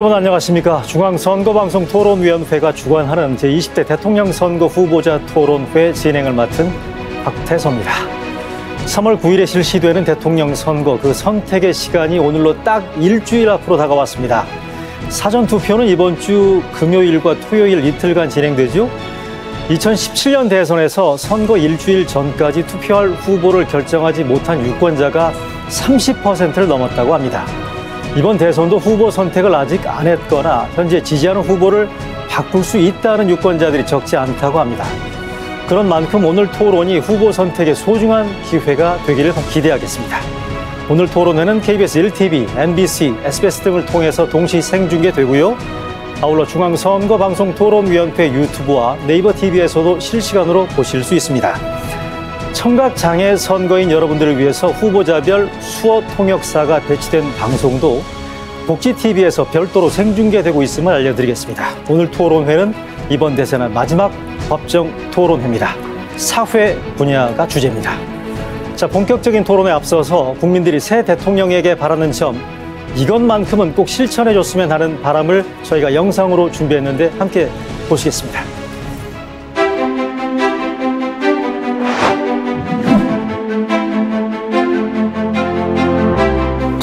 여러분 안녕하십니까. 중앙선거방송토론위원회가 주관하는 제20대 대통령 선거 후보자 토론회 진행을 맡은 박태섭입니다. 3월 9일에 실시되는 대통령 선거 그 선택의 시간이 오늘로 딱 일주일 앞으로 다가왔습니다. 사전투표는 이번 주 금요일과 토요일 이틀간 진행되죠. 2017년 대선에서 선거 일주일 전까지 투표할 후보를 결정하지 못한 유권자가 30%를 넘었다고 합니다. 이번 대선도 후보 선택을 아직 안 했거나 현재 지지하는 후보를 바꿀 수 있다는 유권자들이 적지 않다고 합니다. 그런 만큼 오늘 토론이 후보 선택의 소중한 기회가 되기를 기대하겠습니다. 오늘 토론회는 KBS 1TV, MBC, SBS 등을 통해서 동시 생중계되고요. 아울러 중앙선거방송토론위원회 유튜브와 네이버 TV에서도 실시간으로 보실 수 있습니다. 청각장애 선거인 여러분들을 위해서 후보자별 수어 통역사가 배치된 방송도 복지TV에서 별도로 생중계되고 있음을 알려드리겠습니다. 오늘 토론회는 이번 대선의 마지막 법정 토론회입니다. 사회 분야가 주제입니다. 자, 본격적인 토론에 앞서서 국민들이 새 대통령에게 바라는 점, 이것만큼은 꼭 실천해줬으면 하는 바람을 저희가 영상으로 준비했는데 함께 보시겠습니다.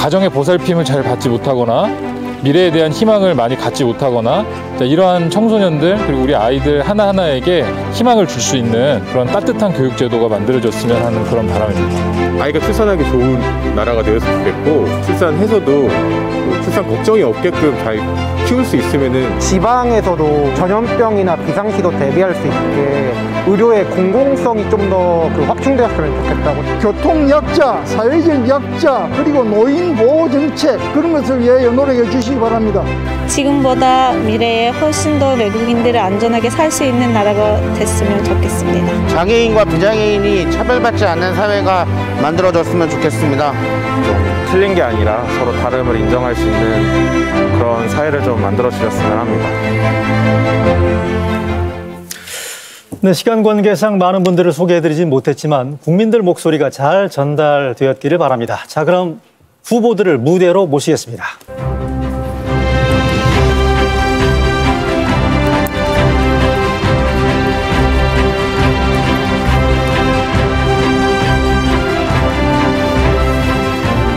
가정의 보살핌을 잘 받지 못하거나 미래에 대한 희망을 많이 갖지 못하거나 이러한 청소년들 그리고 우리 아이들 하나하나에게 희망을 줄 수 있는 그런 따뜻한 교육 제도가 만들어졌으면 하는 그런 바람입니다. 아이가 출산하기 좋은 나라가 되었으면 좋겠고 출산해서도 출산 걱정이 없게끔 잘 키울 수 있으면은 지방에서도 전염병이나 비상시도 대비할 수 있게 의료의 공공성이 좀 더 확충되었으면 좋겠다고. 교통 약자, 사회적 약자, 그리고 노인 보호 정책 그런 것을 위하여 노력해 주시기 바랍니다. 지금보다 미래에 훨씬 더 외국인들을 안전하게 살 수 있는 나라가 됐으면 좋겠습니다. 장애인과 비장애인이 차별받지 않는 사회가 만들어졌으면 좋겠습니다. 좀 틀린 게 아니라 서로 다름을 인정할 수 있는 그런 사회를 좀 만들어주셨으면 합니다. 네, 시간 관계상 많은 분들을 소개해드리진 못했지만 국민들 목소리가 잘 전달되었기를 바랍니다. 자, 그럼 후보들을 무대로 모시겠습니다.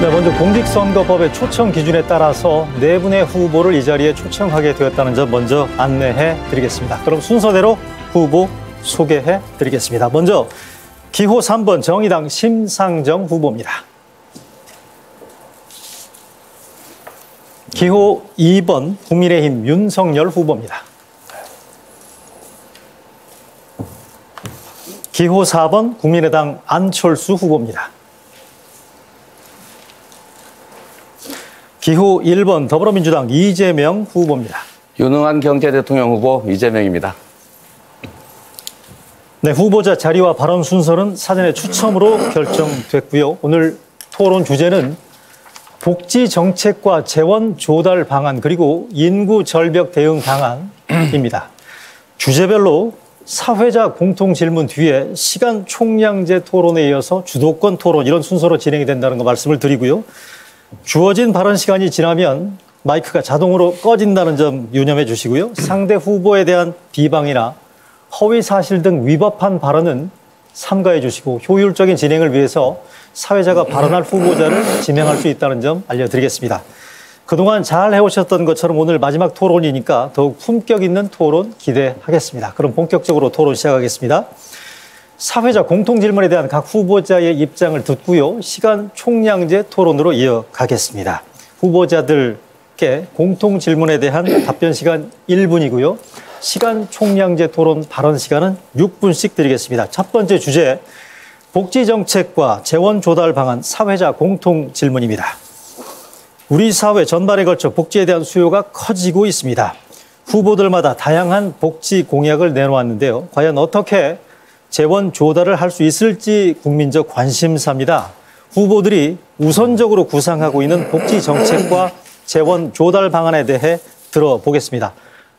네, 먼저 공직선거법의 초청 기준에 따라서 네 분의 후보를 이 자리에 초청하게 되었다는 점 먼저 안내해드리겠습니다. 그럼 순서대로 후보 소개해드리겠습니다. 먼저 기호 3번 정의당 심상정 후보입니다. 기호 2번 국민의힘 윤석열 후보입니다. 기호 4번 국민의당 안철수 후보입니다. 기호 1번 더불어민주당 이재명 후보입니다. 유능한 경제대통령 후보 이재명입니다. 네, 후보자 자리와 발언 순서는 사전에 추첨으로 결정됐고요. 오늘 토론 주제는 복지정책과 재원 조달 방안 그리고 인구 절벽 대응 방안입니다. 주제별로 사회자 공통질문 뒤에 시간 총량제 토론에 이어서 주도권 토론 이런 순서로 진행이 된다는 거 말씀을 드리고요. 주어진 발언 시간이 지나면 마이크가 자동으로 꺼진다는 점 유념해 주시고요. 상대 후보에 대한 비방이나 허위사실 등 위법한 발언은 삼가해 주시고 효율적인 진행을 위해서 사회자가 발언할 후보자를 지명할 수 있다는 점 알려드리겠습니다. 그동안 잘 해오셨던 것처럼 오늘 마지막 토론이니까 더욱 품격 있는 토론 기대하겠습니다. 그럼 본격적으로 토론 시작하겠습니다. 사회자 공통질문에 대한 각 후보자의 입장을 듣고요. 시간 총량제 토론으로 이어가겠습니다. 후보자들께 공통질문에 대한 답변 시간 1분이고요. 시간 총량제 토론 발언 시간은 6분씩 드리겠습니다. 첫 번째 주제, 복지정책과 재원 조달 방안 사회자 공통질문입니다. 우리 사회 전반에 걸쳐 복지에 대한 수요가 커지고 있습니다. 후보들마다 다양한 복지 공약을 내놓았는데요. 과연 어떻게 재원 조달을 할 수 있을지 국민적 관심사입니다. 후보들이 우선적으로 구상하고 있는 복지 정책과 재원 조달 방안에 대해 들어보겠습니다.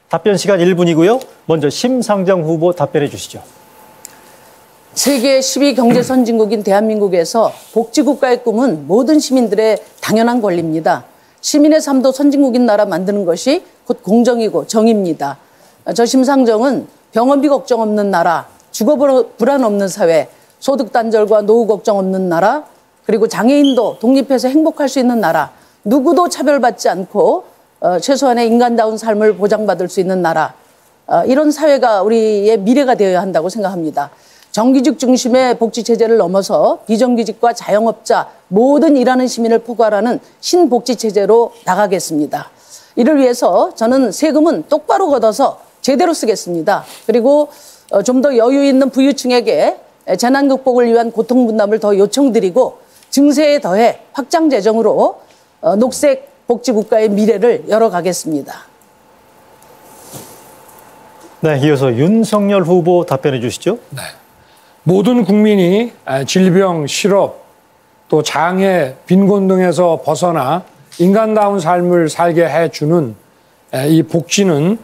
답변 시간 1분이고요. 먼저 심상정 후보 답변해 주시죠. 세계 10위 경제선진국인 대한민국에서 복지국가의 꿈은 모든 시민들의 당연한 권리입니다. 시민의 삶도 선진국인 나라 만드는 것이 곧 공정이고 정의입니다. 저 심상정은 병원비 걱정 없는 나라, 주거 불안 없는 사회, 소득 단절과 노후 걱정 없는 나라, 그리고 장애인도 독립해서 행복할 수 있는 나라, 누구도 차별받지 않고 최소한의 인간다운 삶을 보장받을 수 있는 나라, 이런 사회가 우리의 미래가 되어야 한다고 생각합니다. 정규직 중심의 복지체제를 넘어서 비정규직과 자영업자, 모든 일하는 시민을 포괄하는 신복지체제로 나가겠습니다. 이를 위해서 저는 세금은 똑바로 걷어서 제대로 쓰겠습니다. 그리고 좀 더 여유 있는 부유층에게 재난 극복을 위한 고통 분담을 더 요청드리고, 증세에 더해 확장 재정으로 녹색 복지국가의 미래를 열어가겠습니다. 네, 이어서 윤석열 후보 답변해 주시죠. 네. 모든 국민이 질병, 실업, 또 장애, 빈곤 등에서 벗어나 인간다운 삶을 살게 해주는 이 복지는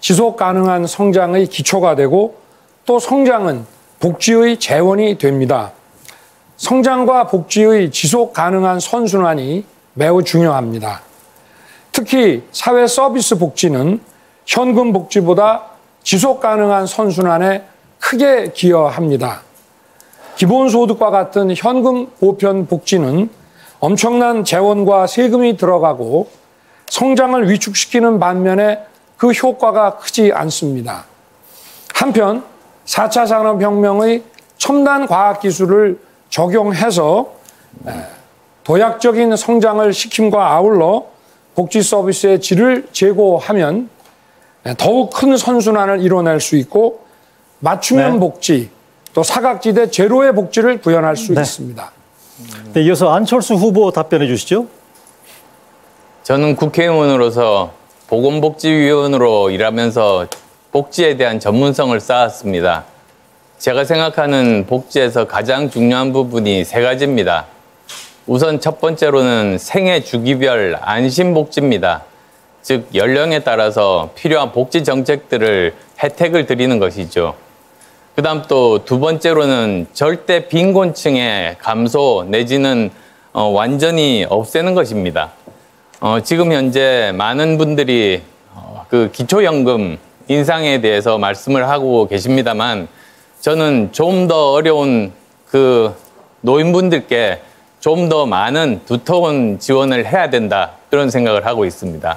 지속 가능한 성장의 기초가 되고, 또 성장은 복지의 재원이 됩니다. 성장과 복지의 지속 가능한 선순환이 매우 중요합니다. 특히 사회 서비스 복지는 현금 복지보다 지속 가능한 선순환에 크게 기여합니다. 기본소득과 같은 현금 보편 복지는 엄청난 재원과 세금이 들어가고 성장을 위축시키는 반면에 그 효과가 크지 않습니다. 한편 4차 산업혁명의 첨단 과학기술을 적용해서 도약적인 성장을 시킴과 아울러 복지 서비스의 질을 제고하면 더욱 큰 선순환을 이뤄낼 수 있고, 맞춤형 네. 복지, 또 사각지대 제로의 복지를 구현할 수 네. 있습니다. 네, 이어서 안철수 후보 답변해 주시죠. 저는 국회의원으로서 보건복지위원으로 일하면서 복지에 대한 전문성을 쌓았습니다. 제가 생각하는 복지에서 가장 중요한 부분이 세 가지입니다. 우선 첫 번째로는 생애 주기별 안심복지입니다. 즉, 연령에 따라서 필요한 복지 정책들을 혜택을 드리는 것이죠. 그 다음 또 두 번째로는 절대 빈곤층의 감소 내지는 완전히 없애는 것입니다. 지금 현재 많은 분들이 그 기초연금 인상에 대해서 말씀을 하고 계십니다만, 저는 좀 더 어려운 그 노인분들께 좀 더 많은 두터운 지원을 해야 된다, 그런 생각을 하고 있습니다.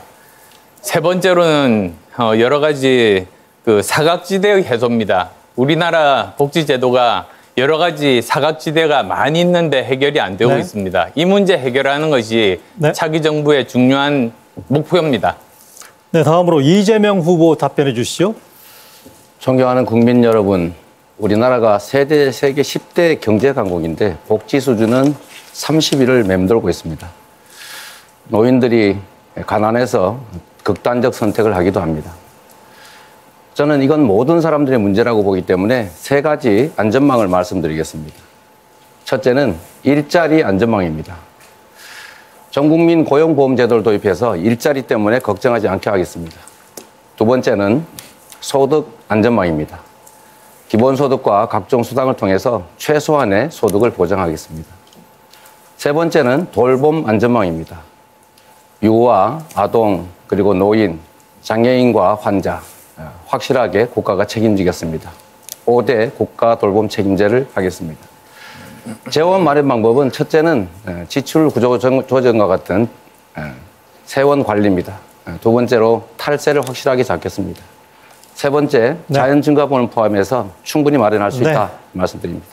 세 번째로는 여러 가지 그 사각지대의 해소입니다. 우리나라 복지제도가 여러 가지 사각지대가 많이 있는데 해결이 안 되고 네. 있습니다. 이 문제 해결하는 것이 네. 차기 정부의 중요한 목표입니다. 네, 다음으로 이재명 후보 답변해 주시죠. 존경하는 국민 여러분, 우리나라가 세계 10대 경제 강국인데 복지 수준은 30위를 맴돌고 있습니다. 노인들이 가난해서 극단적 선택을 하기도 합니다. 저는 이건 모든 사람들의 문제라고 보기 때문에 세 가지 안전망을 말씀드리겠습니다. 첫째는 일자리 안전망입니다. 전 국민 고용보험제도를 도입해서 일자리 때문에 걱정하지 않게 하겠습니다. 두 번째는 소득 안전망입니다. 기본소득과 각종 수당을 통해서 최소한의 소득을 보장하겠습니다. 세 번째는 돌봄 안전망입니다. 유아, 아동, 그리고 노인, 장애인과 환자, 확실하게 국가가 책임지겠습니다. 5대 국가 돌봄 책임제를 하겠습니다. 재원 마련 방법은 첫째는 지출 구조 조정과 같은 세원 관리입니다. 두 번째로 탈세를 확실하게 잡겠습니다. 세 번째, 자연 증가분을 포함해서 충분히 마련할 수 있다, 말씀드립니다.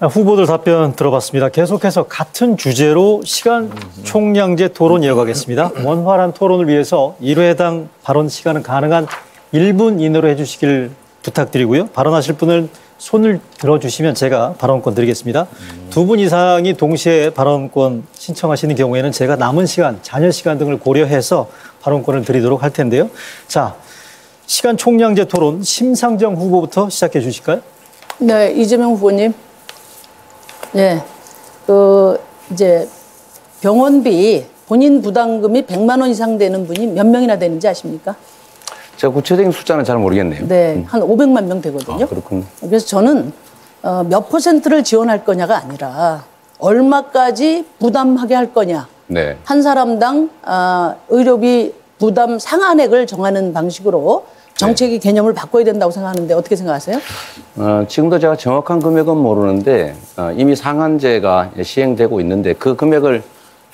후보들 답변 들어봤습니다. 계속해서 같은 주제로 시간 총량제 토론 이어가겠습니다. 원활한 토론을 위해서 1회당 발언 시간은 가능한 1분 이내로 해주시길 부탁드리고요. 발언하실 분은 손을 들어주시면 제가 발언권 드리겠습니다. 두 분 이상이 동시에 발언권 신청하시는 경우에는 제가 남은 시간, 잔여 시간 등을 고려해서 발언권을 드리도록 할 텐데요. 자, 시간 총량제 토론 심상정 후보부터 시작해 주실까요? 네, 이재명 후보님. 네, 이제 병원비 본인 부담금이 100만 원 이상 되는 분이 몇 명이나 되는지 아십니까? 제가 구체적인 숫자는 잘 모르겠네요. 네, 한 500만 명 되거든요. 아, 그렇군요. 그래서 저는 몇 퍼센트를 지원할 거냐가 아니라 얼마까지 부담하게 할 거냐, 네. 한 사람당 의료비 부담 상한액을 정하는 방식으로 정책의 개념을 바꿔야 된다고 생각하는데 어떻게 생각하세요? 지금도 제가 정확한 금액은 모르는데 이미 상한제가 시행되고 있는데 그 금액을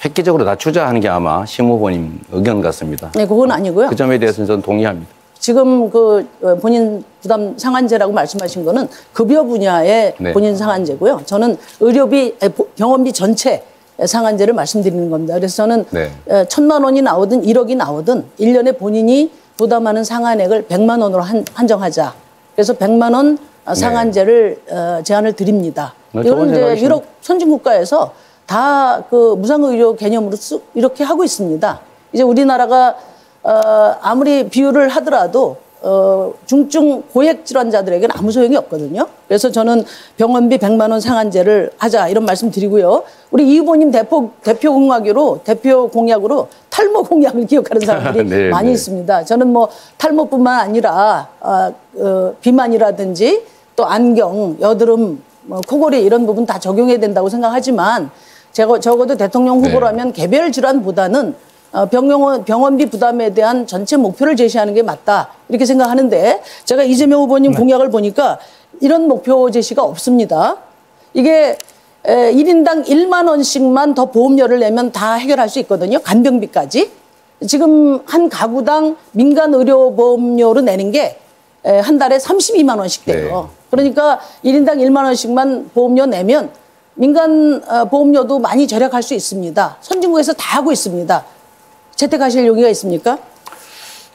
획기적으로 낮추자 하는 게 아마 심 후보님 의견 같습니다. 네, 그건 아니고요. 그 점에 대해서는 저는 동의합니다. 지금 그 본인 부담 상한제라고 말씀하신 거는 급여 분야의 본인 상한제고요. 저는 의료비, 병원비 전체 상한제를 말씀드리는 겁니다. 그래서 저는 1,000만 원이 나오든 1억이 나오든 1년에 본인이 부담하는 상한액을 100만 원으로 한정하자. 그래서 100만 원 상한제를 제안을 드립니다. 이건 이제 유럽 선진국가에서 다 그 무상의료 개념으로 이렇게 하고 있습니다. 이제 우리나라가 아무리 비율을 하더라도 중증 고액 질환자들에게는 아무 소용이 없거든요. 그래서 저는 병원비 100만 원 상한제를 하자 이런 말씀 드리고요. 우리 이 후보님 대표 공약으로 탈모 공약을 기억하는 사람들이 네, 많이 있습니다. 저는 뭐 탈모뿐만 아니라 비만이라든지 또 안경, 여드름, 뭐 코골이 이런 부분 다 적용해야 된다고 생각하지만 제가 적어도 대통령 후보라면 개별 질환보다는 병원비 부담에 대한 전체 목표를 제시하는 게 맞다 이렇게 생각하는데 제가 이재명 후보님 공약을 보니까 이런 목표 제시가 없습니다. 이게 1인당 1만 원씩만 더 보험료를 내면 다 해결할 수 있거든요. 간병비까지. 지금 한 가구당 민간의료보험료로 내는 게 한 달에 32만 원씩 돼요. 네. 그러니까 1인당 1만 원씩만 보험료 내면 민간 보험료도 많이 절약할 수 있습니다. 선진국에서 다 하고 있습니다. 채택하실 용의가 있습니까?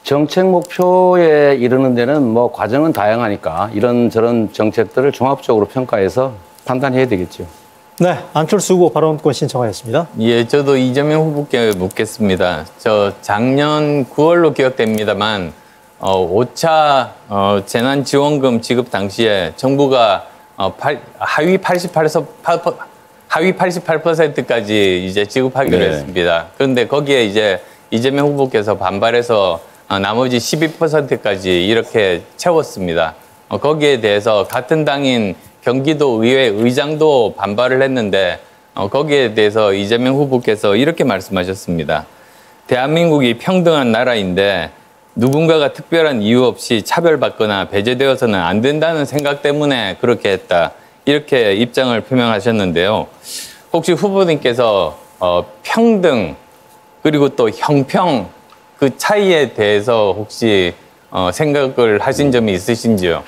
정책 목표에 이르는 데는 뭐 과정은 다양하니까 이런저런 정책들을 종합적으로 평가해서 판단해야 되겠죠. 네, 안철수 후보 발언권 신청하였습니다. 예, 저도 이재명 후보께 묻겠습니다. 저 작년 9월로 기억됩니다만 5차 재난지원금 지급 당시에 정부가 하위 88%까지 이제 지급하기로 했습니다. 그런데 거기에 이제 이재명 후보께서 반발해서 나머지 12%까지 이렇게 채웠습니다. 거기에 대해서 같은 당인 경기도 의회 의장도 반발을 했는데 거기에 대해서 이재명 후보께서 이렇게 말씀하셨습니다. 대한민국이 평등한 나라인데 누군가가 특별한 이유 없이 차별받거나 배제되어서는 안 된다는 생각 때문에 그렇게 했다. 이렇게 입장을 표명하셨는데요. 혹시 후보님께서 평등 그리고 또 형평 그 차이에 대해서 혹시 생각을 하신 점이 있으신지요?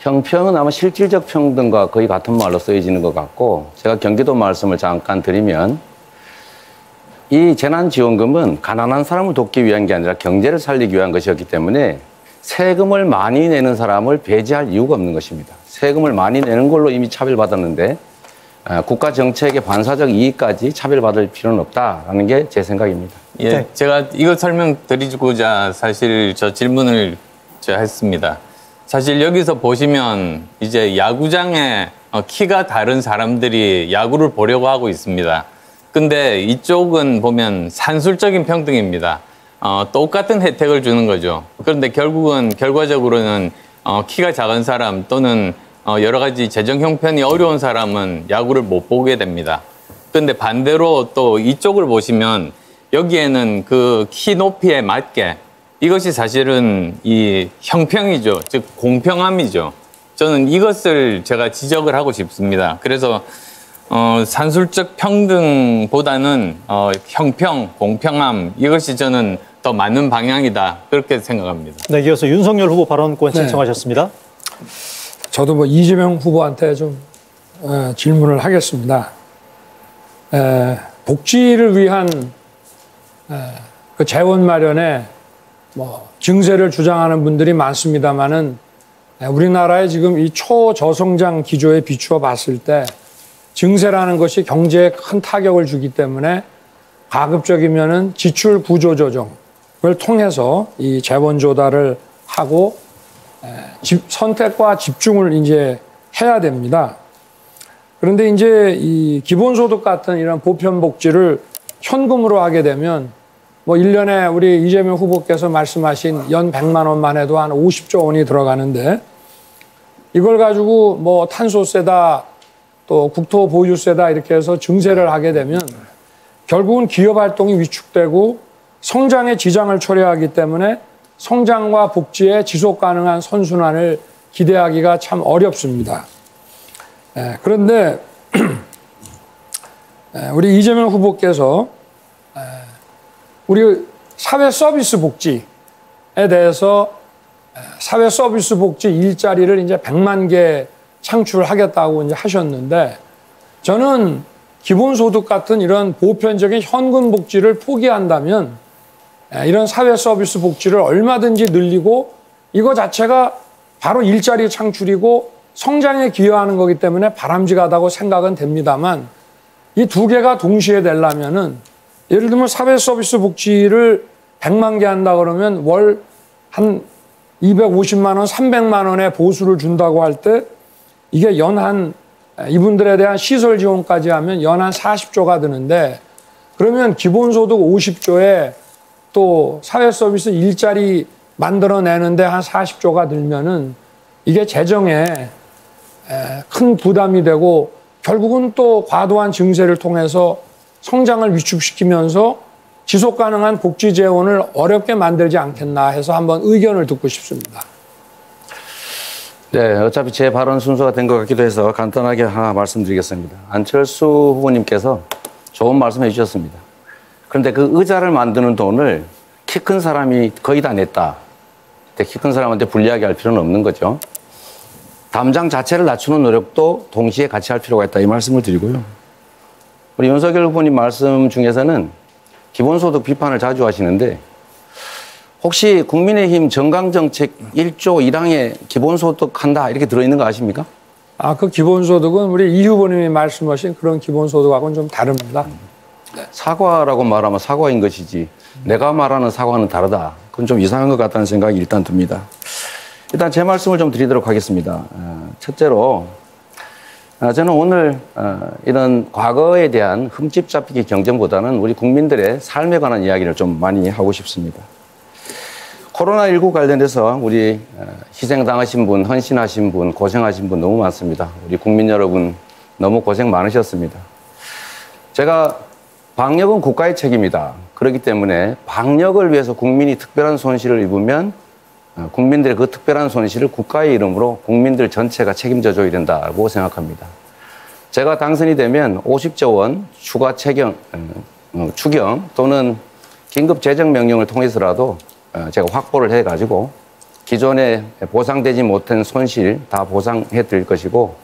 형평은 아마 실질적 평등과 거의 같은 말로 쓰여지는 것 같고 제가 경기도 말씀을 잠깐 드리면 이 재난지원금은 가난한 사람을 돕기 위한 게 아니라 경제를 살리기 위한 것이었기 때문에 세금을 많이 내는 사람을 배제할 이유가 없는 것입니다. 세금을 많이 내는 걸로 이미 차별받았는데 국가 정책의 반사적 이익까지 차별받을 필요는 없다라는 게 제 생각입니다. 예, 네. 제가 이거 설명드리고자 사실 저 질문을 했습니다. 사실 여기서 보시면 이제 야구장에 키가 다른 사람들이 야구를 보려고 하고 있습니다. 근데 이쪽은 보면 산술적인 평등입니다. 똑같은 혜택을 주는 거죠. 그런데 결국은 결과적으로는 키가 작은 사람 또는 여러 가지 재정 형편이 어려운 사람은 야구를 못 보게 됩니다. 그런데 반대로 또 이쪽을 보시면 여기에는 그 키 높이에 맞게 이것이 사실은 이 형평이죠. 즉 공평함이죠. 저는 이것을 제가 지적을 하고 싶습니다. 그래서 산술적 평등보다는 형평, 공평함 이것이 저는 더 맞는 방향이다 그렇게 생각합니다. 네, 이어서 윤석열 후보 발언권 신청하셨습니다. 저도 뭐 이재명 후보한테 좀 질문을 하겠습니다. 복지를 위한 그 재원 마련에 뭐 증세를 주장하는 분들이 많습니다만은 우리나라의 지금 이 초저성장 기조에 비추어 봤을 때 증세라는 것이 경제에 큰 타격을 주기 때문에 가급적이면은 지출 구조 조정을 통해서 이 재원 조달을 하고 선택과 집중을 이제 해야 됩니다. 그런데 이제 이 기본소득 같은 이런 보편복지를 현금으로 하게 되면 뭐 1년에 우리 이재명 후보께서 말씀하신 연 100만 원만 해도 한 50조 원이 들어가는데 이걸 가지고 뭐 탄소세다 또 국토보유세다 이렇게 해서 증세를 하게 되면 결국은 기업 활동이 위축되고 성장에 지장을 초래하기 때문에 성장과 복지의 지속 가능한 선순환을 기대하기가 참 어렵습니다. 그런데 우리 이재명 후보께서 우리 사회 서비스 복지에 대해서 사회 서비스 복지 일자리를 이제 100만 개 창출하겠다고 이제 하셨는데, 저는 기본소득 같은 이런 보편적인 현금 복지를 포기한다면 이런 사회 서비스 복지를 얼마든지 늘리고 이거 자체가 바로 일자리 창출이고 성장에 기여하는 거기 때문에 바람직하다고 생각은 됩니다만, 이 두 개가 동시에 되려면은 예를 들면 사회 서비스 복지를 100만 개 한다 그러면 월 한 250만 원, 300만 원의 보수를 준다고 할 때 이게 연한 이분들에 대한 시설 지원까지 하면 연한 40조가 드는데, 그러면 기본소득 50조에 또 사회서비스 일자리 만들어내는데 한 40조가 들면은 이게 재정에 큰 부담이 되고 결국은 또 과도한 증세를 통해서 성장을 위축시키면서 지속가능한 복지 재원을 어렵게 만들지 않겠나 해서 한번 의견을 듣고 싶습니다. 네, 어차피 제 발언 순서가 된 것 같기도 해서 간단하게 하나 말씀드리겠습니다. 안철수 후보님께서 좋은 말씀해 주셨습니다. 그런데 그 의자를 만드는 돈을 키 큰 사람이 거의 다 냈다. 키 큰 사람한테 불리하게 할 필요는 없는 거죠. 담장 자체를 낮추는 노력도 동시에 같이 할 필요가 있다, 이 말씀을 드리고요. 우리 윤석열 후보님 말씀 중에서는 기본소득 비판을 자주 하시는데, 혹시 국민의힘 정강정책 1조 1항에 기본소득 한다 이렇게 들어있는 거 아십니까? 아, 그 기본소득은 우리 이 후보님이 말씀하신 그런 기본소득하고는 좀 다릅니다. 사과라고 말하면 사과인 것이지 내가 말하는 사과는 다르다. 그건 좀 이상한 것 같다는 생각이 일단 듭니다. 일단 제 말씀을 좀 드리도록 하겠습니다. 첫째로 저는 오늘 이런 과거에 대한 흠집 잡히기 경쟁보다는 우리 국민들의 삶에 관한 이야기를 좀 많이 하고 싶습니다. 코로나19 관련해서 우리 희생당하신 분, 헌신하신 분, 고생하신 분 너무 많습니다. 우리 국민 여러분 너무 고생 많으셨습니다. 제가 방역은 국가의 책임이다. 그렇기 때문에 방역을 위해서 국민이 특별한 손실을 입으면 국민들의 그 특별한 손실을 국가의 이름으로 국민들 전체가 책임져 줘야 된다고 생각합니다. 제가 당선이 되면 50조 원 추가 추경 또는 긴급 재정 명령을 통해서라도 제가 확보를 해가지고 기존에 보상되지 못한 손실 다 보상해 드릴 것이고,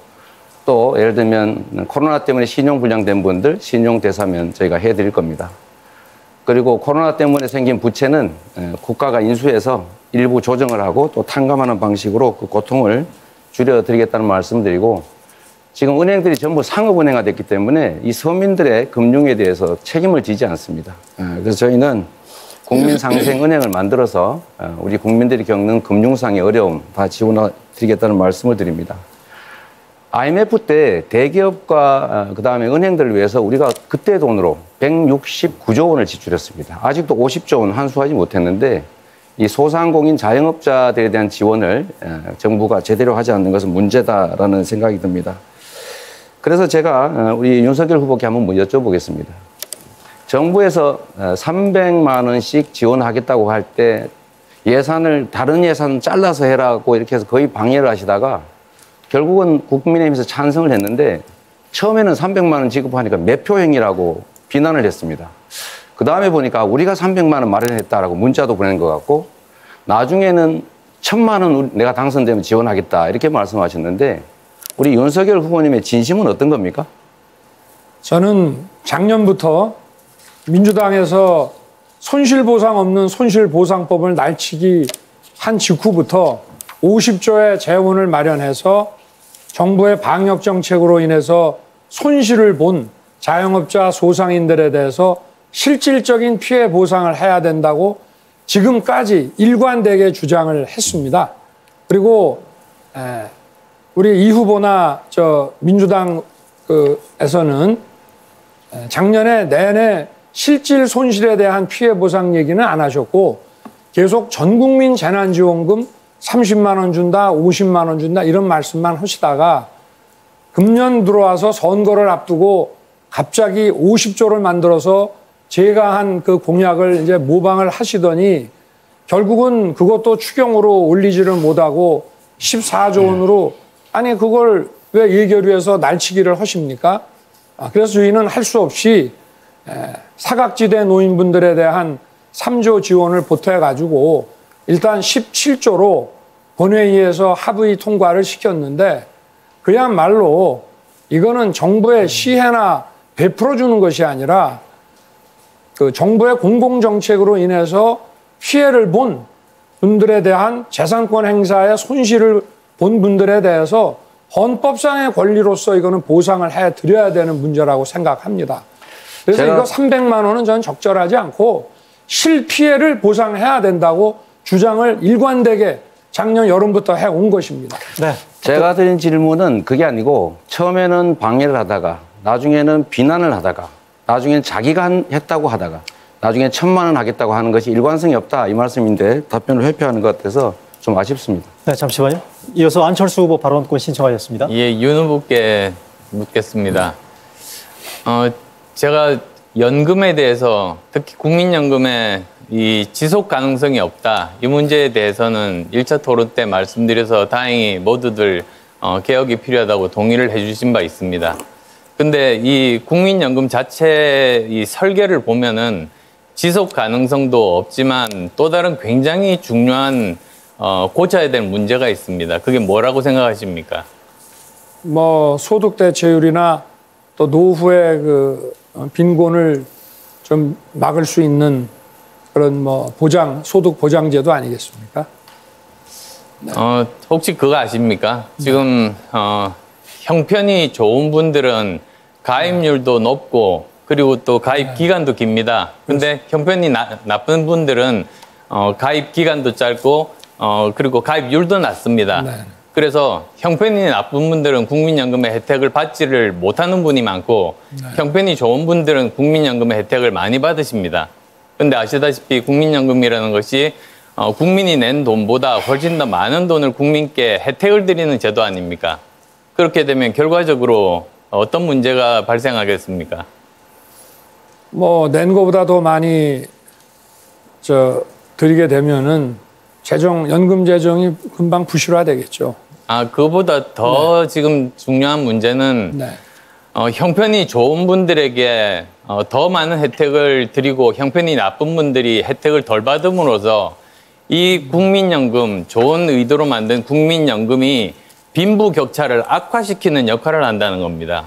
또 예를 들면 코로나 때문에 신용 불량된 분들 신용 대사면 저희가 해 드릴 겁니다. 그리고 코로나 때문에 생긴 부채는 국가가 인수해서 일부 조정을 하고 또 탕감하는 방식으로 그 고통을 줄여드리겠다는 말씀드리고, 지금 은행들이 전부 상업은행화 됐기 때문에 이 서민들의 금융에 대해서 책임을 지지 않습니다. 그래서 저희는 국민상생은행을 만들어서 우리 국민들이 겪는 금융상의 어려움 다 지원드리겠다는 말씀을 드립니다. IMF 때 대기업과 그다음에 은행들을 위해서 우리가 그때 돈으로 169조 원을 지출했습니다. 아직도 50조 원 환수하지 못했는데 이 소상공인 자영업자들에 대한 지원을 정부가 제대로 하지 않는 것은 문제다라는 생각이 듭니다. 그래서 제가 우리 윤석열 후보께 한번 여쭤보겠습니다. 정부에서 300만 원씩 지원하겠다고 할 때 예산을 다른 예산 잘라서 해라고 이렇게 해서 거의 방해를 하시다가 결국은 국민의힘에서 찬성을 했는데, 처음에는 300만 원 지급하니까 매표행위라고 비난을 했습니다. 그 다음에 보니까 우리가 300만 원 마련했다라고 문자도 보낸 것 같고, 나중에는 1000만 원 내가 당선되면 지원하겠다 이렇게 말씀하셨는데, 우리 윤석열 후보님의 진심은 어떤 겁니까? 저는 작년부터 민주당에서 손실보상 없는 손실보상법을 날치기 한 직후부터 50조의 재원을 마련해서 정부의 방역 정책으로 인해서 손실을 본 자영업자 소상인들에 대해서 실질적인 피해 보상을 해야 된다고 지금까지 일관되게 주장을 했습니다. 그리고 우리 이 후보나 저 민주당에서는 작년에 내내 실질 손실에 대한 피해 보상 얘기는 안 하셨고 계속 전국민 재난지원금 30만 원 준다, 50만 원 준다 이런 말씀만 하시다가 금년 들어와서 선거를 앞두고 갑자기 50조를 만들어서 제가 한 그 공약을 이제 모방을 하시더니 결국은 그것도 추경으로 올리지를 못하고 14조 원으로 아니 그걸 왜 예결위에서 날치기를 하십니까? 그래서 저희는 할 수 없이 사각지대 노인분들에 대한 3조 지원을 보태가지고 일단 17조로 본회의에서 합의 통과를 시켰는데 그야말로 이거는 정부의 시혜나 베풀어주는 것이 아니라 그 정부의 공공정책으로 인해서 피해를 본 분들에 대한 재산권 행사의 손실을 본 분들에 대해서 헌법상의 권리로서 이거는 보상을 해드려야 되는 문제라고 생각합니다. 그래서 이거 300만 원은 저는 적절하지 않고 실피해를 보상해야 된다고 주장을 일관되게 작년 여름부터 해온 것입니다. 네. 제가 드린 질문은 그게 아니고 처음에는 방해를 하다가 나중에는 비난을 하다가 나중에는 자기가 했다고 하다가 나중에 1,000만 원 하겠다고 하는 것이 일관성이 없다 이 말씀인데 답변을 회피하는 것 같아서 좀 아쉽습니다. 네, 잠시만요. 이어서 안철수 후보 발언권 신청하셨습니다. 예, 윤 후보께 묻겠습니다. 제가 연금에 대해서 특히 국민연금의 이 지속 가능성이 없다 이 문제에 대해서는 1차 토론 때 말씀드려서 다행히 모두들 개혁이 필요하다고 동의를 해주신 바 있습니다. 근데 이 국민연금 자체 이 설계를 보면은 지속 가능성도 없지만 또 다른 굉장히 중요한 고쳐야 될 문제가 있습니다. 그게 뭐라고 생각하십니까? 뭐 소득 대체율이나 또 노후의 그 빈곤을 좀 막을 수 있는 그런 뭐 보장 소득 보장제도 아니겠습니까? 네. 혹시 그거 아십니까? 지금 형편이 좋은 분들은 가입률도 높고 그리고 또 가입 기간도 깁니다. 근데 형편이 나쁜 분들은 가입 기간도 짧고 그리고 가입률도 낮습니다. 네. 그래서 형편이 나쁜 분들은 국민연금의 혜택을 받지를 못하는 분이 많고 네. 형편이 좋은 분들은 국민연금의 혜택을 많이 받으십니다. 근데 아시다시피 국민연금이라는 것이 국민이 낸 돈보다 훨씬 더 많은 돈을 국민께 혜택을 드리는 제도 아닙니까? 그렇게 되면 결과적으로 어떤 문제가 발생하겠습니까? 뭐 낸 거보다 더 많이 드리게 되면은 연금 재정이 금방 부실화되겠죠. 아, 그보다 더 네. 지금 중요한 문제는 네. 형편이 좋은 분들에게 더 많은 혜택을 드리고 형편이 나쁜 분들이 혜택을 덜 받음으로써 이 국민연금, 좋은 의도로 만든 국민연금이 빈부 격차를 악화시키는 역할을 한다는 겁니다.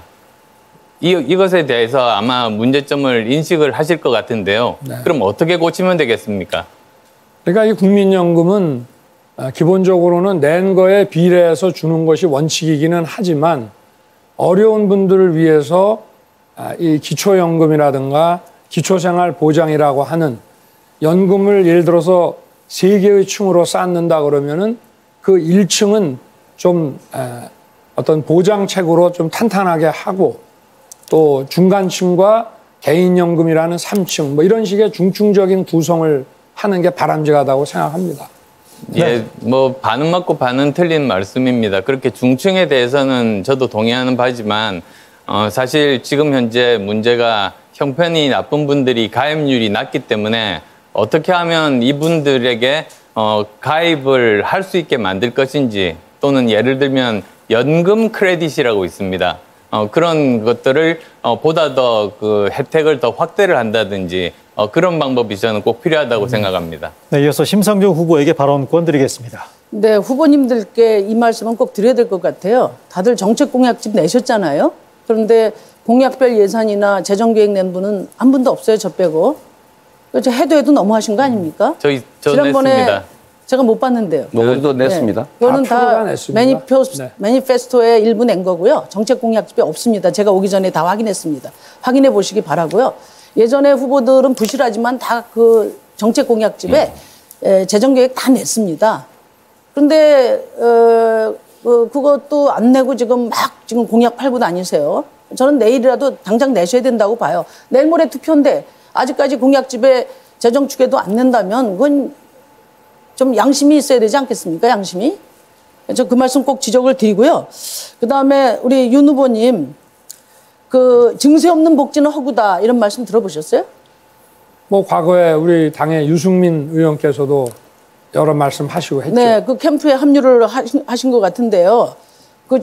이것에 대해서 아마 문제점을 인식을 하실 것 같은데요. 네. 그럼 어떻게 고치면 되겠습니까? 그러니까 이 국민연금은 기본적으로는 낸 거에 비례해서 주는 것이 원칙이기는 하지만 어려운 분들을 위해서 이 기초연금이라든가 기초생활보장이라고 하는 연금을 예를 들어서 3개의 층으로 쌓는다 그러면은 그 1층은 좀 어떤 보장책으로 좀 탄탄하게 하고 또 중간층과 개인연금이라는 3층 뭐 이런 식의 중층적인 구성을 하는 게 바람직하다고 생각합니다. 네. 예, 뭐 반은 맞고 반은 틀린 말씀입니다. 그렇게 중층에 대해서는 저도 동의하는 바지만 사실 지금 현재 문제가 형편이 나쁜 분들이 가입률이 낮기 때문에 어떻게 하면 이분들에게 가입을 할 수 있게 만들 것인지 또는 예를 들면 연금 크레딧이라고 있습니다. 그런 것들을 보다 더 그 혜택을 더 확대를 한다든지 그런 방법이 저는 꼭 필요하다고 생각합니다. 네, 이어서 심상정 후보에게 발언권 드리겠습니다. 네, 후보님들께 이 말씀은 꼭 드려야 될 것 같아요. 다들 정책 공약집 내셨잖아요. 그런데 공약별 예산이나 재정계획 낸 분은 한 분도 없어요, 저 빼고. 그래서 해도 너무하신 거 아닙니까? 저 지난번에 냈습니다. 제가 못 봤는데요. 저도 냈습니다. 이거는 다 매니페스토에 일부 낸 거고요. 정책 공약집에 없습니다. 제가 오기 전에 다 확인했습니다. 확인해 보시기 바라고요. 예전에 후보들은 부실하지만 다 그 정책 공약집에 재정계획 다 냈습니다. 그런데 그것도 안 내고 지금 지금 공약 팔고 다니세요. 저는 내일이라도 당장 내셔야 된다고 봐요. 내일 모레 투표인데 아직까지 공약집에 재정축에도 안 낸다면 그건 좀 양심이 있어야 되지 않겠습니까? 양심이. 저 그 말씀 꼭 지적을 드리고요. 그다음에 우리 윤 후보님 그 증세 없는 복지는 허구다 이런 말씀 들어보셨어요? 뭐 과거에 우리 당의 유승민 의원께서도 여러 말씀하시고 했죠. 네, 그 캠프에 합류를 하신 것 같은데요. 그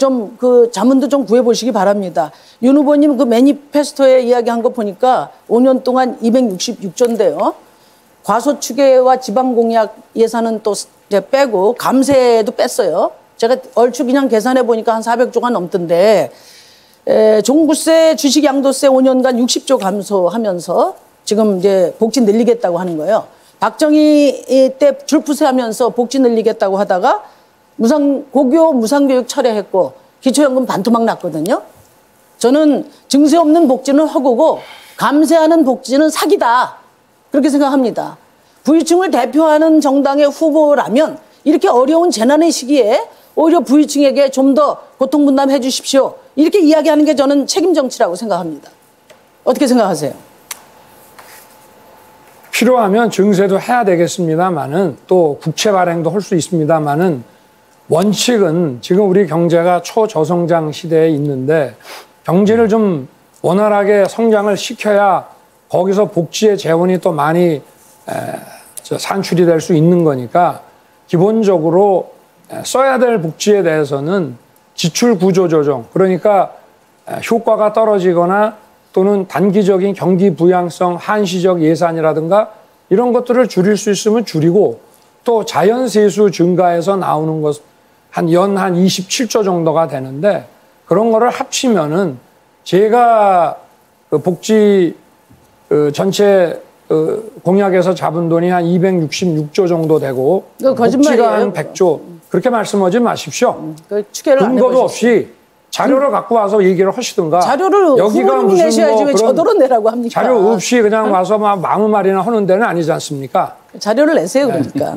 자문도 좀 구해보시기 바랍니다. 윤 후보님 그 매니페스토에 이야기한 거 보니까 5년 동안 266조인데요. 과소추계와 지방공약 예산은 또 이제 빼고 감세도 뺐어요. 제가 얼추 그냥 계산해 보니까 한 400조가 넘던데 종부세, 주식양도세 5년간 60조 감소하면서 지금 이제 복지 늘리겠다고 하는 거예요. 박정희 때 줄푸세하면서 복지 늘리겠다고 하다가 고교 무상교육 철회했고 기초연금 반토막 났거든요. 저는 증세 없는 복지는 허구고 감세하는 복지는 사기다 그렇게 생각합니다. 부유층을 대표하는 정당의 후보라면 이렇게 어려운 재난의 시기에 오히려 부유층에게 좀 더 고통 분담해 주십시오 이렇게 이야기하는 게 저는 책임 정치라고 생각합니다. 어떻게 생각하세요? 필요하면 증세도 해야 되겠습니다만은 또 국채 발행도 할 수 있습니다만은 원칙은 지금 우리 경제가 초저성장 시대에 있는데 경제를 좀 원활하게 성장을 시켜야 거기서 복지의 재원이 또 많이 산출이 될 수 있는 거니까 기본적으로 써야 될 복지에 대해서는 지출 구조 조정, 그러니까 효과가 떨어지거나 또는 단기적인 경기 부양성 한시적 예산이라든가 이런 것들을 줄일 수 있으면 줄이고 또 자연 세수 증가에서 나오는 것 연 한 27조 정도가 되는데 그런 거를 합치면은 제가 복지 전체 공약에서 잡은 돈이 한 266조 정도 되고 복지가 한 100조 그렇게 말씀하지 마십시오. 근거도 없이 자료를 갖고 와서 얘기를 하시든가. 자료를 여기가 무슨 내셔야지 왜 저더러 내라고 합니까? 자료 없이 그냥 와서 막 아무 말이나 하는 데는 아니지 않습니까? 자료를 내세요. 그러니까.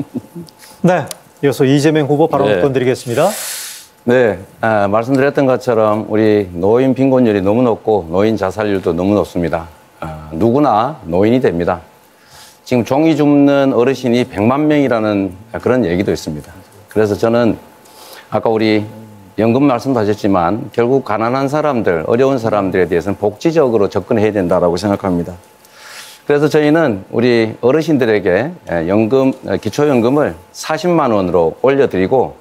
네. 이어서 이재명 후보 발언권 드리겠습니다. 네. 말씀드렸던 것처럼 우리 노인 빈곤율이 너무 높고 노인 자살률도 너무 높습니다. 누구나 노인이 됩니다. 지금 종이 줍는 어르신이 100만 명이라는 그런 얘기도 있습니다. 그래서 저는 아까 우리 연금 말씀도 하셨지만 결국 가난한 사람들, 어려운 사람들에 대해서는 복지적으로 접근해야 된다라고 생각합니다. 그래서 저희는 우리 어르신들에게 기초연금을 40만 원으로 올려드리고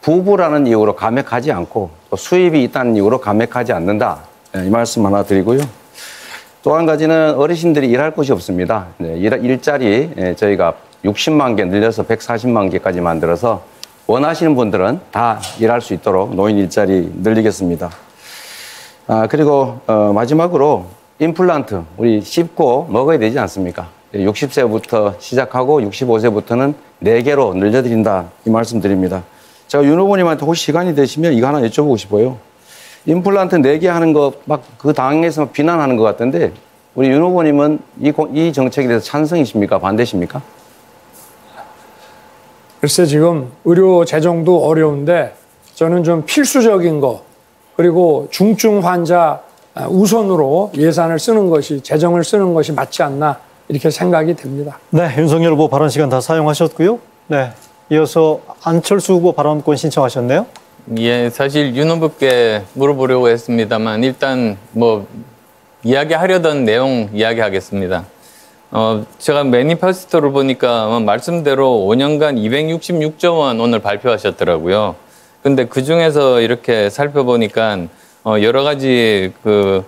부부라는 이유로 감액하지 않고 또 수입이 있다는 이유로 감액하지 않는다. 이 말씀 하나 드리고요. 또 한 가지는 어르신들이 일할 곳이 없습니다. 일자리 저희가 60만 개 늘려서 140만 개까지 만들어서 원하시는 분들은 다 일할 수 있도록 노인 일자리 늘리겠습니다. 그리고 마지막으로 임플란트, 우리 씹고 먹어야 되지 않습니까? 60세부터 시작하고 65세부터는 4개로 늘려드린다 이 말씀드립니다. 제가 윤 후보님한테 혹시 시간이 되시면 이거 하나 여쭤보고 싶어요. 임플란트 4개 하는 거 막 그 당에서 비난하는 것 같은데 우리 윤 후보님은 이 정책에 대해서 찬성이십니까? 반대십니까? 글쎄 지금 의료 재정도 어려운데 저는 좀 필수적인 거 그리고 중증 환자 우선으로 예산을 쓰는 것이 재정을 쓰는 것이 맞지 않나 이렇게 생각이 듭니다. 네, 윤석열 후보 발언 시간 다 사용하셨고요. 네, 이어서 안철수 후보 발언권 신청하셨네요. 예, 사실 윤 후보께 물어보려고 했습니다만 일단 뭐 이야기하려던 내용 이야기하겠습니다. 제가 매니페스토를 보니까 말씀대로 5년간 266조 원 오늘 발표하셨더라고요. 근데 그 중에서 이렇게 살펴보니까 여러 가지 그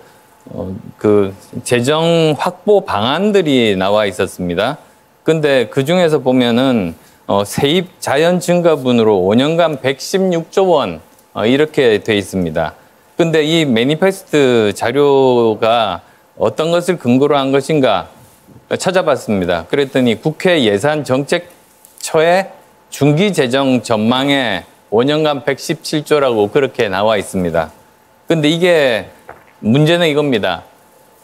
재정 확보 방안들이 나와 있었습니다. 근데 그 중에서 보면은 세입 자연 증가분으로 5년간 116조 원 이렇게 돼 있습니다. 근데 이 매니페스트 자료가 어떤 것을 근거로 한 것인가? 찾아봤습니다. 그랬더니 국회 예산 정책처의 중기 재정 전망에 5년간 117조라고 그렇게 나와 있습니다. 근데 이게 문제는 이겁니다.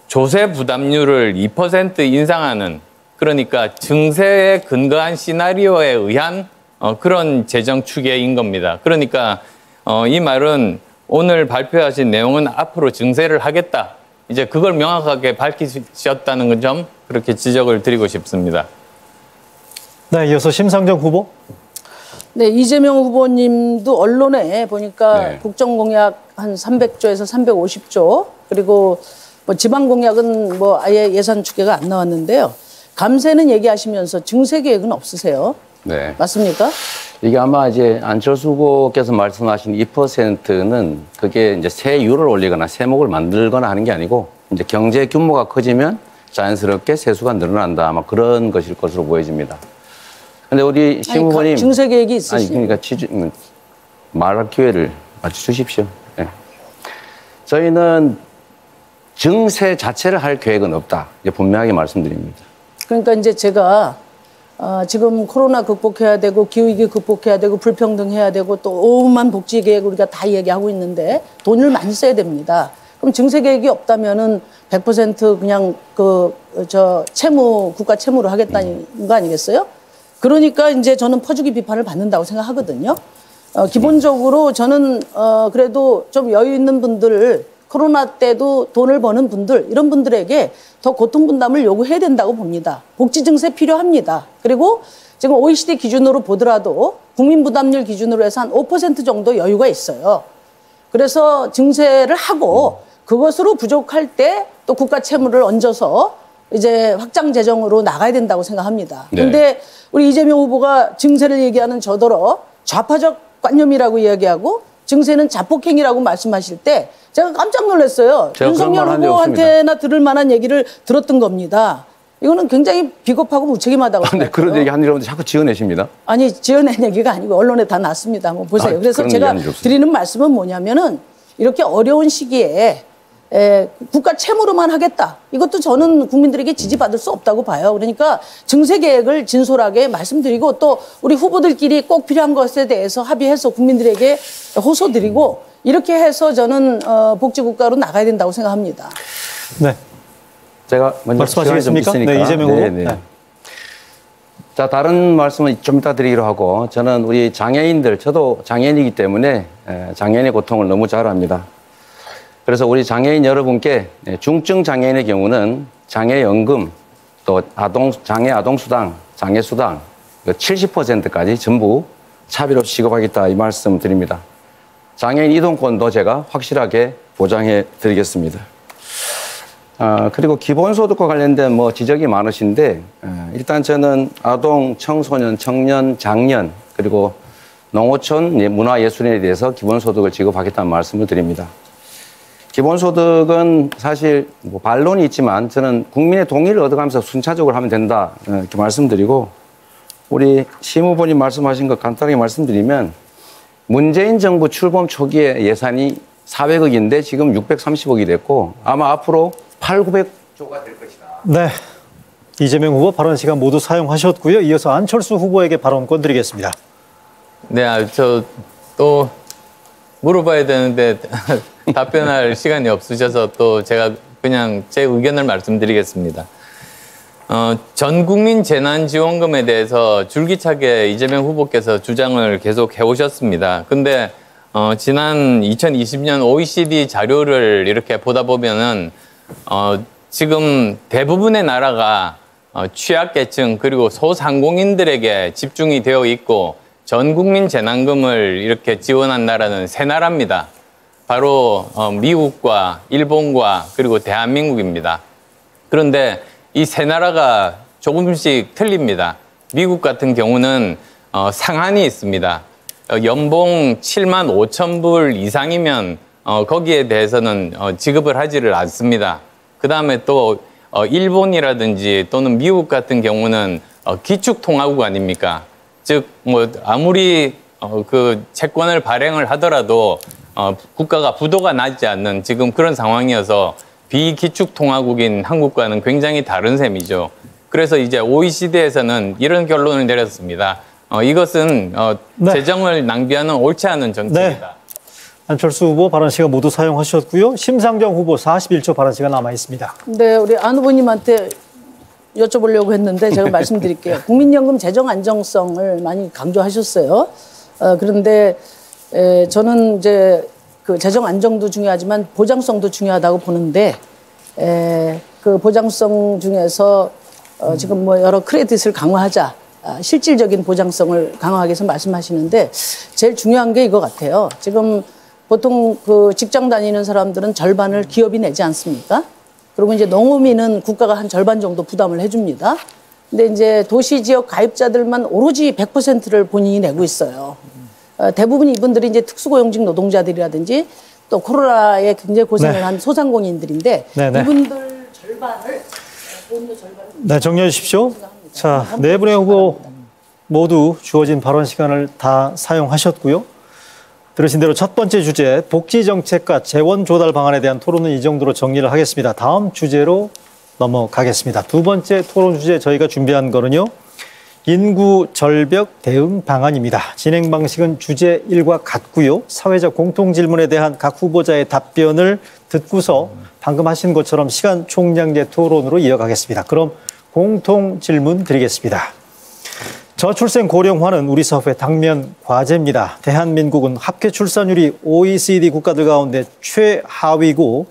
조세 부담률을 2% 인상하는 그러니까 증세에 근거한 시나리오에 의한 그런 재정 추계인 겁니다. 그러니까 이 말은 오늘 발표하신 내용은 앞으로 증세를 하겠다. 이제 그걸 명확하게 밝히셨다는 점 그렇게 지적을 드리고 싶습니다. 네, 이어서 심상정 후보. 네, 이재명 후보님도 언론에 보니까 국정공약 한 300조에서 350조, 그리고 뭐 지방공약은 뭐 아예 예산 축계가 안 나왔는데요. 감세는 얘기하시면서 증세 계획은 없으세요? 네. 맞습니까? 이게 아마 이제 안철수 후보께서 말씀하신 2%는 그게 이제 세율을 올리거나 세목을 만들거나 하는 게 아니고 이제 경제 규모가 커지면 자연스럽게 세수가 늘어난다. 아마 그런 것일 것으로 보여집니다. 근데 우리 심 후보님. 증세 계획이 있으시죠? 아니, 그러니까 말할 기회를 주십시오. 네. 저희는 증세 자체를 할 계획은 없다. 이제 분명하게 말씀드립니다. 그러니까 이제 제가 지금 코로나 극복해야 되고 기후위기 극복해야 되고 불평등해야 되고 또 오만 복지 계획 우리가 다 얘기하고 있는데 돈을 많이 써야 됩니다. 그럼 증세 계획이 없다면은 100% 그냥 국가 채무로 하겠다는 거 아니겠어요? 그러니까 이제 저는 퍼주기 비판을 받는다고 생각하거든요. 기본적으로 저는 그래도 좀 여유 있는 분들, 코로나 때도 돈을 버는 분들, 이런 분들에게 더 고통 분담을 요구해야 된다고 봅니다. 복지 증세 필요합니다. 그리고 지금 OECD 기준으로 보더라도 국민 부담률 기준으로 해서 한 5% 정도 여유가 있어요. 그래서 증세를 하고 그것으로 부족할 때 또 국가 채무를 얹어서 이제 확장 재정으로 나가야 된다고 생각합니다. 그런데 네. 우리 이재명 후보가 증세를 얘기하는 저더러 좌파적 관념이라고 이야기하고 증세는 자폭행위라고 말씀하실 때 제가 깜짝 놀랐어요. 윤석열 후보한테나 들을 만한 얘기를 들었던 겁니다. 이거는 굉장히 비겁하고 무책임하다고 생각해요. 네, 그런 얘기 한 일 없는데 자꾸 지어내십니다. 아니, 지어낸 얘기가 아니고 언론에 다 났습니다. 한번 보세요. 그래서 제가 드리는 말씀은 뭐냐면은 이렇게 어려운 시기에 국가 채무로만 하겠다. 이것도 저는 국민들에게 지지받을 수 없다고 봐요. 그러니까 증세 계획을 진솔하게 말씀드리고 또 우리 후보들끼리 꼭 필요한 것에 대해서 합의해서 국민들에게 호소드리고 이렇게 해서 저는 복지국가로 나가야 된다고 생각합니다. 네. 제가 먼저 말씀하시겠습니까? 네, 이재명 후보. 네. 자, 다른 말씀은 좀 이따 드리기로 하고 저는 우리 장애인들, 저도 장애인이기 때문에 장애인의 고통을 너무 잘 압니다. 그래서 우리 장애인 여러분께 중증 장애인의 경우는 장애연금, 또 장애아동수당, 장애수당 70%까지 전부 차비로 지급하겠다 이 말씀 드립니다. 장애인 이동권도 제가 확실하게 보장해 드리겠습니다. 그리고 기본소득과 관련된 뭐 지적이 많으신데 일단 저는 아동, 청소년, 청년, 장년 그리고 농어촌, 문화예술인에 대해서 기본소득을 지급하겠다는 말씀을 드립니다. 기본소득은 사실 뭐 반론이 있지만 저는 국민의 동의를 얻어가면서 순차적으로 하면 된다 이렇게 말씀드리고 우리 심 후보님 말씀하신 것 간단하게 말씀드리면 문재인 정부 출범 초기에 예산이 400억인데 지금 630억이 됐고 아마 앞으로 8,900조가 될 것이다. 네, 이재명 후보 발언 시간 모두 사용하셨고요. 이어서 안철수 후보에게 발언권 드리겠습니다. 네, 저 또 물어봐야 되는데 답변할 시간이 없으셔서 또 제가 그냥 제 의견을 말씀드리겠습니다. 전 국민 재난지원금에 대해서 줄기차게 이재명 후보께서 주장을 계속 해오셨습니다. 근데 지난 2020년 OECD 자료를 이렇게 보다 보면은 지금 대부분의 나라가 취약계층 그리고 소상공인들에게 집중이 되어 있고 전 국민 재난금을 이렇게 지원한 나라는 세 나라입니다. 바로 미국과 일본과 그리고 대한민국입니다. 그런데 이 세 나라가 조금씩 틀립니다. 미국 같은 경우는 상한이 있습니다. 연봉 7만 5천 불 이상이면 거기에 대해서는 지급을 하지를 않습니다. 그다음에 또 일본이라든지 또는 미국 같은 경우는 기축통화국 아닙니까? 즉 뭐 아무리 그 채권을 발행을 하더라도 국가가 부도가 나지 않는 지금 그런 상황이어서 비기축통화국인 한국과는 굉장히 다른 셈이죠. 그래서 이제 OECD에서는 이런 결론을 내렸습니다. 이것은 네. 재정을 낭비하는 옳지 않은 정책이다. 네. 안철수 후보 발언 시간 모두 사용하셨고요. 심상정 후보 41초 발언 시간 남아 있습니다. 네, 우리 안 후보님한테 여쭤보려고 했는데 제가 말씀드릴게요. 국민연금 재정 안정성을 많이 강조하셨어요. 그런데 저는 이제 그 재정 안정도 중요하지만 보장성도 중요하다고 보는데 그 보장성 중에서 지금 뭐 여러 크레딧을 강화하자 실질적인 보장성을 강화하기 위해서 말씀하시는데 제일 중요한 게 이거 같아요. 지금 보통 그 직장 다니는 사람들은 절반을 기업이 내지 않습니까? 그리고 이제 농어민은 국가가 한 절반 정도 부담을 해줍니다. 근데 이제 도시 지역 가입자들만 오로지 100%를 본인이 내고 있어요. 대부분 이분들이 이제 특수고용직 노동자들이라든지 또 코로나에 굉장히 고생을 한 소상공인들인데 이분들 절반을 본인도 절반을 정리해 주십시오. 자, 네 분의 후보 모두 주어진 발언 시간을 다 사용하셨고요. 들으신 대로 첫 번째 주제 복지정책과 재원 조달 방안에 대한 토론은 이 정도로 정리를 하겠습니다. 다음 주제로 넘어가겠습니다. 두 번째 토론 주제 저희가 준비한 거는요. 인구 절벽 대응 방안입니다. 진행 방식은 주제 1과 같고요. 사회적 공통 질문에 대한 각 후보자의 답변을 듣고서 방금 하신 것처럼 시간 총량제 토론으로 이어가겠습니다. 그럼 공통 질문 드리겠습니다. 저출생 고령화는 우리 사회 당면 과제입니다. 대한민국은 합계 출산율이 OECD 국가들 가운데 최하위고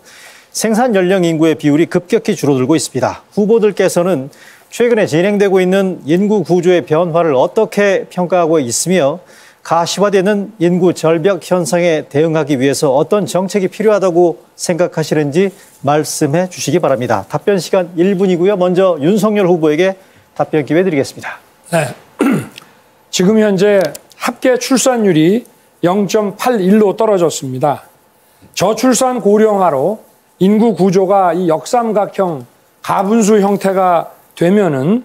생산 연령 인구의 비율이 급격히 줄어들고 있습니다. 후보들께서는 최근에 진행되고 있는 인구 구조의 변화를 어떻게 평가하고 있으며 가시화되는 인구 절벽 현상에 대응하기 위해서 어떤 정책이 필요하다고 생각하시는지 말씀해 주시기 바랍니다. 답변 시간 1분이고요. 먼저 윤석열 후보에게 답변 기회 드리겠습니다. 네. 지금 현재 합계 출산율이 0.81로 떨어졌습니다. 저출산 고령화로 인구 구조가 이 역삼각형 가분수 형태가 되면은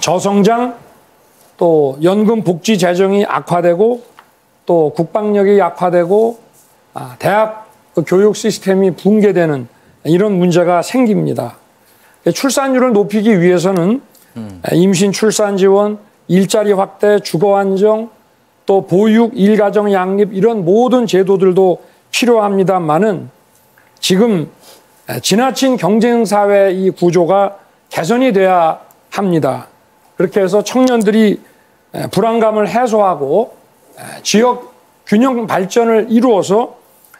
저성장 또 연금 복지 재정이 악화되고 또 국방력이 약화되고 대학 교육 시스템이 붕괴되는 이런 문제가 생깁니다. 출산율을 높이기 위해서는 임신 출산 지원, 일자리 확대, 주거 안정, 또 보육, 일가정 양립 이런 모든 제도들도 필요합니다만은 지금 지나친 경쟁 사회 이 구조가 개선이 돼야 합니다. 그렇게 해서 청년들이 불안감을 해소하고 지역 균형 발전을 이루어서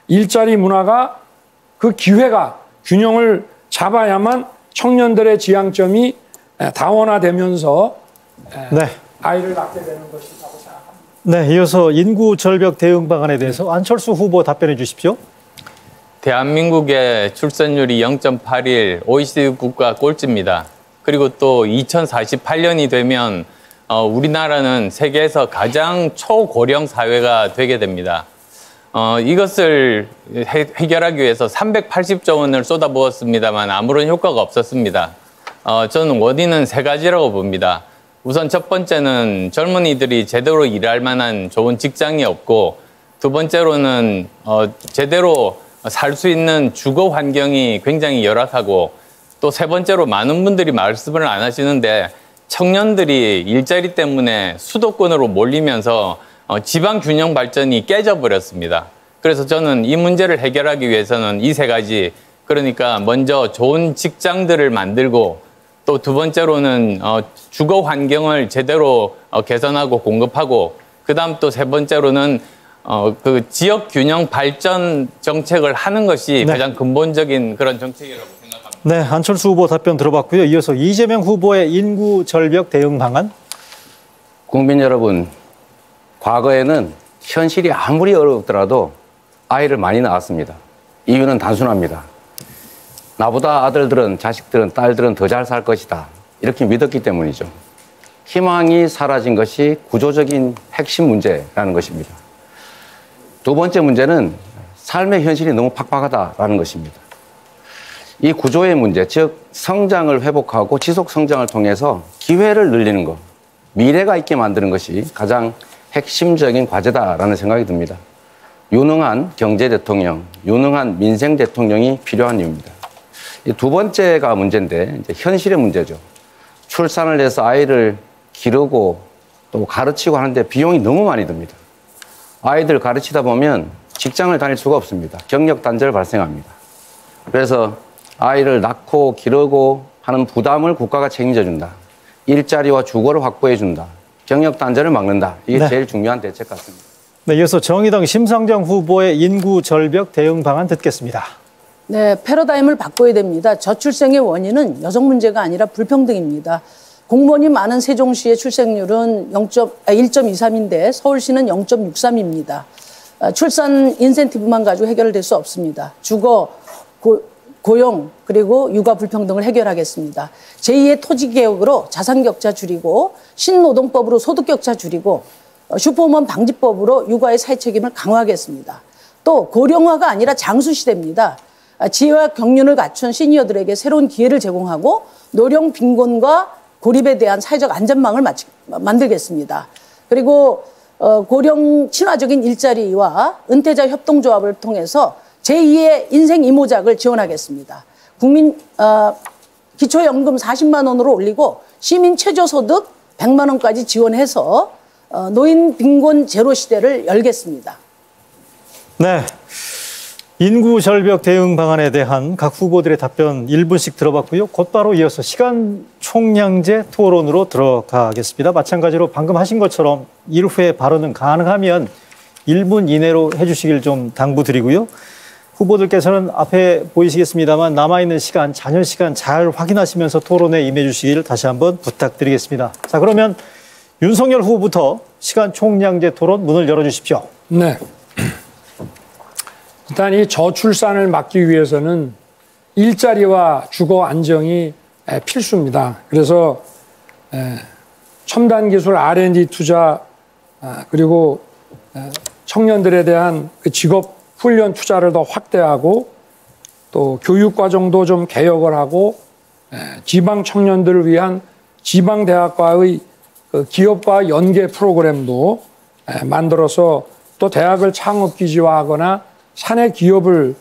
일자리 문화가 그 기회가 균형을 잡아야만 청년들의 지향점이 다원화되면서 아이를 낳게 되는 것이라고 생각합니다. 네, 이어서 인구 절벽 대응 방안에 대해서 안철수 후보 답변해 주십시오. 대한민국의 출산율이 0.81, OECD 국가 꼴찌입니다. 그리고 또 2048년이 되면 우리나라는 세계에서 가장 초고령 사회가 되게 됩니다. 이것을 해결하기 위해서 380조 원을 쏟아부었습니다만 아무런 효과가 없었습니다. 저는 원인은 세 가지라고 봅니다. 우선 첫 번째는 젊은이들이 제대로 일할 만한 좋은 직장이 없고 두 번째로는 제대로 살 수 있는 주거 환경이 굉장히 열악하고 또 세 번째로 많은 분들이 말씀을 안 하시는데 청년들이 일자리 때문에 수도권으로 몰리면서 지방 균형 발전이 깨져버렸습니다. 그래서 저는 이 문제를 해결하기 위해서는 이 세 가지, 그러니까 먼저 좋은 직장들을 만들고 또 두 번째로는 주거 환경을 제대로 개선하고 공급하고 그다음 또 세 번째로는 그 지역 균형 발전 정책을 하는 것이 가장 근본적인 그런 정책이라고 생각합니다. 네, 안철수 후보 답변 들어봤고요. 이어서 이재명 후보의 인구 절벽 대응 방안. 국민 여러분, 과거에는 현실이 아무리 어렵더라도 아이를 많이 낳았습니다. 이유는 단순합니다. 나보다 아들들은, 자식들은, 딸들은 더 잘 살 것이다. 이렇게 믿었기 때문이죠. 희망이 사라진 것이 구조적인 핵심 문제라는 것입니다. 두 번째 문제는 삶의 현실이 너무 팍팍하다라는 것입니다. 이 구조의 문제, 즉 성장을 회복하고 지속 성장을 통해서 기회를 늘리는 것, 미래가 있게 만드는 것이 가장 핵심적인 과제다라는 생각이 듭니다. 유능한 경제 대통령, 유능한 민생 대통령이 필요한 이유입니다. 이 두 번째가 문제인데 이제 현실의 문제죠. 출산을 해서 아이를 기르고 또 가르치고 하는데 비용이 너무 많이 듭니다. 아이들 가르치다 보면 직장을 다닐 수가 없습니다. 경력 단절 발생합니다. 그래서 아이를 낳고 기르고 하는 부담을 국가가 책임져준다. 일자리와 주거를 확보해준다. 경력 단절을 막는다. 이게 제일 중요한 대책 같습니다. 네, 이어서 정의당 심상정 후보의 인구 절벽 대응 방안 듣겠습니다. 네, 패러다임을 바꿔야 됩니다. 저출생의 원인은 여성 문제가 아니라 불평등입니다. 공무원이 많은 세종시의 출생률은 1.23인데 서울시는 0.63입니다. 출산 인센티브만 가지고 해결될 수 없습니다. 주거, 고용 그리고 육아 불평등을 해결하겠습니다. 제2의 토지개혁으로 자산격차 줄이고 신노동법으로 소득격차 줄이고 슈퍼우먼 방지법으로 육아의 사회책임을 강화하겠습니다. 또 고령화가 아니라 장수시대입니다. 지혜와 경륜을 갖춘 시니어들에게 새로운 기회를 제공하고 노령 빈곤과 고립에 대한 사회적 안전망을 만들겠습니다. 그리고 고령 친화적인 일자리와 은퇴자 협동조합을 통해서 제2의 인생 이모작을 지원하겠습니다. 국민 기초연금 40만 원으로 올리고 시민 최저소득 100만 원까지 지원해서 노인 빈곤 제로 시대를 열겠습니다. 네, 인구 절벽 대응 방안에 대한 각 후보들의 답변 1분씩 들어봤고요. 곧바로 이어서 시간 총량제 토론으로 들어가겠습니다. 마찬가지로 방금 하신 것처럼 1회 발언은 가능하면 1분 이내로 해주시길 좀 당부드리고요. 후보들께서는 앞에 보이시겠습니다만 남아있는 시간, 잔여 시간 잘 확인하시면서 토론에 임해주시길 다시 한번 부탁드리겠습니다. 자, 그러면 윤석열 후보부터 시간 총량제 토론 문을 열어주십시오. 네. 일단 이 저출산을 막기 위해서는 일자리와 주거 안정이 필수입니다. 그래서 첨단 기술 R&D 투자 그리고 청년들에 대한 직업 훈련 투자를 더 확대하고 또 교육 과정도 좀 개혁을 하고 지방 청년들을 위한 지방 대학과의 기업과 연계 프로그램도 만들어서 또 대학을 창업 기지화하거나 사내 기업을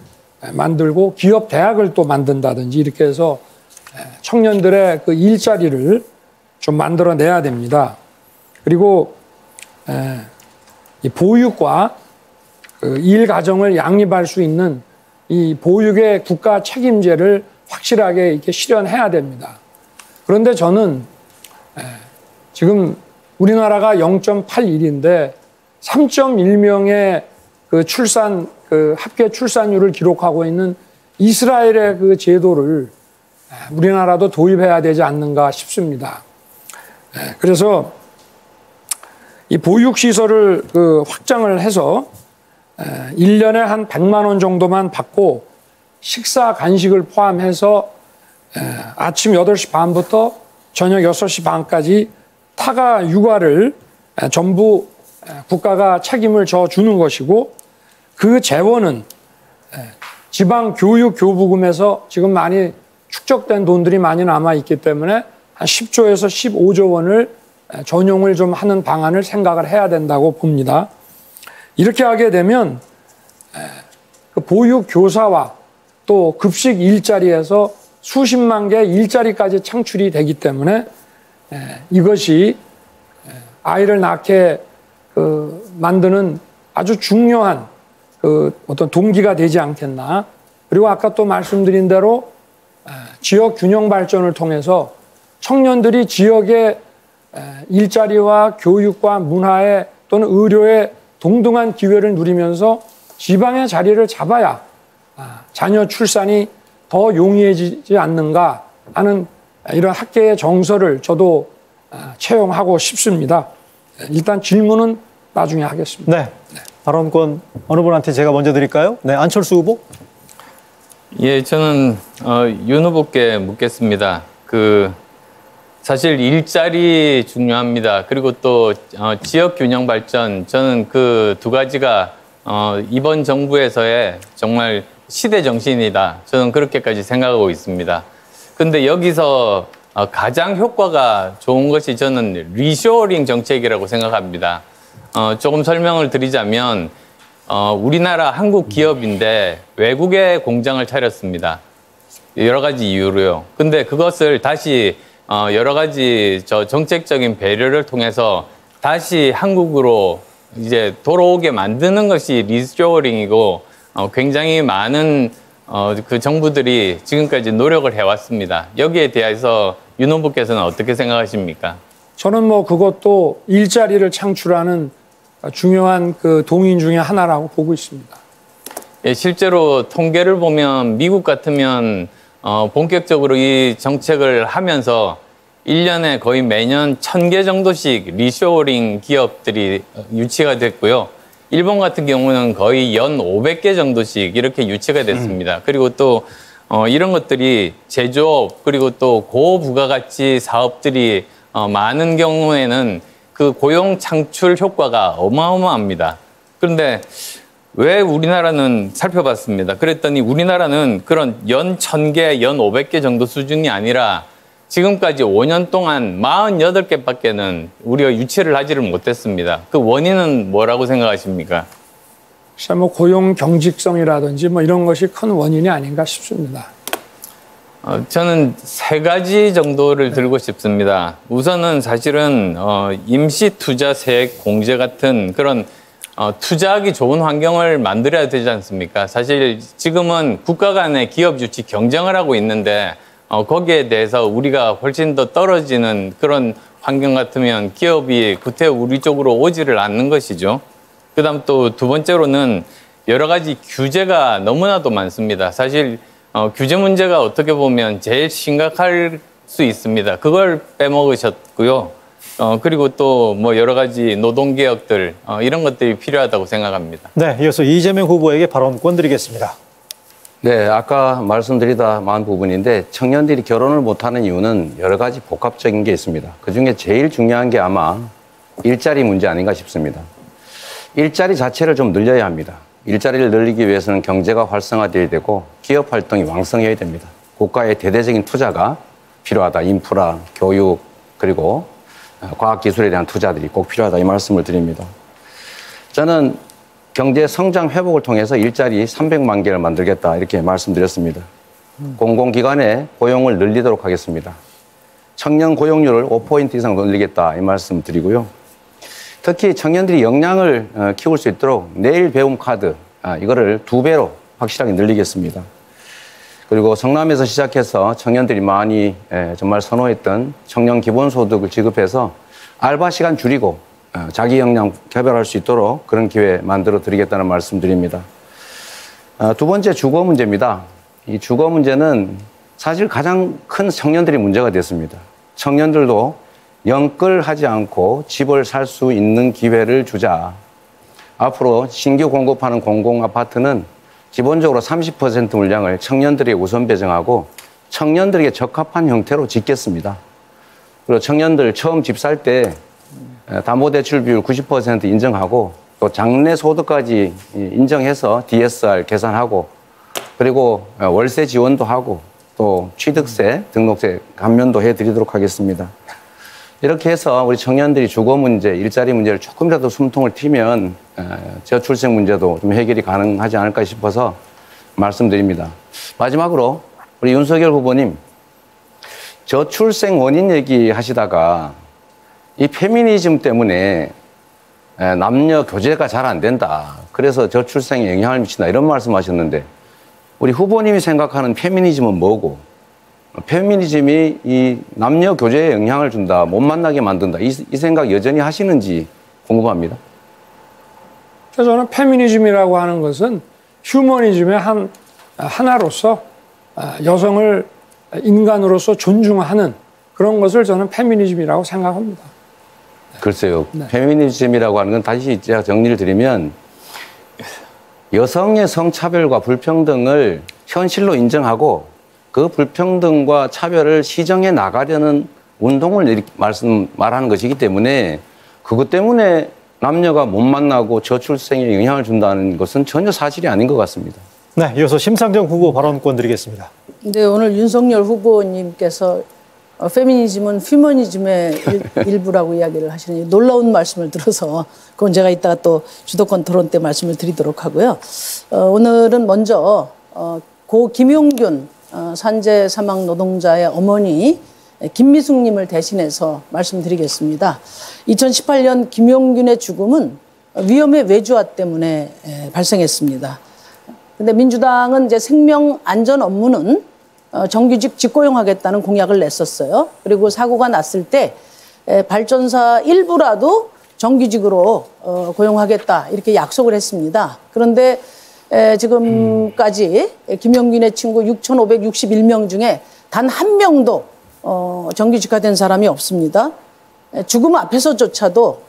만들고 기업 대학을 또 만든다든지 이렇게 해서 청년들의 그 일자리를 좀 만들어내야 됩니다. 그리고 이 보육과 일 가정을 양립할 수 있는 이 보육의 국가 책임제를 확실하게 이렇게 실현해야 됩니다. 그런데 저는 지금 우리나라가 0.81인데 3.1명의 그 출산 그 합계 출산율을 기록하고 있는 이스라엘의 그 제도를 우리나라도 도입해야 되지 않는가 싶습니다. 그래서 이 보육시설을 그 확장을 해서 1년에 한 100만 원 정도만 받고 식사 간식을 포함해서 아침 8시 반부터 저녁 6시 반까지 타가 육아를 전부 국가가 책임을 져주는 것이고 그 재원은 지방 교육 교부금에서 지금 많이 축적된 돈들이 많이 남아있기 때문에 한 10조에서 15조 원을 전용을 좀 하는 방안을 생각을 해야 된다고 봅니다. 이렇게 하게 되면 보육 교사와 또 급식 일자리에서 수십만 개의 일자리까지 창출이 되기 때문에 이것이 아이를 낳게 만드는 아주 중요한 그 어떤 동기가 되지 않겠나. 그리고 아까 또 말씀드린 대로 지역 균형 발전을 통해서 청년들이 지역의 일자리와 교육과 문화에 또는 의료에 동등한 기회를 누리면서 지방의 자리를 잡아야 자녀 출산이 더 용이해지지 않는가 하는 이런 학계의 정서를 저도 채용하고 싶습니다. 일단 질문은 나중에 하겠습니다. 네. 발언권 어느 분한테 제가 먼저 드릴까요? 네, 안철수 후보. 예, 저는 윤 후보께 묻겠습니다. 사실 일자리 중요합니다. 그리고 또 지역 균형 발전, 저는 그 두 가지가 이번 정부에서의 정말 시대 정신이다. 저는 그렇게까지 생각하고 있습니다. 근데 여기서 가장 효과가 좋은 것이 저는 리쇼어링 정책이라고 생각합니다. 조금 설명을 드리자면 우리나라 한국 기업인데 외국에 공장을 차렸습니다. 여러 가지 이유로요. 근데 그것을 다시 여러 가지 정책적인 배려를 통해서 다시 한국으로 이제 돌아오게 만드는 것이 리쇼어링이고 굉장히 많은 그 정부들이 지금까지 노력을 해왔습니다. 여기에 대해서 윤 후보께서는 어떻게 생각하십니까? 저는 뭐 그것도 일자리를 창출하는 중요한 그 동인 중에 하나라고 보고 있습니다. 예, 실제로 통계를 보면 미국 같으면 본격적으로 이 정책을 하면서 1년에 거의 매년 1000개 정도씩 리쇼어링 기업들이 유치가 됐고요. 일본 같은 경우는 거의 연 500개 정도씩 이렇게 유치가 됐습니다. 그리고 또 이런 것들이 제조업 그리고 또 고부가가치 사업들이 많은 경우에는 그 고용 창출 효과가 어마어마합니다. 그런데 왜 우리나라는 살펴봤습니다. 그랬더니 우리나라는 그런 연 1000개, 연 500개 정도 수준이 아니라 지금까지 5년 동안 48개밖에는 우리가 유치를 하지를 못했습니다. 그 원인은 뭐라고 생각하십니까? 혹시 뭐 고용 경직성이라든지 뭐 이런 것이 큰 원인이 아닌가 싶습니다. 저는 세 가지 정도를 들고 싶습니다. 우선은 사실은 임시투자세액 공제 같은 그런 투자하기 좋은 환경을 만들어야 되지 않습니까? 사실 지금은 국가 간의 기업 유치 경쟁을 하고 있는데 거기에 대해서 우리가 훨씬 더 떨어지는 그런 환경 같으면 기업이 구태 우리 쪽으로 오지를 않는 것이죠. 그다음 또 두 번째로는 여러 가지 규제가 너무나도 많습니다. 사실 규제 문제가 어떻게 보면 제일 심각할 수 있습니다. 그걸 빼먹으셨고요. 그리고 또 뭐 여러 가지 노동개혁들 이런 것들이 필요하다고 생각합니다. 네, 이어서 이재명 후보에게 발언권 드리겠습니다. 네, 아까 말씀드리다만 부분인데 청년들이 결혼을 못하는 이유는 여러 가지 복합적인 게 있습니다. 그중에 제일 중요한 게 아마 일자리 문제 아닌가 싶습니다. 일자리 자체를 좀 늘려야 합니다. 일자리를 늘리기 위해서는 경제가 활성화되어야 되고 기업 활동이 왕성해야 됩니다. 국가의 대대적인 투자가 필요하다. 인프라, 교육, 그리고 과학기술에 대한 투자들이 꼭 필요하다 이 말씀을 드립니다. 저는 경제 성장 회복을 통해서 일자리 300만 개를 만들겠다 이렇게 말씀드렸습니다. 공공기관의 고용을 늘리도록 하겠습니다. 청년 고용률을 5% 이상 늘리겠다 이 말씀드리고요. 특히 청년들이 역량을 키울 수 있도록 내일 배움 카드 이거를 2배로 확실하게 늘리겠습니다. 그리고 성남에서 시작해서 청년들이 많이 정말 선호했던 청년 기본소득을 지급해서 알바 시간 줄이고 자기 역량 개발할 수 있도록 그런 기회 만들어 드리겠다는 말씀드립니다. 두 번째 주거 문제입니다. 이 주거 문제는 사실 가장 큰 청년들이 문제가 됐습니다. 청년들도 영끌하지 않고 집을 살 수 있는 기회를 주자. 앞으로 신규 공급하는 공공아파트는 기본적으로 30% 물량을 청년들에게 우선 배정하고 청년들에게 적합한 형태로 짓겠습니다. 그리고 청년들 처음 집 살 때 담보대출 비율 90% 인정하고 또 장래소득까지 인정해서 DSR 계산하고 그리고 월세 지원도 하고 또 취득세, 등록세 감면도 해드리도록 하겠습니다. 이렇게 해서 우리 청년들이 주거 문제, 일자리 문제를 조금이라도 숨통을 트면 저출생 문제도 좀 해결이 가능하지 않을까 싶어서 말씀드립니다. 마지막으로 우리 윤석열 후보님, 저출생 원인 얘기하시다가 이 페미니즘 때문에 남녀 교제가 잘 안 된다. 그래서 저출생에 영향을 미친다. 이런 말씀하셨는데 우리 후보님이 생각하는 페미니즘은 뭐고 페미니즘이 이 남녀 교제에 영향을 준다, 못 만나게 만든다 이 생각 여전히 하시는지 궁금합니다. 저는 페미니즘이라고 하는 것은 휴머니즘의 하나로서 여성을 인간으로서 존중하는 그런 것을 저는 페미니즘이라고 생각합니다. 글쎄요. 네. 페미니즘이라고 하는 건 다시 제가 정리를 드리면 여성의 성차별과 불평등을 현실로 인정하고 그 불평등과 차별을 시정해 나가려는 운동을 말하는 것이기 때문에 그것 때문에 남녀가 못 만나고 저출생에 영향을 준다는 것은 전혀 사실이 아닌 것 같습니다. 네, 이어서 심상정 후보 발언권 드리겠습니다. 네, 오늘 윤석열 후보님께서 페미니즘은 휴머니즘의 일부라고 이야기를 하시는 놀라운 말씀을 들어서 그건 제가 이따가 또 주도권 토론 때 말씀을 드리도록 하고요. 오늘은 먼저 고 김용균 산재 사망 노동자의 어머니 김미숙 님을 대신해서 말씀드리겠습니다. 2018년 김용균의 죽음은 위험의 외주화 때문에 발생했습니다. 그런데 민주당은 이제 생명 안전 업무는 정규직 직고용하겠다는 공약을 냈었어요. 그리고 사고가 났을 때 발전사 일부라도 정규직으로 고용하겠다 이렇게 약속을 했습니다. 그런데 지금까지 김용균의 친구 6,561명 중에 단 한 명도 정규직화된 사람이 없습니다. 죽음 앞에서조차도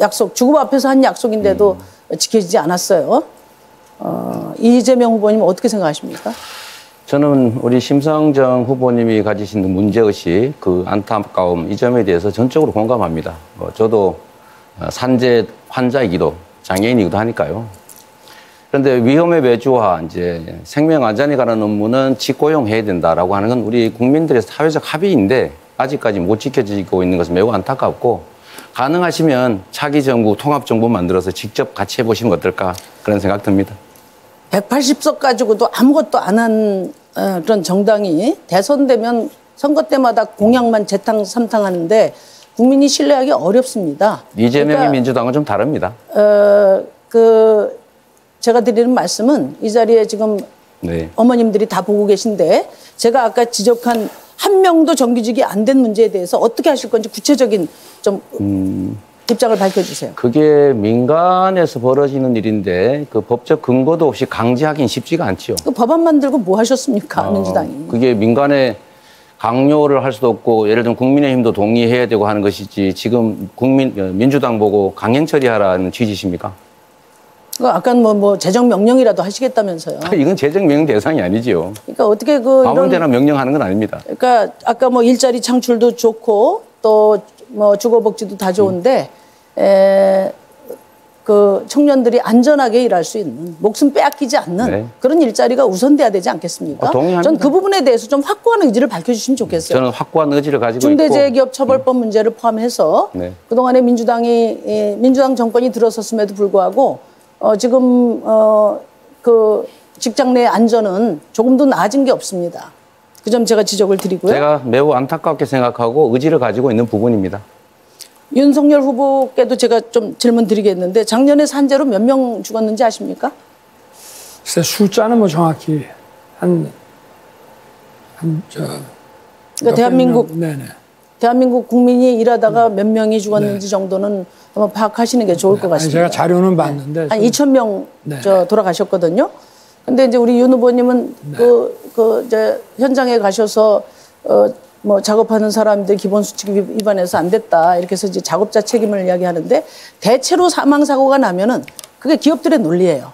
약속, 죽음 앞에서 한 약속인데도 지켜지지 않았어요. 이재명 후보님 어떻게 생각하십니까? 저는 우리 심상정 후보님이 가지신 문제의식, 그 안타까움, 이 점에 대해서 전적으로 공감합니다. 저도 산재 환자이기도 장애인이기도 하니까요. 그런데 위험의 외주화, 이제 생명 안전에 관한 업무는 직고용해야 된다라고 하는 건 우리 국민들의 사회적 합의인데 아직까지 못 지켜지고 있는 것은 매우 안타깝고, 가능하시면 차기 정부, 통합 정부 만들어서 직접 같이 해보시는 거 어떨까 그런 생각 듭니다. 180석 가지고도 아무것도 안 한 그런 정당이 대선되면 선거 때마다 공약만 재탕 삼탕하는데 국민이 신뢰하기 어렵습니다. 이재명이 그러니까, 민주당은 좀 다릅니다. 제가 드리는 말씀은 이 자리에 지금 네. 어머님들이 다 보고 계신데 제가 아까 지적한 한 명도 정규직이 안 된 문제에 대해서 어떻게 하실 건지 구체적인 좀 입장을 밝혀주세요. 그게 민간에서 벌어지는 일인데 그 법적 근거도 없이 강제하기는 쉽지가 않지요. 그 법안 만들고 뭐 하셨습니까? 민주당이. 그게 민간에 강요를 할 수도 없고 예를 들면 국민의힘도 동의해야 되고 하는 것이지 지금 민주당 보고 강행 처리하라는 취지십니까? 아까 뭐 재정명령이라도 하시겠다면서요. 이건 재정명령 대상이 아니지요. 그러니까 어떻게 아무데나 명령하는 건 아닙니다. 그러니까 아까 뭐 일자리 창출도 좋고 또 뭐 주거복지도 다 좋은데 그 청년들이 안전하게 일할 수 있는, 목숨 빼앗기지 않는 네. 그런 일자리가 우선돼야 되지 않겠습니까? 동의합니다. 전 그 부분에 대해서 좀 확고한 의지를 밝혀주시면 좋겠어요. 저는 확고한 의지를 가지고 중대재해기업처벌법 문제를 포함해서 네. 그동안에 민주당 정권이 들어섰음에도 불구하고 지금 그 직장 내 안전은 조금도 나아진 게 없습니다. 그 점 제가 지적을 드리고요. 제가 매우 안타깝게 생각하고 의지를 가지고 있는 부분입니다. 윤석열 후보께도 제가 좀 질문 드리겠는데 작년에 산재로 몇 명 죽었는지 아십니까? 글쎄 숫자는 뭐 정확히 그러니까 대한민국 국민이 일하다가 몇 명이 죽었는지 네. 정도는 한번 파악하시는 게 좋을 것 같습니다. 제가 자료는 봤는데. 한 2,000명 네. 돌아가셨거든요. 근데 이제 우리 윤 후보님은 네. 이제 현장에 가셔서 뭐 작업하는 사람들 기본 수칙 위반해서 안 됐다. 이렇게 해서 이제 작업자 책임을 이야기하는데 대체로 사망사고가 나면은 그게 기업들의 논리예요.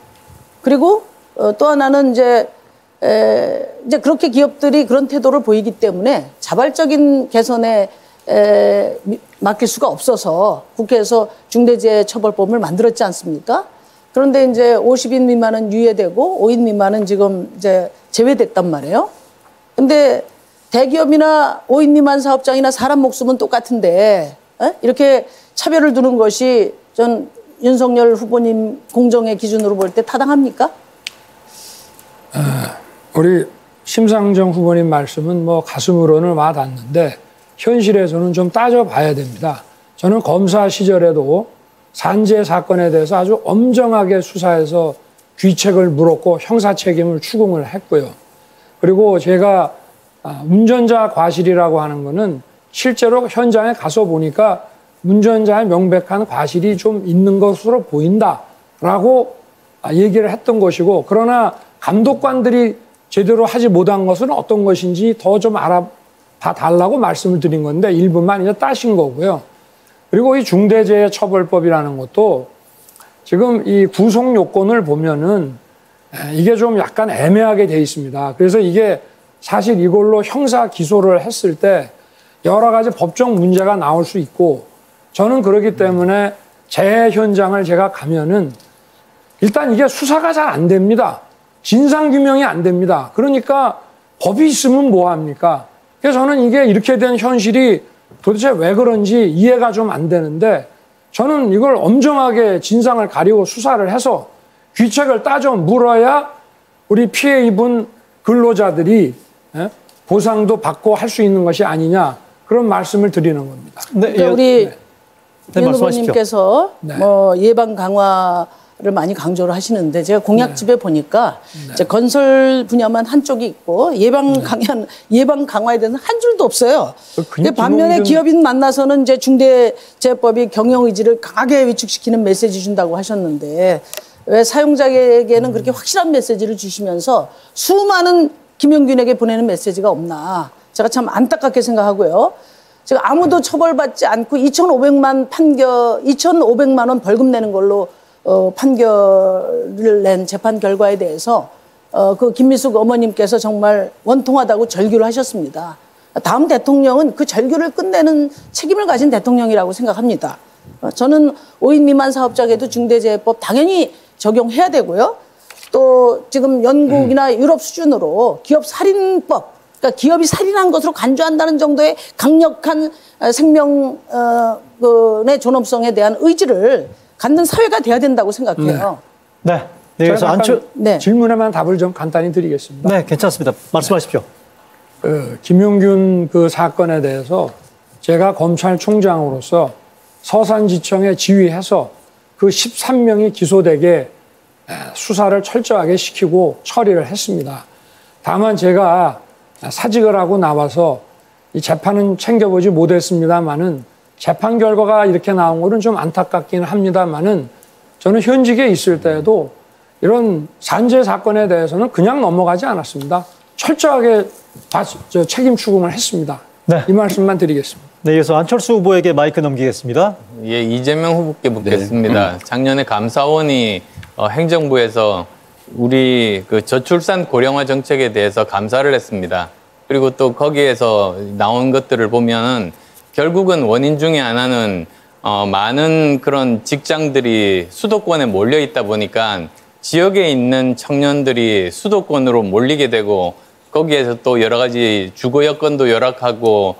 그리고 또 하나는 이제 그렇게 기업들이 그런 태도를 보이기 때문에 자발적인 개선에 맡길 수가 없어서 국회에서 중대재해처벌법을 만들었지 않습니까? 그런데 이제 50인 미만은 유예되고 5인 미만은 지금 이제 제외됐단 말이에요. 근데 대기업이나 5인 미만 사업장이나 사람 목숨은 똑같은데 이렇게 차별을 두는 것이 전 윤석열 후보님 공정의 기준으로 볼 때 타당합니까? 우리 심상정 후보님 말씀은 뭐 가슴으로는 와닿는데 현실에서는 좀 따져봐야 됩니다. 저는 검사 시절에도 산재 사건에 대해서 아주 엄정하게 수사해서 귀책을 물었고 형사 책임을 추궁을 했고요. 그리고 제가 운전자 과실이라고 하는 거는 실제로 현장에 가서 보니까 운전자의 명백한 과실이 좀 있는 것으로 보인다라고 얘기를 했던 것이고, 그러나 감독관들이 제대로 하지 못한 것은 어떤 것인지 더 좀 알아봐 달라고 말씀을 드린 건데 일부만 이제 따신 거고요. 그리고 이 중대재해처벌법이라는 것도 지금 이 구속 요건을 보면은 이게 좀 약간 애매하게 돼 있습니다. 그래서 이게 사실 이걸로 형사 기소를 했을 때 여러 가지 법적 문제가 나올 수 있고, 저는 그렇기 때문에 재해 현장을 제가 가면은 일단 이게 수사가 잘 안 됩니다. 진상규명이 안 됩니다. 그러니까 법이 있으면 뭐합니까? 그래서 저는 이게 이렇게 된 현실이 도대체 왜 그런지 이해가 좀 안 되는데, 저는 이걸 엄정하게 진상을 가리고 수사를 해서 귀책을 따져 물어야 우리 피해 입은 근로자들이 보상도 받고 할 수 있는 것이 아니냐, 그런 말씀을 드리는 겁니다. 네, 그러니까 우리 윤 후보님께서 네. 뭐 예방 강화 를 많이 강조를 하시는데 제가 공약집에 네. 보니까 네. 이제 건설 분야만 한쪽이 있고 예방 강화에 대해서는 한 줄도 없어요. 근데 반면에 기업인 만나서는 이제 중대재해법이 경영 의지를 강하게 위축시키는 메시지 준다고 하셨는데 왜 사용자에게는 그렇게 확실한 메시지를 주시면서 수많은 김용균에게 보내는 메시지가 없나, 제가 참 안타깝게 생각하고요. 지금 아무도 처벌받지 않고 2,500만 원 벌금 내는 걸로 판결을 낸 재판 결과에 대해서 그 김미숙 어머님께서 정말 원통하다고 절규를 하셨습니다. 다음 대통령은 그 절규를 끝내는 책임을 가진 대통령이라고 생각합니다. 저는 5인 미만 사업자에게도 중대재해법 당연히 적용해야 되고요. 또 지금 영국이나 유럽 수준으로 기업 살인법, 그러니까 기업이 살인한 것으로 간주한다는 정도의 강력한 생명의 존엄성에 대한 의지를 갖는 사회가 돼야 된다고 생각해요. 네, 그래서 질문에만 답을 좀 간단히 드리겠습니다. 네, 괜찮습니다. 말씀하십시오. 김용균 그 사건에 대해서 제가 검찰총장으로서 서산지청에 지휘해서 그 13명이 기소되게 수사를 철저하게 시키고 처리를 했습니다. 다만 제가 사직을 하고 나와서 이 재판은 챙겨보지 못했습니다만은 재판 결과가 이렇게 나온 거는 좀 안타깝긴 합니다만은 저는 현직에 있을 때에도 이런 산재 사건에 대해서는 그냥 넘어가지 않았습니다. 철저하게 책임 추궁을 했습니다. 네. 이 말씀만 드리겠습니다. 네, 그래서 안철수 후보에게 마이크 넘기겠습니다. 예, 이재명 후보께 묻겠습니다. 네. 작년에 감사원이 행정부에서 우리 그 저출산 고령화 정책에 대해서 감사를 했습니다. 그리고 또 거기에서 나온 것들을 보면은 결국은 원인 중에 하나는 많은 그런 직장들이 수도권에 몰려 있다 보니까 지역에 있는 청년들이 수도권으로 몰리게 되고 거기에서 또 여러 가지 주거 여건도 열악하고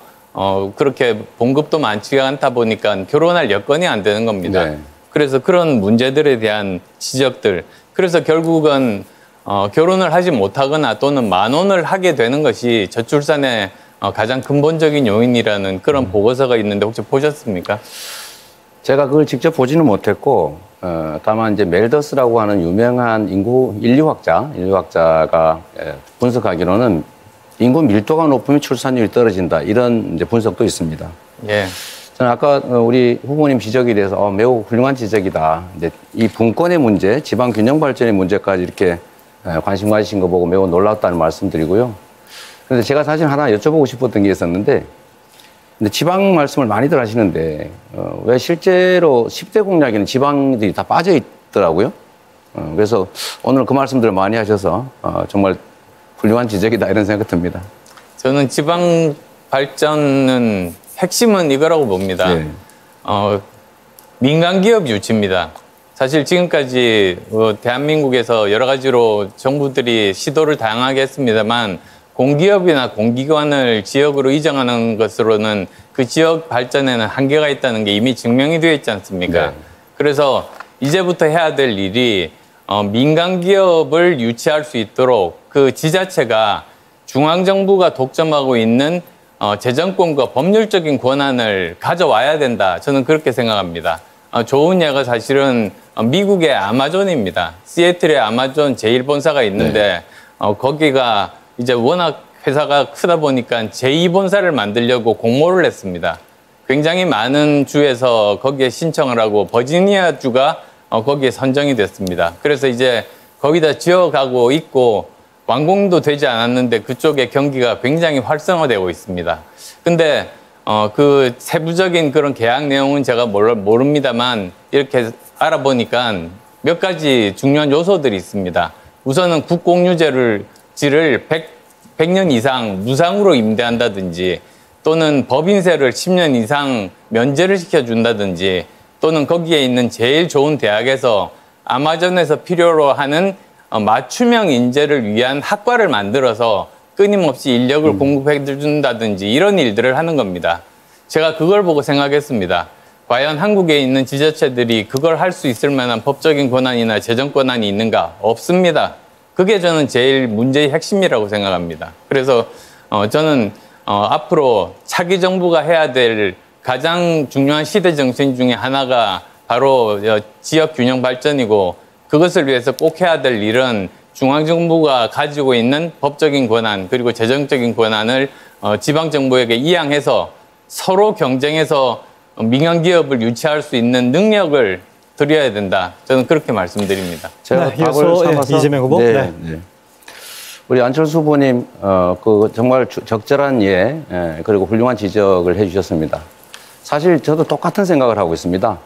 그렇게 봉급도 많지가 않다 보니까 결혼할 여건이 안 되는 겁니다. 네. 그래서 그런 문제들에 대한 지적들, 그래서 결국은 결혼을 하지 못하거나 또는 만혼을 하게 되는 것이 저출산의 가장 근본적인 요인이라는 그런 보고서가 있는데 혹시 보셨습니까? 제가 그걸 직접 보지는 못했고 다만 이제 멜더스라고 하는 유명한 인류학자가 분석하기로는 인구 밀도가 높으면 출산율이 떨어진다 이런 이제 분석도 있습니다. 예. 저는 아까 우리 후보님 지적에 대해서 매우 훌륭한 지적이다. 이제 이 분권의 문제, 지방 균형 발전의 문제까지 이렇게 관심 가지신 거 보고 매우 놀랐다는 말씀드리고요. 그런데 제가 사실 하나 여쭤보고 싶었던 게 있었는데. 근데 지방 말씀을 많이들 하시는데 왜 실제로 10대 공약에는 지방들이 다 빠져 있더라고요. 그래서 오늘 그 말씀들을 많이 하셔서 정말 훌륭한 지적이다 이런 생각이 듭니다. 저는 지방 발전은 핵심은 이거라고 봅니다. 네. 민간 기업 유치입니다. 사실 지금까지 대한민국에서 여러 가지로 정부들이 시도를 다양하게 했습니다만 공기업이나 공기관을 지역으로 이전하는 것으로는 그 지역 발전에는 한계가 있다는 게 이미 증명이 되어 있지 않습니까? 네. 그래서 이제부터 해야 될 일이 민간 기업을 유치할 수 있도록 그 지자체가 중앙정부가 독점하고 있는 재정권과 법률적인 권한을 가져와야 된다. 저는 그렇게 생각합니다. 좋은 예가 사실은 미국의 아마존입니다. 시애틀에 아마존 제1본사가 있는데 네. 거기가 이제 워낙 회사가 크다 보니까 제2본사를 만들려고 공모를 했습니다. 굉장히 많은 주에서 거기에 신청을 하고 버지니아주가 거기에 선정이 됐습니다. 그래서 이제 거기다 지어가고 있고 완공도 되지 않았는데 그쪽의 경기가 굉장히 활성화되고 있습니다. 근데 그 세부적인 그런 계약 내용은 제가 모릅니다만 이렇게 알아보니까 몇 가지 중요한 요소들이 있습니다. 우선은 국공유제를 100년 이상 무상으로 임대한다든지 또는 법인세를 10년 이상 면제를 시켜준다든지 또는 거기에 있는 제일 좋은 대학에서 아마존에서 필요로 하는 맞춤형 인재를 위한 학과를 만들어서 끊임없이 인력을 공급해준다든지 이런 일들을 하는 겁니다. 제가 그걸 보고 생각했습니다. 과연 한국에 있는 지자체들이 그걸 할 수 있을 만한 법적인 권한이나 재정 권한이 있는가? 없습니다. 그게 저는 제일 문제의 핵심이라고 생각합니다. 그래서 저는 앞으로 차기 정부가 해야 될 가장 중요한 시대 정신 중에 하나가 바로 지역 균형 발전이고 그것을 위해서 꼭 해야 될 일은 중앙정부가 가지고 있는 법적인 권한 그리고 재정적인 권한을 지방정부에게 이양해서 서로 경쟁해서 민간기업을 유치할 수 있는 능력을 드려야 된다. 저는 그렇게 말씀드립니다. 제가 답을 삼아서 이재명 후보. 네. 우리 안철수 후보님, 그 정말 적절한 예, 그리고 훌륭한 지적을 해주셨습니다. 사실 저도 똑같은 생각을 하고 있습니다.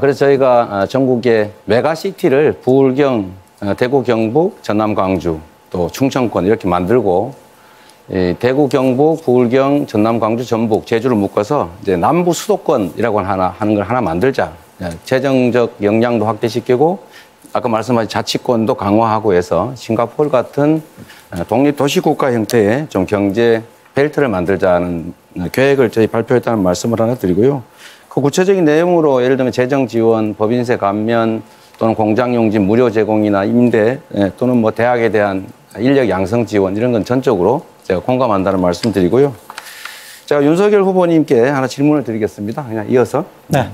그래서 저희가 전국의 메가시티를 부울경, 대구, 경북, 전남, 광주, 또 충청권 이렇게 만들고 대구, 경북, 부울경, 전남, 광주, 전북, 제주를 묶어서 이제 남부 수도권이라고 하는 걸 하나 만들자. 재정적 역량도 확대시키고 아까 말씀하신 자치권도 강화하고 해서 싱가포르 같은 독립도시국가 형태의 좀 경제 벨트를 만들자는 계획을 저희 발표했다는 말씀을 하나 드리고요. 그 구체적인 내용으로 예를 들면 재정지원, 법인세 감면 또는 공장용진 무료 제공이나 임대 또는 뭐 대학에 대한 인력 양성 지원 이런 건 전적으로 제가 공감한다는 말씀 드리고요. 제가 윤석열 후보님께 하나 질문을 드리겠습니다. 그냥 이어서. 네.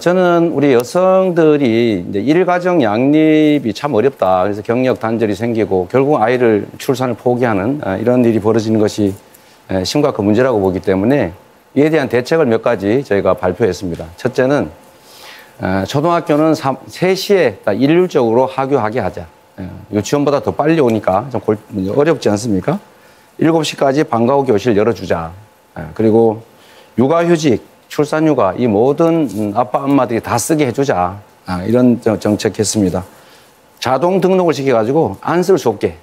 저는 우리 여성들이 이제 일가정 양립이 참 어렵다. 그래서 경력 단절이 생기고 결국 아이를 출산을 포기하는 이런 일이 벌어지는 것이 심각한 문제라고 보기 때문에 이에 대한 대책을 몇 가지 저희가 발표했습니다. 첫째는 초등학교는 3시에 다 일률적으로 하교하게 하자. 유치원보다 더 빨리 오니까 좀 어렵지 않습니까? 7시까지 방과 후 교실 열어주자. 그리고 육아휴직. 출산휴가 이 모든 아빠 엄마들이 다 쓰게 해주자 이런 정책했습니다. 자동 등록을 시켜가지고 안 쓸 수 없게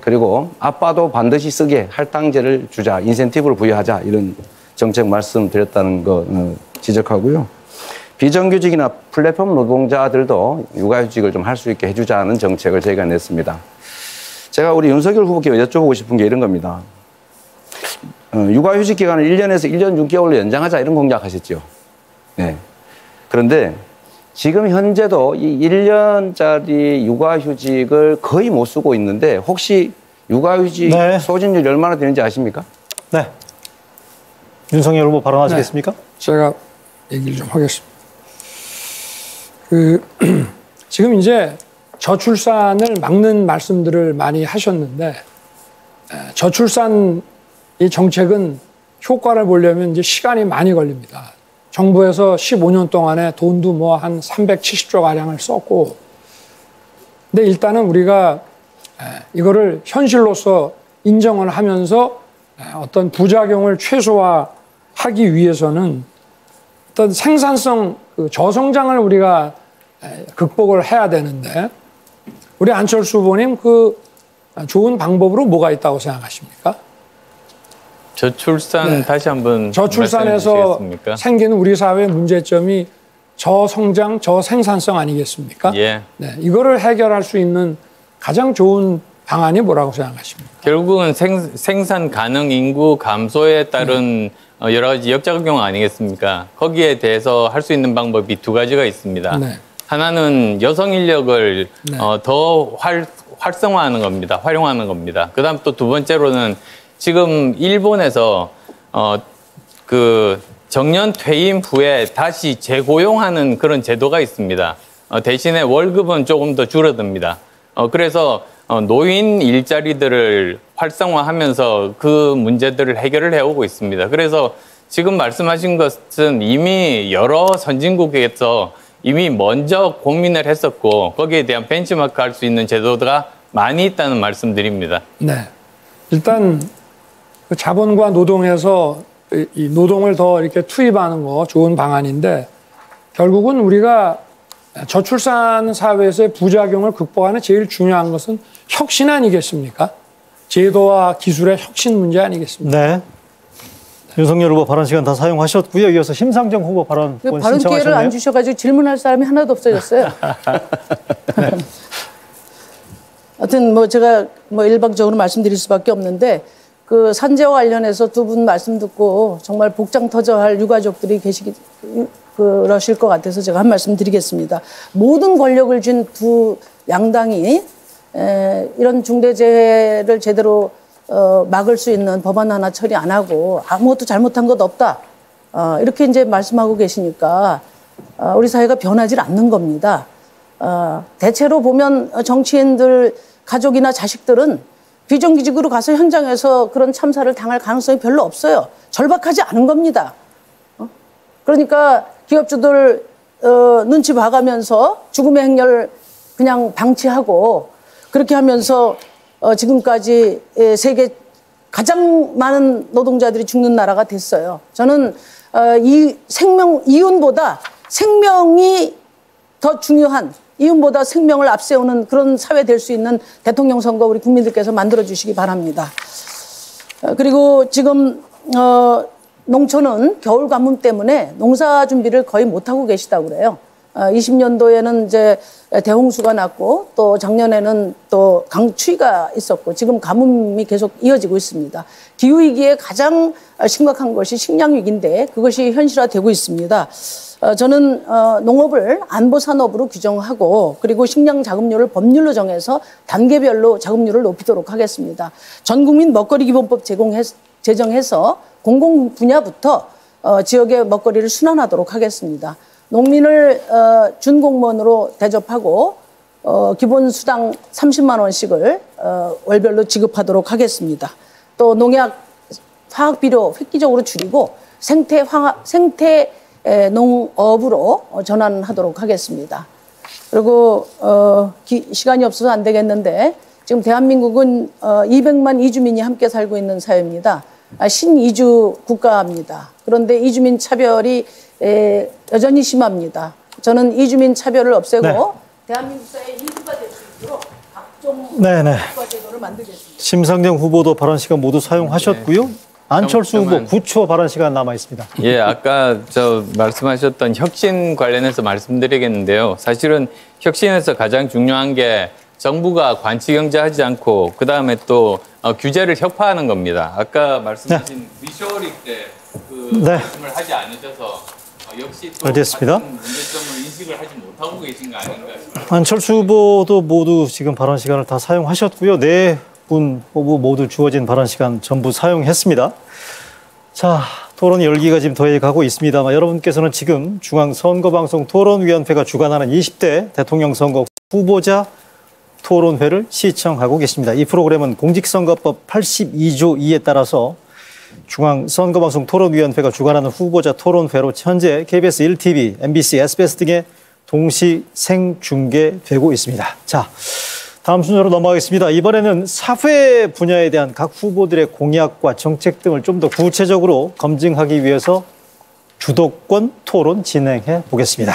그리고 아빠도 반드시 쓰게 할당제를 주자 인센티브를 부여하자 이런 정책 말씀드렸다는 거 지적하고요. 비정규직이나 플랫폼 노동자들도 육아휴직을 좀 할 수 있게 해주자는 정책을 저희가 냈습니다. 제가 우리 윤석열 후보께 여쭤보고 싶은 게 이런 겁니다. 육아휴직 기간을 1년에서 1년 6개월로 연장하자 이런 공약하셨죠. 네. 그런데 지금 현재도 이 1년짜리 육아휴직을 거의 못 쓰고 있는데 혹시 육아휴직 네. 소진율이 얼마나 되는지 아십니까? 네. 윤석열 후보 발언하시겠습니까? 네. 제가 얘기를 좀 하겠습니다. 지금 이제 저출산을 막는 말씀들을 많이 하셨는데 저출산 이 정책은 효과를 보려면 이제 시간이 많이 걸립니다. 정부에서 15년 동안에 돈도 뭐 한 370조가량을 썼고, 근데 일단은 우리가 이거를 현실로서 인정을 하면서 어떤 부작용을 최소화하기 위해서는 어떤 생산성, 그 저성장을 우리가 극복을 해야 되는데, 우리 안철수 후보님 그 좋은 방법으로 뭐가 있다고 생각하십니까? 저출산 네. 다시 한번 저출산에서 생기는 우리 사회의 문제점이 저성장, 저생산성 아니겠습니까? 예. 네, 이거를 해결할 수 있는 가장 좋은 방안이 뭐라고 생각하십니까? 결국은 생산 가능 인구 감소에 따른 여러 가지 역작용 아니겠습니까? 거기에 대해서 할 수 있는 방법이 두 가지가 있습니다. 네. 하나는 여성 인력을 네. 더 활성화하는 겁니다. 활용하는 겁니다. 그다음 또 두 번째로는 지금 일본에서 그 정년 퇴임 후에 다시 재고용하는 그런 제도가 있습니다. 대신에 월급은 조금 더 줄어듭니다. 그래서 노인 일자리들을 활성화하면서 그 문제들을 해결을 해오고 있습니다. 그래서 지금 말씀하신 것은 이미 여러 선진국에서 이미 먼저 고민을 했었고 거기에 대한 벤치마크 할 수 있는 제도가 많이 있다는 말씀드립니다. 네, 일단 자본과 노동에서 이 노동을 더 이렇게 투입하는 거 좋은 방안인데 결국은 우리가 저출산 사회에서의 부작용을 극복하는 제일 중요한 것은 혁신 아니겠습니까? 제도와 기술의 혁신 문제 아니겠습니까? 네. 윤석열 후보 발언 시간 다 사용하셨고요. 이어서 심상정 후보 발언 신청하셨네요. 발언 기회를 안 주셔가지고 질문할 사람이 하나도 없어졌어요. 네. 하여튼 뭐 제가 뭐 일방적으로 말씀드릴 수밖에 없는데 그 산재와 관련해서 두 분 말씀 듣고 정말 복장터져할 유가족들이 그러실 것 같아서 제가 한 말씀 드리겠습니다. 모든 권력을 쥔 두 양당이 이런 중대재해를 제대로 막을 수 있는 법안 하나 처리 안 하고 아무것도 잘못한 것 없다. 이렇게 이제 말씀하고 계시니까 우리 사회가 변하지 않는 겁니다. 대체로 보면 정치인들 가족이나 자식들은 비정규직으로 가서 현장에서 그런 참사를 당할 가능성이 별로 없어요. 절박하지 않은 겁니다. 그러니까 기업주들 눈치 봐가면서 죽음의 행렬 그냥 방치하고 그렇게 하면서 지금까지 세계 가장 많은 노동자들이 죽는 나라가 됐어요. 저는 이 이윤보다 생명이 더 중요한, 이윤보다 생명을 앞세우는 그런 사회 될 수 있는 대통령 선거 우리 국민들께서 만들어주시기 바랍니다. 그리고 지금 농촌은 겨울 가뭄 때문에 농사 준비를 거의 못하고 계시다고 그래요. 20년도에는 이제 대홍수가 났고 또 작년에는 또 강추위가 있었고 지금 가뭄이 계속 이어지고 있습니다. 기후위기에 가장 심각한 것이 식량위기인데 그것이 현실화되고 있습니다. 저는 농업을 안보산업으로 규정하고 그리고 식량자급률을 법률로 정해서 단계별로 자급률을 높이도록 하겠습니다. 전국민 먹거리기본법 제정해서 공공 분야부터 지역의 먹거리를 순환하도록 하겠습니다. 농민을 준공무원으로 대접하고 기본수당 30만 원씩을 월별로 지급하도록 하겠습니다. 또 농약 화학비료 획기적으로 줄이고 생태 농업으로 전환하도록 하겠습니다. 그리고 시간이 없어서 안 되겠는데 지금 대한민국은 200만 이주민이 함께 살고 있는 사회입니다. 신이주 국가입니다. 그런데 이주민 차별이 여전히 심합니다. 저는 이주민 차별을 없애고 네. 대한민국 사회의 일부가 될 수 있도록 각종 국가제도를 만들겠습니다. 심상정 후보도 발언 시간 모두 사용하셨고요. 네. 안철수 후보 9초 발언 시간 남아 있습니다. 예, 아까 저 말씀하셨던 혁신 관련해서 말씀드리겠는데요. 사실은 혁신에서 가장 중요한 게 정부가 관치경제하지 않고 그다음에 또 규제를 협파하는 겁니다. 아까 말씀하신 네. 리쇼어링 때 그 말씀을 하지 않으셔서 역시 또 알겠습니다. 문제점을 인식을 하지 못하고 계신 거 아닌가 싶습니다. 안철수 후보도 모두 지금 발언 시간을 다 사용하셨고요. 네 분 후보 모두 주어진 발언 시간 전부 사용했습니다. 자, 토론이 열기가 지금 더해가고 있습니다만 여러분께서는 지금 중앙선거방송토론위원회가 주관하는 20대 대통령 선거 후보자 토론회를 시청하고 계십니다. 이 프로그램은 공직선거법 82조 2에 따라서 중앙선거방송토론위원회가 주관하는 후보자 토론회로 현재 KBS 1TV, MBC, SBS 등에 동시 생중계되고 있습니다. 자, 다음 순서로 넘어가겠습니다. 이번에는 사회 분야에 대한 각 후보들의 공약과 정책 등을 좀 더 구체적으로 검증하기 위해서 주도권 토론 진행해 보겠습니다.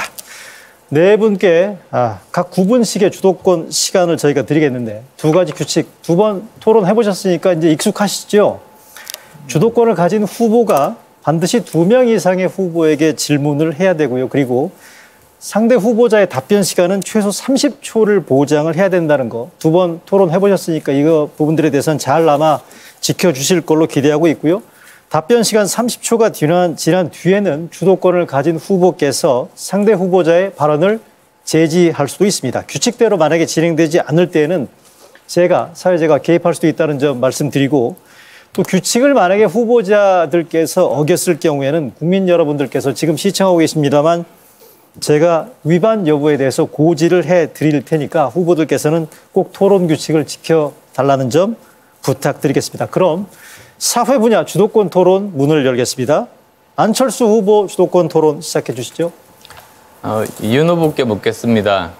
네 분께 각 9분씩의 주도권 시간을 저희가 드리겠는데 두 가지 규칙 두 번 토론해 보셨으니까 이제 익숙하시죠? 주도권을 가진 후보가 반드시 2명 이상의 후보에게 질문을 해야 되고요. 그리고 상대 후보자의 답변 시간은 최소 30초를 보장을 해야 된다는 거. 두 번 토론해 보셨으니까 이거 부분들에 대해서는 잘 아마 지켜주실 걸로 기대하고 있고요. 답변 시간 30초가 지난 뒤에는 주도권을 가진 후보께서 상대 후보자의 발언을 제지할 수도 있습니다. 규칙대로 만약에 진행되지 않을 때에는 사회자가 개입할 수도 있다는 점 말씀드리고 또 규칙을 만약에 후보자들께서 어겼을 경우에는 국민 여러분들께서 지금 시청하고 계십니다만 제가 위반 여부에 대해서 고지를 해드릴 테니까 후보들께서는 꼭 토론 규칙을 지켜달라는 점 부탁드리겠습니다. 그럼 사회 분야 주도권 토론 문을 열겠습니다. 안철수 후보 주도권 토론 시작해 주시죠. 이윤 후보께 묻겠습니다.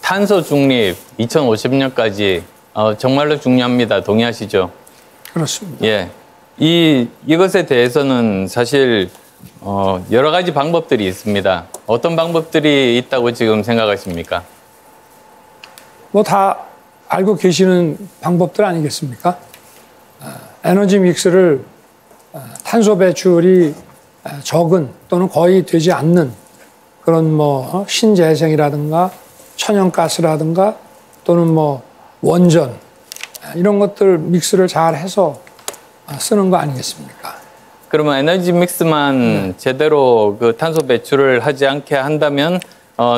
탄소 중립 2050년까지 정말로 중요합니다. 동의하시죠? 그렇습니다. 예, 이것에 대해서는 사실 여러 가지 방법들이 있습니다. 어떤 방법들이 있다고 지금 생각하십니까? 뭐 다 알고 계시는 방법들 아니겠습니까? 에너지 믹스를 탄소 배출이 적은 또는 거의 되지 않는 그런 뭐 신재생이라든가 천연가스라든가 또는 뭐 원전 이런 것들 믹스를 잘 해서 쓰는 거 아니겠습니까? 그러면 에너지 믹스만 제대로 그 탄소 배출을 하지 않게 한다면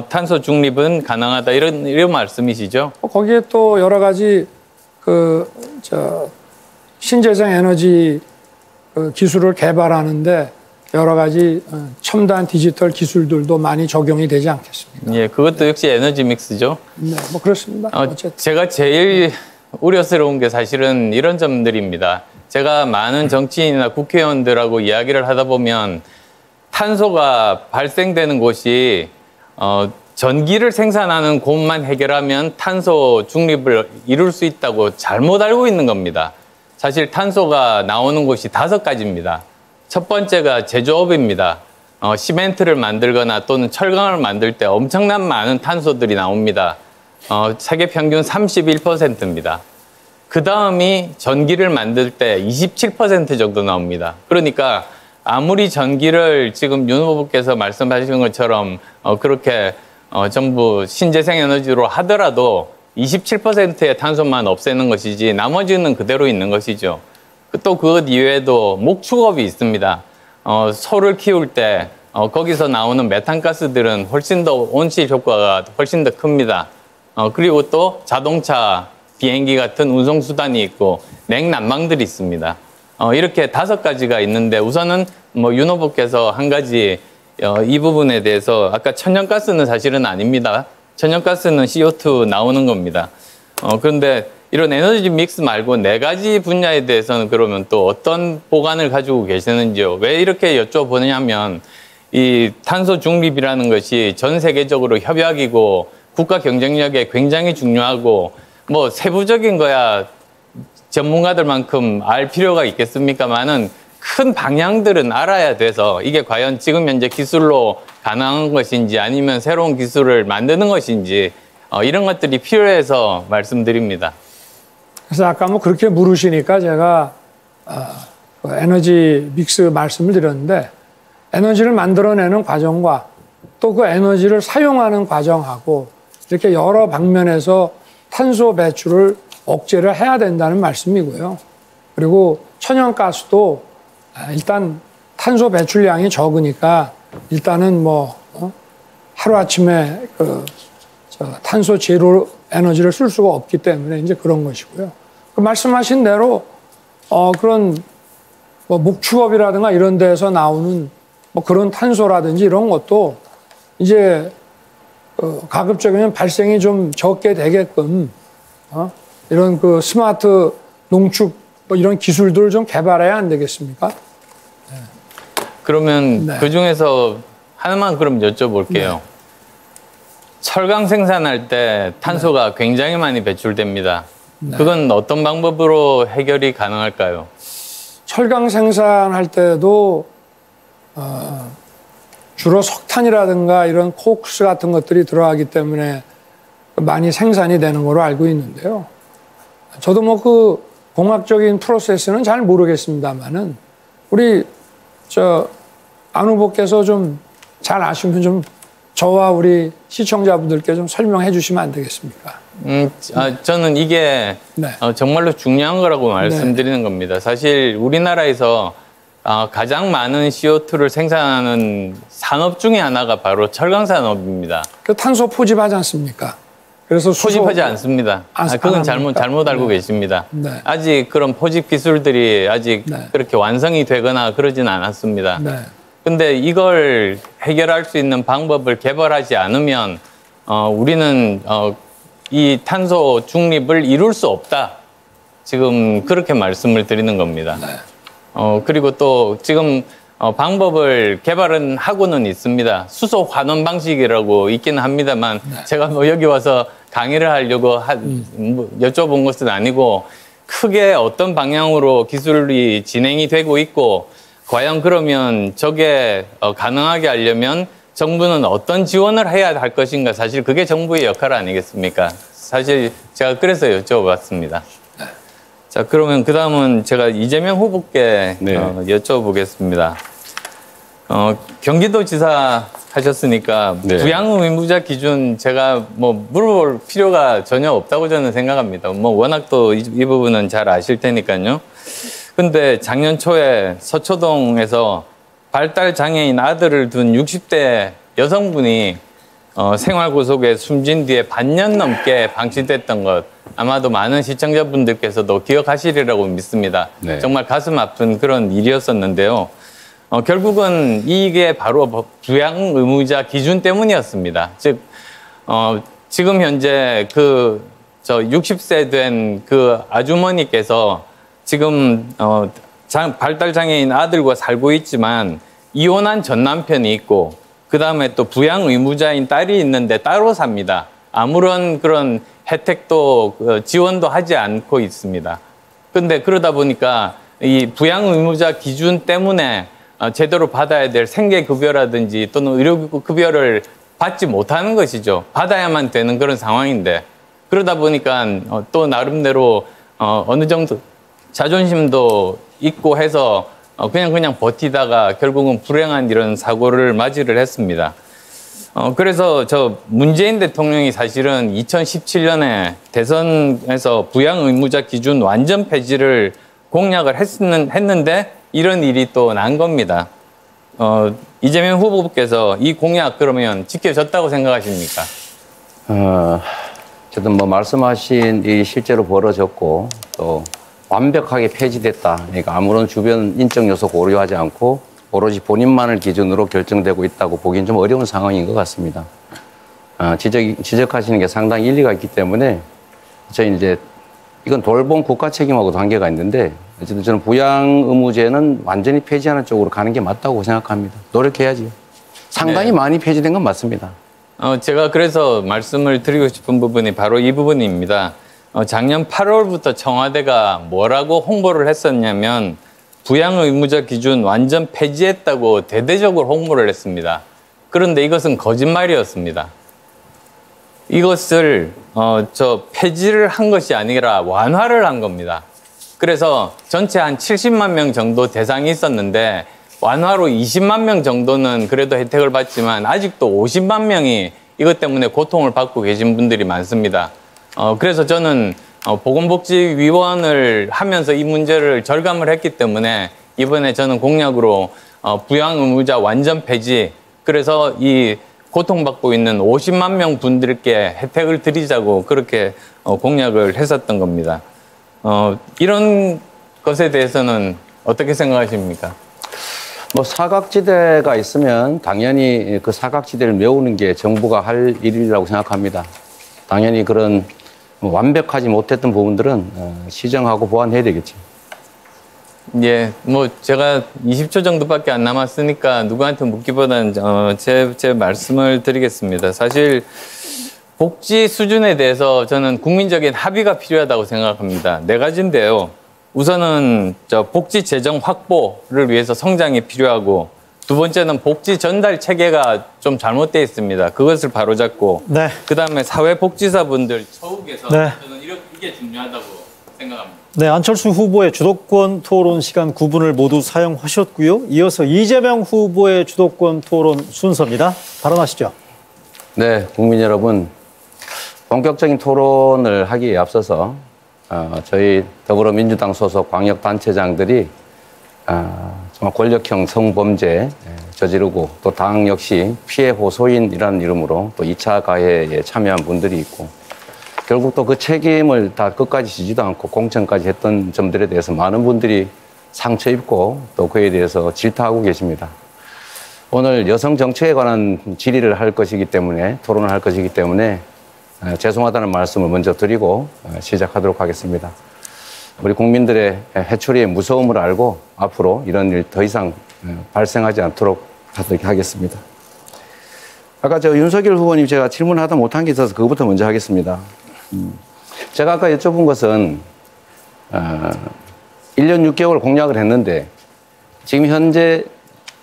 탄소 중립은 가능하다 이런 말씀이시죠? 거기에 또 여러 가지 신재생 에너지 기술을 개발하는데 여러 가지 첨단 디지털 기술들도 많이 적용이 되지 않겠습니까? 예, 그것도 역시 에너지 믹스죠. 네, 뭐 그렇습니다. 제가 제일 우려스러운 게 사실은 이런 점들입니다. 제가 많은 정치인이나 국회의원들하고 이야기를 하다 보면 탄소가 발생되는 곳이 전기를 생산하는 곳만 해결하면 탄소 중립을 이룰 수 있다고 잘못 알고 있는 겁니다. 사실 탄소가 나오는 곳이 5가지입니다. 첫 번째가 제조업입니다. 시멘트를 만들거나 또는 철강을 만들 때 엄청난 많은 탄소들이 나옵니다. 세계 평균 31%입니다. 그 다음이 전기를 만들 때 27% 정도 나옵니다. 그러니까 아무리 전기를 지금 윤 후보께서 말씀하신 것처럼 그렇게 전부 신재생에너지로 하더라도 27%의 탄소만 없애는 것이지 나머지는 그대로 있는 것이죠. 또 그것 이외에도 목축업이 있습니다. 소를 키울 때 거기서 나오는 메탄가스들은 훨씬 더 온실 효과가 훨씬 더 큽니다. 그리고 또 자동차, 비행기 같은 운송수단이 있고 냉난방들이 있습니다. 이렇게 5가지가 있는데 우선은 윤 후보께서 한 가지 이 부분에 대해서 아까 천연가스는 사실은 아닙니다. 천연가스는 CO2 나오는 겁니다. 그런데 이런 에너지 믹스 말고 4가지 분야에 대해서는 그러면 또 어떤 보관을 가지고 계시는지요? 왜 이렇게 여쭤보느냐면 이 탄소 중립이라는 것이 전 세계적으로 협약이고 국가 경쟁력에 굉장히 중요하고 뭐 세부적인 거야 전문가들만큼 알 필요가 있겠습니까만은 큰 방향들은 알아야 돼서 이게 과연 지금 현재 기술로 가능한 것인지 아니면 새로운 기술을 만드는 것인지 이런 것들이 필요해서 말씀드립니다. 그래서 아까 뭐 그렇게 물으시니까 제가 에너지 믹스 말씀을 드렸는데 에너지를 만들어내는 과정과 또 그 에너지를 사용하는 과정하고 이렇게 여러 방면에서 탄소 배출을 억제를 해야 된다는 말씀이고요. 그리고 천연가스도 일단 탄소 배출량이 적으니까 일단은 뭐 하루아침에 탄소 제로 에너지를 쓸 수가 없기 때문에 이제 그런 것이고요. 그 말씀하신 대로 그런 뭐 목축업이라든가 이런 데에서 나오는 뭐 그런 탄소라든지 이런 것도 이제 가급적이면 발생이 좀 적게 되게끔 이런 그 스마트 농축 뭐 이런 기술들을 좀 개발해야 안 되겠습니까? 네. 그러면 네. 그중에서 하나만 그럼 여쭤볼게요. 네. 철강 생산할 때 탄소가 네. 굉장히 많이 배출됩니다. 네. 그건 어떤 방법으로 해결이 가능할까요? 철강 생산할 때도 주로 석탄이라든가 이런 코크스 같은 것들이 들어가기 때문에 많이 생산이 되는 걸로 알고 있는데요. 저도 뭐 그 공학적인 프로세스는 잘 모르겠습니다만은 우리 안 후보께서 좀 잘 아시면 좀 저와 우리 시청자분들께 좀 설명해 주시면 안 되겠습니까? 저는 이게 네. 정말로 중요한 거라고 말씀드리는 네. 겁니다. 사실 우리나라에서 가장 많은 CO2를 생산하는 산업 중에 하나가 바로 철강 산업입니다. 그 탄소 포집하지 않습니까? 그래서 포집하지 않습니다. 그건 잘못 알고 네. 계십니다. 네. 아직 그런 포집 기술들이 아직 네. 그렇게 완성이 되거나 그러진 않았습니다. 네. 근데 이걸 해결할 수 있는 방법을 개발하지 않으면 우리는 이 탄소 중립을 이룰 수 없다. 지금 그렇게 말씀을 드리는 겁니다. 네. 그리고 또 지금 방법을 개발은 하고는 있습니다. 수소 환원 방식이라고 있기는 합니다만 네. 제가 뭐 여기 와서 강의를 하려고 여쭤본 것은 아니고 크게 어떤 방향으로 기술이 진행이 되고 있고 과연 그러면 저게 가능하게 하려면 정부는 어떤 지원을 해야 할 것인가 사실 그게 정부의 역할 아니겠습니까? 사실 제가 그래서 여쭤봤습니다. 자, 그러면 그 다음은 제가 이재명 후보께 네. 여쭤보겠습니다. 경기도지사 하셨으니까 네. 부양의무자 기준 제가 뭐 물어볼 필요가 전혀 없다고 저는 생각합니다. 뭐 워낙 또 이 부분은 잘 아실 테니까요. 근데 작년 초에 서초동에서 발달장애인 아들을 둔 60대 여성분이 생활고속에 숨진 뒤에 반년 넘게 방치됐던 것 아마도 많은 시청자분들께서도 기억하시리라고 믿습니다. 네. 정말 가슴 아픈 그런 일이었었는데요. 결국은 이게 바로 부양의무자 기준 때문이었습니다. 즉 지금 현재 그 60세 된 그 아주머니께서 지금 발달장애인 아들과 살고 있지만 이혼한 전 남편이 있고 그다음에 또 부양의무자인 딸이 있는데 따로 삽니다. 아무런 그런 혜택도 지원도 하지 않고 있습니다. 근데 그러다 보니까 이 부양의무자 기준 때문에 제대로 받아야 될 생계급여라든지 또는 의료급여를 받지 못하는 것이죠. 받아야만 되는 그런 상황인데, 그러다 보니까 또 나름대로 어느 정도 자존심도 있고 해서 그냥 버티다가 결국은 불행한 이런 사고를 맞이를 했습니다. 그래서 저 문재인 대통령이 사실은 2017년에 대선에서 부양의무자 기준 완전 폐지를 공약을 했는데 이런 일이 또 난 겁니다. 이재명 후보께서 이 공약 그러면 지켜졌다고 생각하십니까? 어쨌든 뭐 말씀하신 이 실제로 벌어졌고 또 완벽하게 폐지됐다. 그러니까 아무런 주변 인적 요소 고려하지 않고 오로지 본인만을 기준으로 결정되고 있다고 보기엔 좀 어려운 상황인 것 같습니다. 지적하시는 게 상당히 일리가 있기 때문에 저희 이제 이건 돌봄 국가 책임하고 관계가 있는데 어쨌든 저는 부양 의무제는 완전히 폐지하는 쪽으로 가는 게 맞다고 생각합니다. 노력해야지요. 상당히 네. 많이 폐지된 건 맞습니다. 제가 그래서 말씀을 드리고 싶은 부분이 바로 이 부분입니다. 작년 8월부터 청와대가 뭐라고 홍보를 했었냐면 부양의무자 기준 완전 폐지했다고 대대적으로 홍보를 했습니다. 그런데 이것은 거짓말이었습니다. 이것을 폐지를 한 것이 아니라 완화를 한 겁니다. 그래서 전체 한 70만 명 정도 대상이 있었는데 완화로 20만 명 정도는 그래도 혜택을 받지만 아직도 50만 명이 이것 때문에 고통을 받고 계신 분들이 많습니다. 그래서 저는 보건복지위원을 하면서 이 문제를 절감을 했기 때문에 이번에 저는 공약으로 부양의무자 완전 폐지, 그래서 이 고통받고 있는 50만 명 분들께 혜택을 드리자고 그렇게 공약을 했었던 겁니다. 이런 것에 대해서는 어떻게 생각하십니까? 뭐 사각지대가 있으면 당연히 그 사각지대를 메우는 게 정부가 할 일이라고 생각합니다. 당연히 그런 완벽하지 못했던 부분들은 시정하고 보완해야 되겠죠. 예, 뭐 제가 20초 정도밖에 안 남았으니까 누구한테 묻기보다는 제 말씀을 드리겠습니다. 사실 복지 수준에 대해서 저는 국민적인 합의가 필요하다고 생각합니다. 네 가지인데요. 우선은 복지 재정 확보를 위해서 성장이 필요하고, 두 번째는 복지 전달 체계가 좀 잘못되어 있습니다. 그것을 바로잡고, 네. 그다음에 사회복지사분들 처우에서 네. 저는 이게 중요하다고 생각합니다. 네, 안철수 후보의 주도권 토론 시간 9분을 모두 사용하셨고요. 이어서 이재명 후보의 주도권 토론 순서입니다. 발언하시죠. 네, 국민 여러분, 본격적인 토론을 하기에 앞서서 저희 더불어민주당 소속 광역단체장들이 정말 권력형 성범죄 저지르고 또 당 역시 피해 호소인이라는 이름으로 또 2차 가해에 참여한 분들이 있고, 결국 또 그 책임을 다 끝까지 지지도 않고 공천까지 했던 점들에 대해서 많은 분들이 상처 입고 또 그에 대해서 질타하고 계십니다. 오늘 여성 정책에 관한 질의를 할 것이기 때문에, 토론을 할 것이기 때문에 죄송하다는 말씀을 먼저 드리고 시작하도록 하겠습니다. 우리 국민들의 해초리의 무서움을 알고 앞으로 이런 일 더 이상 발생하지 않도록 하겠습니다. 아까 저 윤석열 후보님 제가 질문하다 못한 게 있어서 그것부터 먼저 하겠습니다. 제가 아까 여쭤본 것은 1년 6개월 공약을 했는데 지금 현재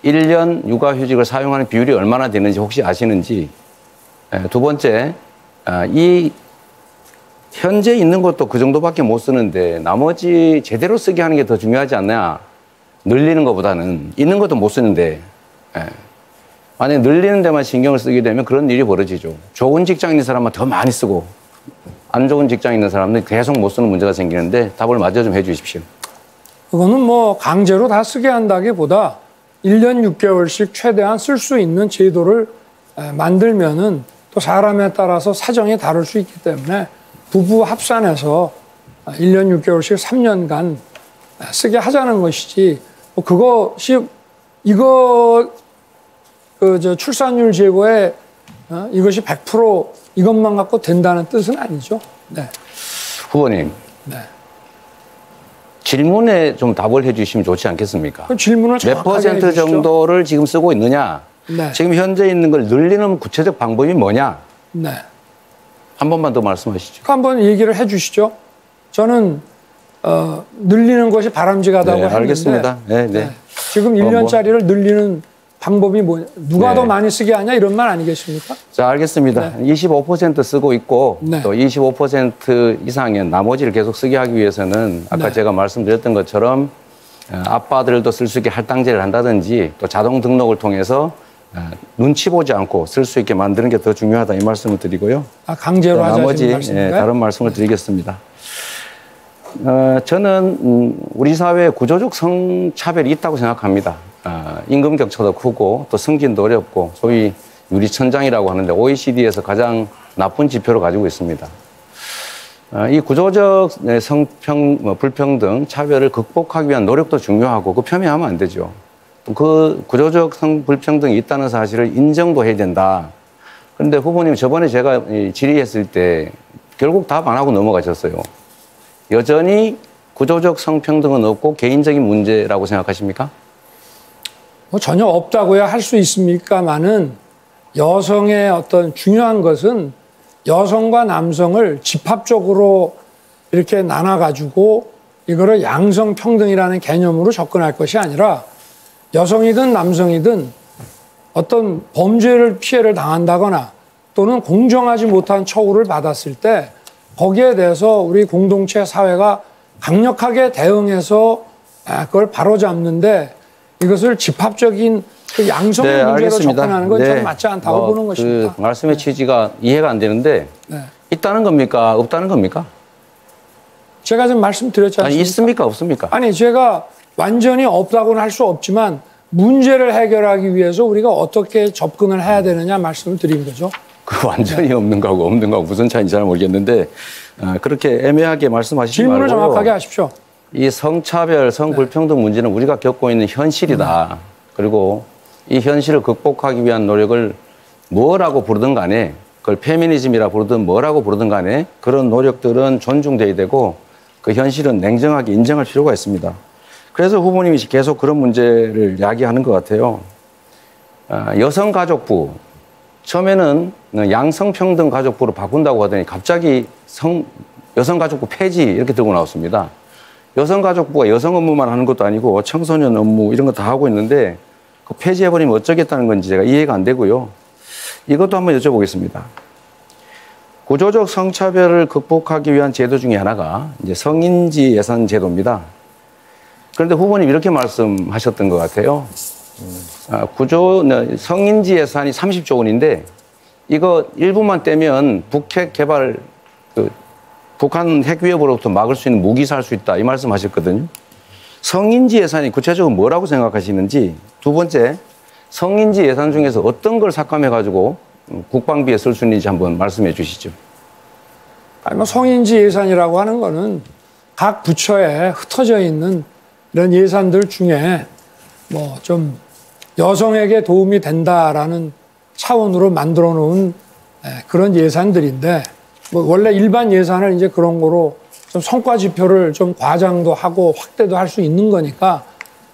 1년 육아휴직을 사용하는 비율이 얼마나 되는지 혹시 아시는지, 두 번째, 이 현재 있는 것도 그 정도밖에 못 쓰는데 나머지 제대로 쓰게 하는 게 더 중요하지 않냐. 늘리는 것보다는 있는 것도 못 쓰는데, 만약에 늘리는 데만 신경을 쓰게 되면 그런 일이 벌어지죠. 좋은 직장 있는 사람만 더 많이 쓰고 안 좋은 직장 있는 사람들은 계속 못 쓰는 문제가 생기는데 답을 마저 좀 해 주십시오. 그거는 뭐 강제로 다 쓰게 한다기보다 1년 6개월씩 최대한 쓸 수 있는 제도를 만들면은 또 사람에 따라서 사정이 다를 수 있기 때문에 부부 합산해서 1년 6개월씩 3년간 쓰게 하자는 것이지, 그것이 이거 출산율 제고에 이것이 100% 이것만 갖고 된다는 뜻은 아니죠. 네. 후보님. 네. 질문에 좀 답을 해 주시면 좋지 않겠습니까? 질문을 정확하게 몇 퍼센트 정도를 지금 쓰고 있느냐, 네. 지금 현재 있는 걸 늘리는 구체적 방법이 뭐냐? 네. 한 번만 더 말씀하시죠. 한번 얘기를 해 주시죠. 저는 늘리는 것이 바람직하다고 네, 알겠습니다. 했는데 네, 네. 네. 지금 1년짜리를 늘리는 방법이 뭐냐. 누가 네. 더 많이 쓰게 하냐 이런 말 아니겠습니까? 자, 알겠습니다. 네. 25% 쓰고 있고 네. 또 25% 이상의 나머지를 계속 쓰게 하기 위해서는 아까 네. 제가 말씀드렸던 것처럼 아빠들도 쓸 수 있게 할당제를 한다든지 또 자동 등록을 통해서 눈치 보지 않고 쓸 수 있게 만드는 게 더 중요하다 이 말씀을 드리고요. 아, 강제로 하자 나머지 예, 다른 말씀을 드리겠습니다. 저는 우리 사회에 구조적 성차별이 있다고 생각합니다. 임금 격차도 크고 또 승진도 어렵고 소위 유리천장이라고 하는데 OECD에서 가장 나쁜 지표를 가지고 있습니다. 이 구조적 불평등, 차별을 극복하기 위한 노력도 중요하고 그 폄훼하면 안 되죠. 그 구조적 불평등이 있다는 사실을 인정도 해야 된다. 그런데 후보님 저번에 제가 질의했을 때 결국 답 안 하고 넘어가셨어요. 여전히 구조적 성평등은 없고 개인적인 문제라고 생각하십니까? 뭐 전혀 없다고야 할 수 있습니까만은 여성의 어떤 중요한 것은 여성과 남성을 집합적으로 이렇게 나눠가지고 이거를 양성평등이라는 개념으로 접근할 것이 아니라 여성이든 남성이든 어떤 범죄를 피해를 당한다거나 또는 공정하지 못한 처우를 받았을 때 거기에 대해서 우리 공동체 사회가 강력하게 대응해서 그걸 바로잡는데 이것을 집합적인 그 양성의 네, 문제로 알겠습니다. 접근하는 건 네. 맞지 않다고 보는 것입니다. 그 말씀의 네. 취지가 이해가 안 되는데 네. 있다는 겁니까? 없다는 겁니까? 제가 지금 말씀드렸지 않습니까? 아니, 있습니까? 없습니까? 아니, 제가 완전히 없다고는 할 수 없지만 문제를 해결하기 위해서 우리가 어떻게 접근을 해야 되느냐 말씀을 드린 거죠. 그 완전히 네. 없는 거하고 없는 거하고 무슨 차이인지 잘 모르겠는데 그렇게 애매하게 말씀하시지 말고 질문을 정확하게 하십시오. 이 성차별, 성불평등 네. 문제는 우리가 겪고 있는 현실이다. 그리고 이 현실을 극복하기 위한 노력을 뭐라고 부르든 간에 그걸 페미니즘이라 부르든 뭐라고 부르든 간에 그런 노력들은 존중돼야 되고 그 현실은 냉정하게 인정할 필요가 있습니다. 그래서 후보님이 계속 그런 문제를 야기하는 것 같아요. 여성가족부 처음에는 양성평등가족부로 바꾼다고 하더니 갑자기 여성가족부 폐지 이렇게 들고 나왔습니다. 여성가족부가 여성 업무만 하는 것도 아니고 청소년 업무 이런 거 다 하고 있는데 그 폐지해버리면 어쩌겠다는 건지 제가 이해가 안 되고요. 이것도 한번 여쭤보겠습니다. 구조적 성차별을 극복하기 위한 제도 중에 하나가 이제 성인지 예산 제도입니다. 그런데 후보님 이렇게 말씀하셨던 것 같아요. 성인지 예산이 30조 원인데 이거 일부만 떼면 북핵 개발, 북한 핵 위협으로부터 막을 수 있는 무기 살 수 있다 이 말씀하셨거든요. 성인지 예산이 구체적으로 뭐라고 생각하시는지 두 번째 성인지 예산 중에서 어떤 걸 삭감해가지고 국방비에 쓸 수 있는지 한번 말씀해 주시죠. 아니 뭐 성인지 예산이라고 하는 거는 각 부처에 흩어져 있는 이런 예산들 중에 뭐 좀 여성에게 도움이 된다라는 차원으로 만들어 놓은 그런 예산들인데 뭐 원래 일반 예산을 이제 그런 거로 좀 성과 지표를 좀 과장도 하고 확대도 할 수 있는 거니까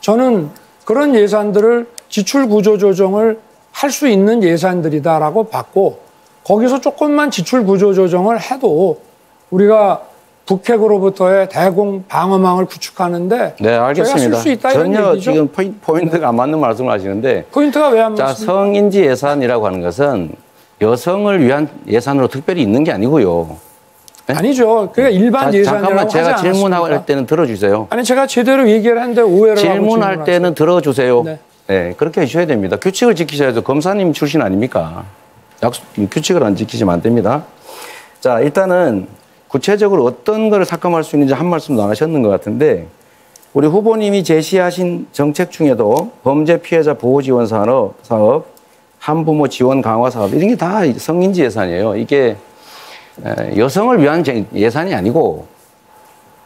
저는 그런 예산들을 지출 구조 조정을 할 수 있는 예산들이다라고 봤고 거기서 조금만 지출 구조 조정을 해도 우리가 북핵으로부터의 대공 방어망을 구축하는데 네, 알겠습니다. 제가 쓸 수 있다 이런 전혀 얘기죠? 지금 포인트가 네. 안 맞는 말씀을 하시는데 포인트가 왜 안 맞습니까? 자, 성인지 예산이라고 하는 것은 여성을 위한 예산으로 특별히 있는 게 아니고요. 네? 아니죠. 그러니까 일반 예산이라고 잠깐만 제가 하지 질문할 때는 들어주세요. 아니 제가 제대로 얘기를 했는데 오해를 질문할 때는 들어주세요. 네. 네, 그렇게 하셔야 됩니다. 규칙을 지키셔야죠. 검사님 출신 아닙니까? 규칙을 안 지키시면 안 됩니다. 자, 일단은 구체적으로 어떤 걸 삭감할 수 있는지 한 말씀도 안 하셨는 것 같은데 우리 후보님이 제시하신 정책 중에도 범죄 피해자 보호 지원 사업, 한부모 지원 강화 사업 이런 게 다 성인지 예산이에요. 이게 여성을 위한 예산이 아니고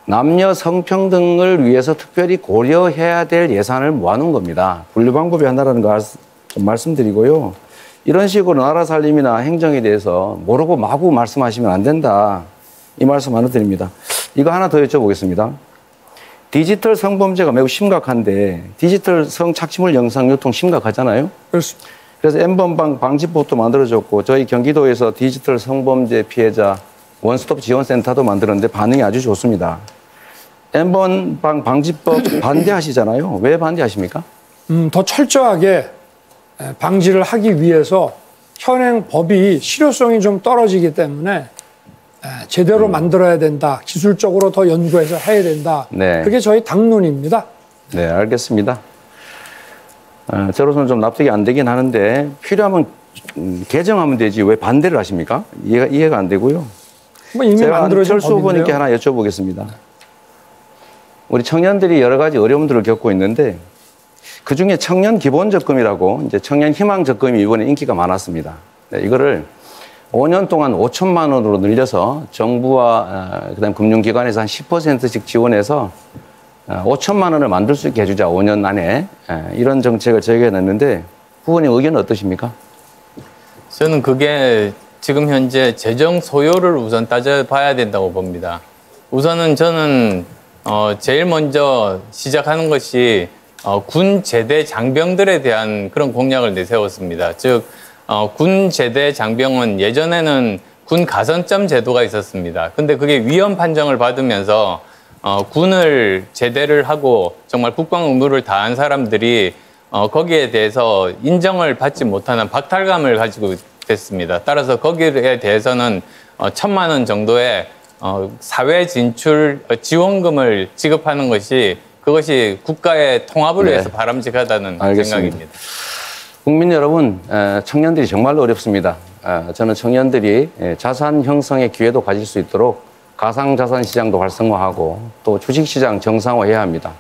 남녀 성평등을 위해서 특별히 고려해야 될 예산을 모아놓은 겁니다. 분류 방법이 하나라는 걸 말씀드리고요. 이런 식으로 나라 살림이나 행정에 대해서 모르고 마구 말씀하시면 안 된다. 이 말씀 하나 드립니다. 이거 하나 더 여쭤보겠습니다. 디지털 성범죄가 매우 심각한데 디지털 성착취물 영상 유통 심각하잖아요. 그렇습니다. 그래서 N번방 방지법도 만들어졌고 저희 경기도에서 디지털 성범죄 피해자 원스톱 지원센터도 만들었는데 반응이 아주 좋습니다. N번방 방지법 반대하시잖아요. 왜 반대하십니까? 더 철저하게 방지를 하기 위해서 현행 법이 실효성이 좀 떨어지기 때문에 제대로 만들어야 된다. 기술적으로 더 연구해서 해야 된다. 네. 그게 저희 당론입니다. 네, 알겠습니다. 저로서는 좀 납득이 안 되긴 하는데 필요하면 개정하면 되지 왜 반대를 하십니까? 이해가 안 되고요. 뭐 이미 제가 안철수 후보님께 하나 여쭤보겠습니다. 우리 청년들이 여러 가지 어려움들을 겪고 있는데 그중에 청년 기본적금이라고 이제 청년 희망적금이 이번에 인기가 많았습니다. 네, 이거를 5년 동안 5천만 원으로 늘려서 정부와 그다음 금융기관에서 한 10%씩 지원해서 5천만 원을 만들 수 있게 해주자 5년 안에 이런 정책을 저희가 냈는데 후보님 의견은 어떠십니까? 저는 그게 지금 현재 재정 소요를 우선 따져봐야 된다고 봅니다. 우선은 저는 제일 먼저 시작하는 것이 군 제대 장병들에 대한 그런 공약을 내세웠습니다. 즉 군 제대 장병은 예전에는 군 가산점 제도가 있었습니다. 근데 그게 위험 판정을 받으면서 군을 제대를 하고 정말 국방 의무를 다한 사람들이 거기에 대해서 인정을 받지 못하는 박탈감을 가지고 됐습니다. 따라서 거기에 대해서는 1,000만 원 정도의 사회 진출 지원금을 지급하는 것이 그것이 국가의 통합을 네. 위해서 바람직하다는 알겠습니다. 생각입니다. 국민 여러분, 청년들이 정말로 어렵습니다. 저는 청년들이 자산 형성의 기회도 가질 수 있도록 가상자산 시장도 활성화하고 또 주식시장 정상화해야 합니다.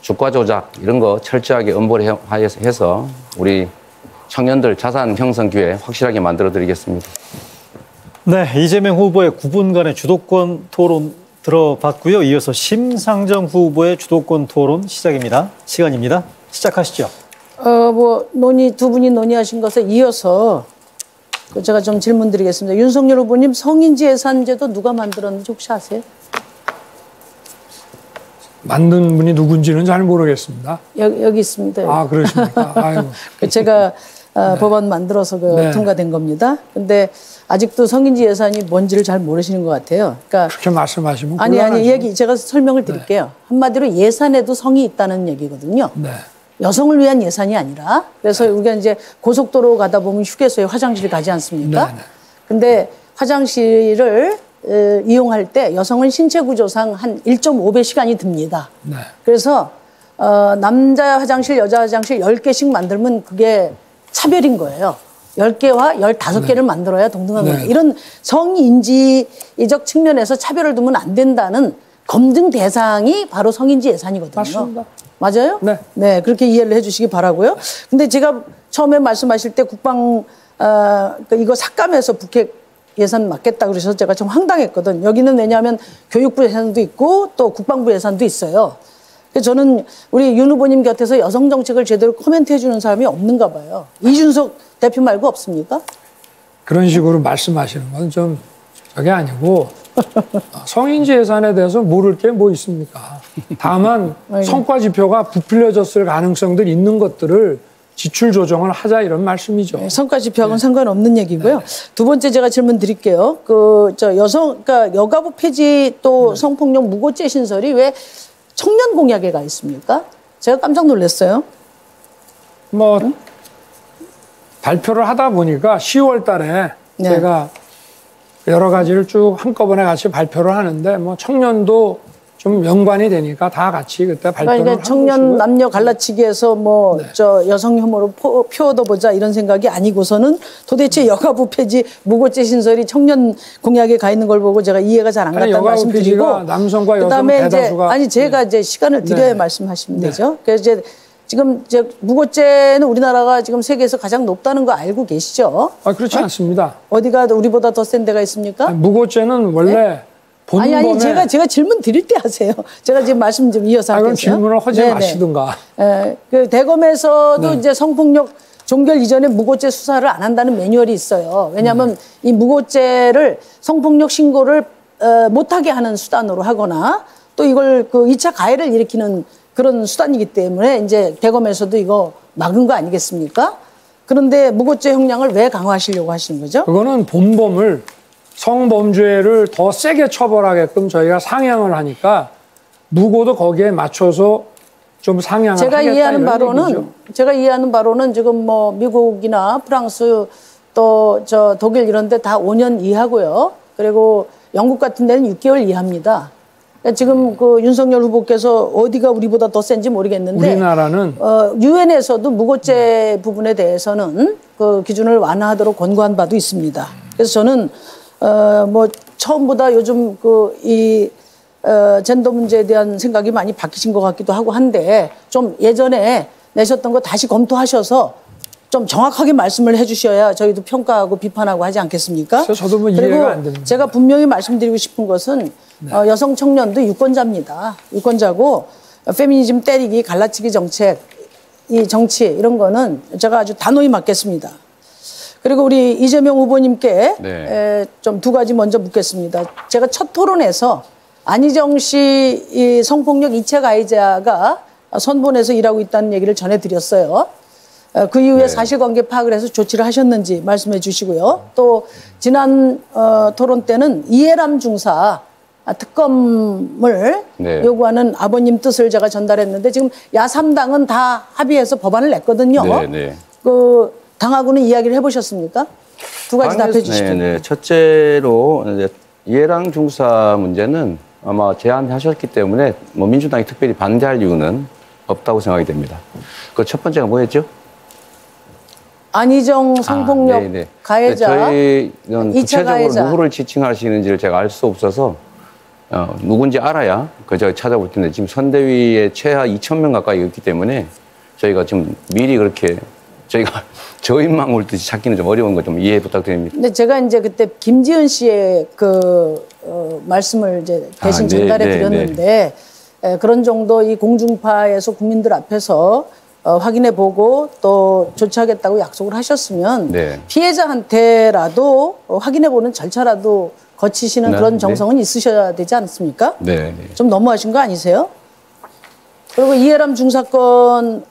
주가 조작 이런 거 철저하게 엄벌 해서 우리 청년들 자산 형성 기회 확실하게 만들어드리겠습니다. 네, 이재명 후보의 9분 간의 주도권 토론 들어봤고요. 이어서 심상정 후보의 주도권 토론 시작입니다. 시간입니다. 시작하시죠. 두 분이 논의하신 것에 이어서 제가 좀 질문드리겠습니다. 윤석열 후보님, 성인지 예산제도 누가 만들었는지 혹시 아세요? 만든 분이 누군지는 잘 모르겠습니다. 여기 있습니다. 여기. 아, 그러십니까? 아이고. 제가 네. 법안 만들어서 네. 통과된 겁니다. 근데 아직도 성인지 예산이 뭔지를 잘 모르시는 것 같아요. 그러니까 그렇게 말씀하시면 곤란하죠. 아니, 얘기 제가 설명을 드릴게요. 네. 한마디로 예산에도 성이 있다는 얘기거든요. 네. 여성을 위한 예산이 아니라 그래서 네. 우리가 이제 고속도로 가다 보면 휴게소에 화장실 가지 않습니까? 네, 네. 근데 화장실을 이용할 때 여성은 신체 구조상 한 1.5배 시간이 듭니다. 네. 그래서 남자 화장실, 여자 화장실 10개씩 만들면 그게 차별인 거예요. 10개와 15개를 네. 만들어야 동등한 거예요. 네. 이런 성인지적 측면에서 차별을 두면 안 된다는 검증 대상이 바로 성인지 예산이거든요. 맞습니다. 맞아요? 네. 네, 그렇게 이해를 해주시기 바라고요. 근데 제가 처음에 말씀하실 때 국방 이거 삭감해서 북핵 예산 맞겠다 그러셔서 제가 좀 황당했거든. 여기는 왜냐하면 교육부 예산도 있고 또 국방부 예산도 있어요. 그래서 저는 우리 윤 후보님 곁에서 여성 정책을 제대로 코멘트해 주는 사람이 없는가 봐요. 이준석 대표 말고 없습니까? 그런 식으로 말씀하시는 건 좀 저게 아니고 성인지 예산에 대해서 모를 게 뭐 있습니까? 다만 성과 지표가 부풀려졌을 가능성들 있는 것들을 지출 조정을 하자 이런 말씀이죠. 네, 성과 지표하고는 네. 상관없는 얘기고요. 네. 두 번째 제가 질문 드릴게요. 그러니까 여가부 폐지 또 네. 성폭력 무고죄 신설이 왜 청년 공약에 가 있습니까? 제가 깜짝 놀랐어요. 뭐 응? 발표를 하다 보니까 10월 달에 네. 제가 여러 가지를 쭉 한꺼번에 같이 발표를 하는데 뭐 청년도 좀 연관이 되니까 다 같이 그때 발표를 그러니까 청년 남녀 갈라치기에서 뭐 저 네. 여성 혐오로 표 얻어보자 이런 생각이 아니고서는 도대체 여가부 폐지 무고죄 신설이 청년 공약에 가 있는 걸 보고 제가 이해가 잘 안 갔다는 말씀드리고 남성과 여성 그다음에 대다수가 이제 아니 제가 네. 이제 시간을 드려야 네. 말씀하시면 네. 되죠. 그래서 이제 지금 이제 무고죄는 우리나라가 지금 세계에서 가장 높다는 거 알고 계시죠? 아 그렇지 않습니다. 어디가 우리보다 더 센 데가 있습니까? 아니, 무고죄는 원래 네? 본범에 아니 제가 질문 드릴 때 하세요. 제가 지금 말씀 좀 이어서 하겠어요. 그럼 질문을 하지 네네. 마시든가. 네, 그 대검에서도 네. 이제 성폭력 종결 이전에 무고죄 수사를 안 한다는 매뉴얼이 있어요. 왜냐하면 이 무고죄를 성폭력 신고를 못하게 하는 수단으로 하거나 또 이걸 그 2차 가해를 일으키는 그런 수단이기 때문에 이제 대검에서도 이거 막은 거 아니겠습니까? 그런데 무고죄 형량을 왜 강화하시려고 하시는 거죠? 그거는 본범을 성범죄를 더 세게 처벌하게끔 저희가 상향을 하니까 무고도 거기에 맞춰서 좀 상향을 하겠다 이런 얘기죠. 제가 이해하는 바로는 지금 뭐 미국이나 프랑스 또 저 독일 이런 데 다 5년 이하고요. 그리고 영국 같은 데는 6개월 이하입니다. 그러니까 지금 그 윤석열 후보께서 어디가 우리보다 더 센지 모르겠는데 우리나라는 유엔에서도 무고죄 부분에 대해서는 그 기준을 완화하도록 권고한 바도 있습니다. 그래서 저는 뭐 처음보다 요즘 그 이 젠더 문제에 대한 생각이 많이 바뀌신 것 같기도 하고 한데 좀 예전에 내셨던 거 다시 검토하셔서 좀 정확하게 말씀을 해주셔야 저희도 평가하고 비판하고 하지 않겠습니까? 저도 뭐 이해가 안 됩니다. 제가 분명히 말씀드리고 싶은 것은 네. 여성 청년도 유권자입니다. 유권자고 페미니즘 때리기, 갈라치기 정책, 이 정치 이런 거는 제가 아주 단호히 맞겠습니다. 그리고 우리 이재명 후보님께 네. 좀 두 가지 먼저 묻겠습니다. 제가 첫 토론에서 안희정 씨 이 성폭력 2차 가해자가 선본에서 일하고 있다는 얘기를 전해드렸어요. 그 이후에 네. 사실관계 파악을 해서 조치를 하셨는지 말씀해 주시고요. 또 지난 토론 때는 이해람 중사 특검을 네. 요구하는 아버님 뜻을 제가 전달했는데 지금 야3당은 다 합의해서 법안을 냈거든요. 네, 네. 그 당하고는 이야기를 해보셨습니까? 두 가지 답해 주시죠. 네, 네. 첫째로 이해람 중사 문제는 아마 제안하셨기 때문에 뭐 민주당이 특별히 반대할 이유는 없다고 생각이 됩니다. 그 첫 번째가 뭐였죠? 안희정 성폭력 가해자. 저희는 구체적으로 가해자. 누구를 지칭하시는지를 제가 알 수 없어서 누군지 알아야 제가 찾아볼 텐데 지금 선대위에 최하 2,000명 가까이 있기 때문에 저희가 지금 미리 그렇게 저희가 저인망 올 듯이 찾기는 좀 어려운 거 좀 이해 부탁드립니다. 근데 제가 이제 그때 김지은 씨의 그 말씀을 이제 대신 전달해 드렸는데 그런 정도 이 공중파에서 국민들 앞에서 확인해 보고 또 조치하겠다고 약속을 하셨으면 네. 피해자한테라도 확인해 보는 절차라도 거치시는 그런 정성은 있으셔야 되지 않습니까? 네. 좀 너무하신 거 아니세요? 그리고 이해람 중사건이나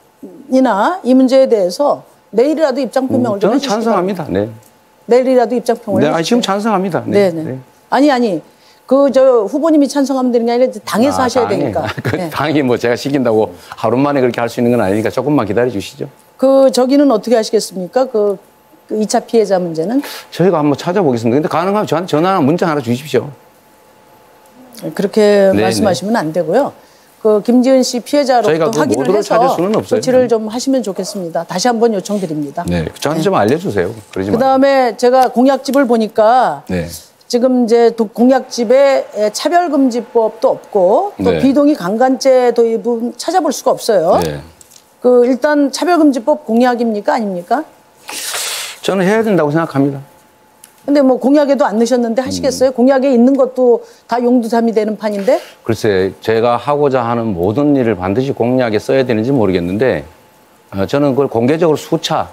이 문제에 대해서 내일이라도 입장 표명을 좀 해주시기 바랍니다. 저는 찬성합니다. 네. 내일이라도 입장 표명을 해주세요. 네, 지금 찬성합니다. 네. 네. 아니. 저 후보님이 찬성하면 되는 게 아니라 당에서 하셔야 되니까. 당이 뭐 제가 시킨다고 하루 만에 그렇게 할 수 있는 건 아니니까 조금만 기다려 주시죠. 저기는 어떻게 하시겠습니까? 그 2차 피해자 문제는? 저희가 한번 찾아보겠습니다. 근데 가능하면 저한테 전화나 문자 하나 주십시오. 그렇게 말씀하시면 안 되고요. 그 김지은 씨 피해자로부터 확인을 해서 조치를 좀 하시면 좋겠습니다. 다시 한번 요청드립니다. 네, 저한테 좀 알려주세요. 그러지 그다음에 제가 공약집을 보니까 지금 이제 공약집에 차별금지법도 없고 또 비동의 강간죄 도입은 찾아볼 수가 없어요. 그 일단 차별금지법 공약입니까 아닙니까? 저는 해야 된다고 생각합니다. 근데 뭐 공약에도 안 넣으셨는데 하시겠어요? 공약에 있는 것도 다 용두삼이 되는 판인데? 글쎄 제가 하고자 하는 모든 일을 반드시 공약에 써야 되는지 모르겠는데 저는 그걸 공개적으로 두 차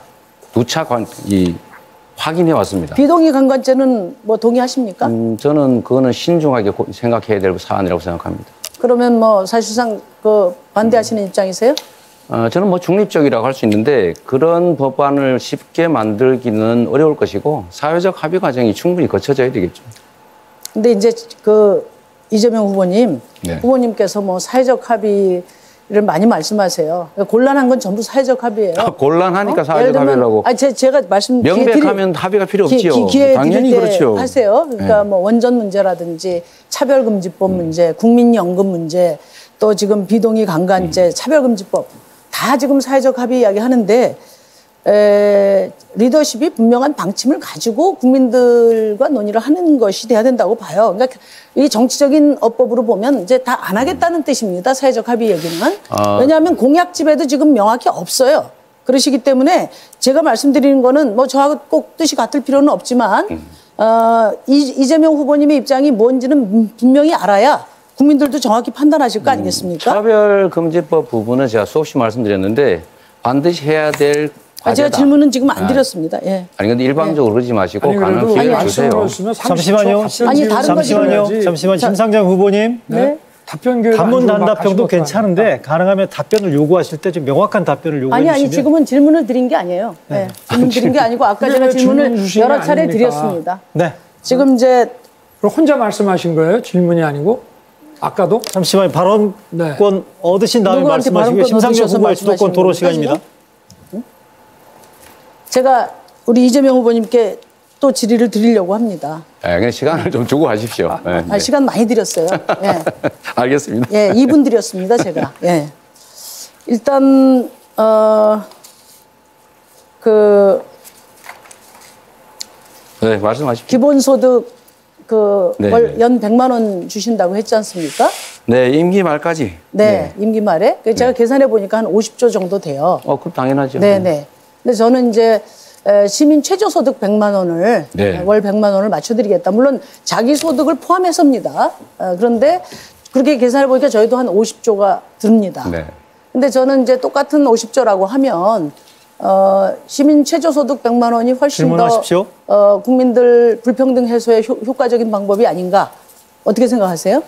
확인해 왔습니다. 비동의 강간죄는 뭐 동의하십니까? 저는 그거는 신중하게 생각해야 될 사안이라고 생각합니다. 그러면 뭐 사실상 그 반대하시는 입장이세요? 저는 뭐 중립적이라고 할 수 있는데 그런 법안을 쉽게 만들기는 어려울 것이고 사회적 합의 과정이 충분히 거쳐져야 되겠죠. 근데 이제 그 이재명 후보님, 후보님께서 뭐 사회적 합의 를 많이 말씀하세요. 곤란한 건 전부 사회적 합의예요. 곤란하니까 사회적 합의라고. 제가 말씀 명백하면 합의가 필요 없지요. 당연히 그렇죠. 하세요. 그러니까 뭐 원전 문제라든지 차별금지법 문제, 국민연금 문제, 또 지금 비동의 강간죄, 차별금지법 다 지금 사회적 합의 이야기하는데 리더십이 분명한 방침을 가지고 국민들과 논의를 하는 것이 돼야 된다고 봐요. 그러니까 이 정치적인 어법으로 보면 이제 다 안 하겠다는 뜻입니다. 사회적 합의 얘기는. 왜냐하면 공약집에도 지금 명확히 없어요. 그러시기 때문에 제가 말씀드리는 거는 뭐 저하고 꼭 뜻이 같을 필요는 없지만 이재명 후보님의 입장이 뭔지는 분명히 알아야 국민들도 정확히 판단하실 거 아니겠습니까? 차별금지법 부분은 제가 수없이 말씀드렸는데 반드시 해야 될 제가 질문은 지금 안 드렸습니다. 아니 근데 일방적으로 그러지 마시고 가능한 기회를 주세요. 잠시만요. 심상정 후보님. 단문 단답형도 괜찮은데 가능하면 답변을 요구하실 때 좀 명확한 답변을 요구해 주시면. 아니 지금은 질문을 드린 게 아니에요. 네. 질문 드린 게 아니고 아까 제가 질문을 여러 차례 드렸습니다. 네. 지금 이제 혼자 말씀하신 거예요? 질문이 아니고? 아까도? 잠시만요. 발언권 네. 얻으신 다음에 말씀하시고요. 심상정 후보의 수도권 도로 시간입니다. 응? 제가 우리 이재명 후보님께 또 질의를 드리려고 합니다. 네, 그냥 시간을 좀 주고 하십시오. 네. 아, 시간 많이 드렸어요. 네. 알겠습니다. 예, 2분 드렸습니다, 제가. 예. 일단 네, 말씀하십시오. 기본소득 연 100만 원 주신다고 했지 않습니까? 네, 임기 말까지. 네, 네. 임기 말에. 제가 계산해 보니까 한 50조 정도 돼요. 그럼 당연하죠. 네, 네. 근데 저는 이제 시민 최저소득 100만 원을 월 100만 원을 맞춰드리겠다. 물론 자기 소득을 포함해서입니다. 그런데 그렇게 계산해 보니까 저희도 한 50조가 듭니다. 네. 근데 저는 이제 똑같은 50조라고 하면 시민 최저소득 100만 원이 훨씬 더 국민들 불평등 해소에 효과적인 방법이 아닌가. 어떻게 생각하세요?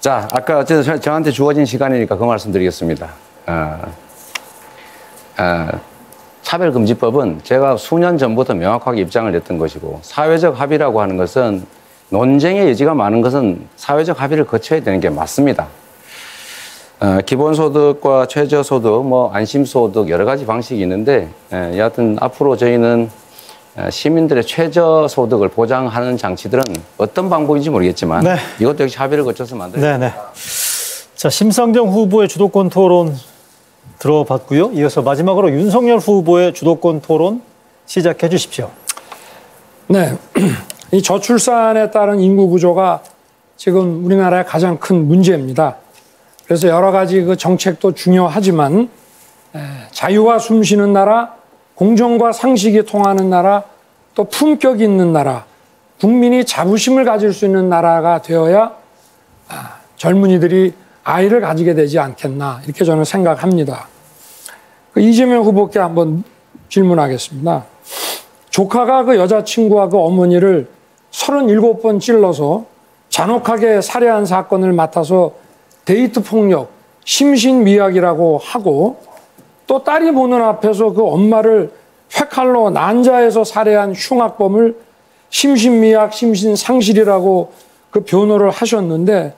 자, 아까 어쨌든 저한테 주어진 시간이니까 그 말씀드리겠습니다. 차별금지법은 제가 수년 전부터 명확하게 입장을 냈던 것이고, 사회적 합의라고 하는 것은 논쟁의 여지가 많은 것은 사회적 합의를 거쳐야 되는 게 맞습니다. 기본소득과 최저소득, 안심소득 여러 가지 방식이 있는데, 여하튼 앞으로 저희는 시민들의 최저소득을 보장하는 장치들은 어떤 방법인지 모르겠지만 네. 이것도 역시 합의를 거쳐서 만들어야 됩니다. 자, 심상정 후보의 주도권 토론 들어봤고요. 이어서 마지막으로 윤석열 후보의 주도권 토론 시작해 주십시오. 네, 이 저출산에 따른 인구 구조가 지금 우리나라의 가장 큰 문제입니다. 그래서 여러 가지 그 정책도 중요하지만 자유와 숨쉬는 나라, 공정과 상식이 통하는 나라, 또 품격이 있는 나라, 국민이 자부심을 가질 수 있는 나라가 되어야 젊은이들이 아이를 가지게 되지 않겠나 이렇게 저는 생각합니다. 이재명 후보께 한번 질문하겠습니다. 조카가 그 여자친구와 그 어머니를 37번 찔러서 잔혹하게 살해한 사건을 맡아서 데이트 폭력, 심신미약이라고 하고, 또 딸이 보는 앞에서 그 엄마를 회칼로 난자에서 살해한 흉악범을 심신미약, 심신상실이라고 그 변호를 하셨는데,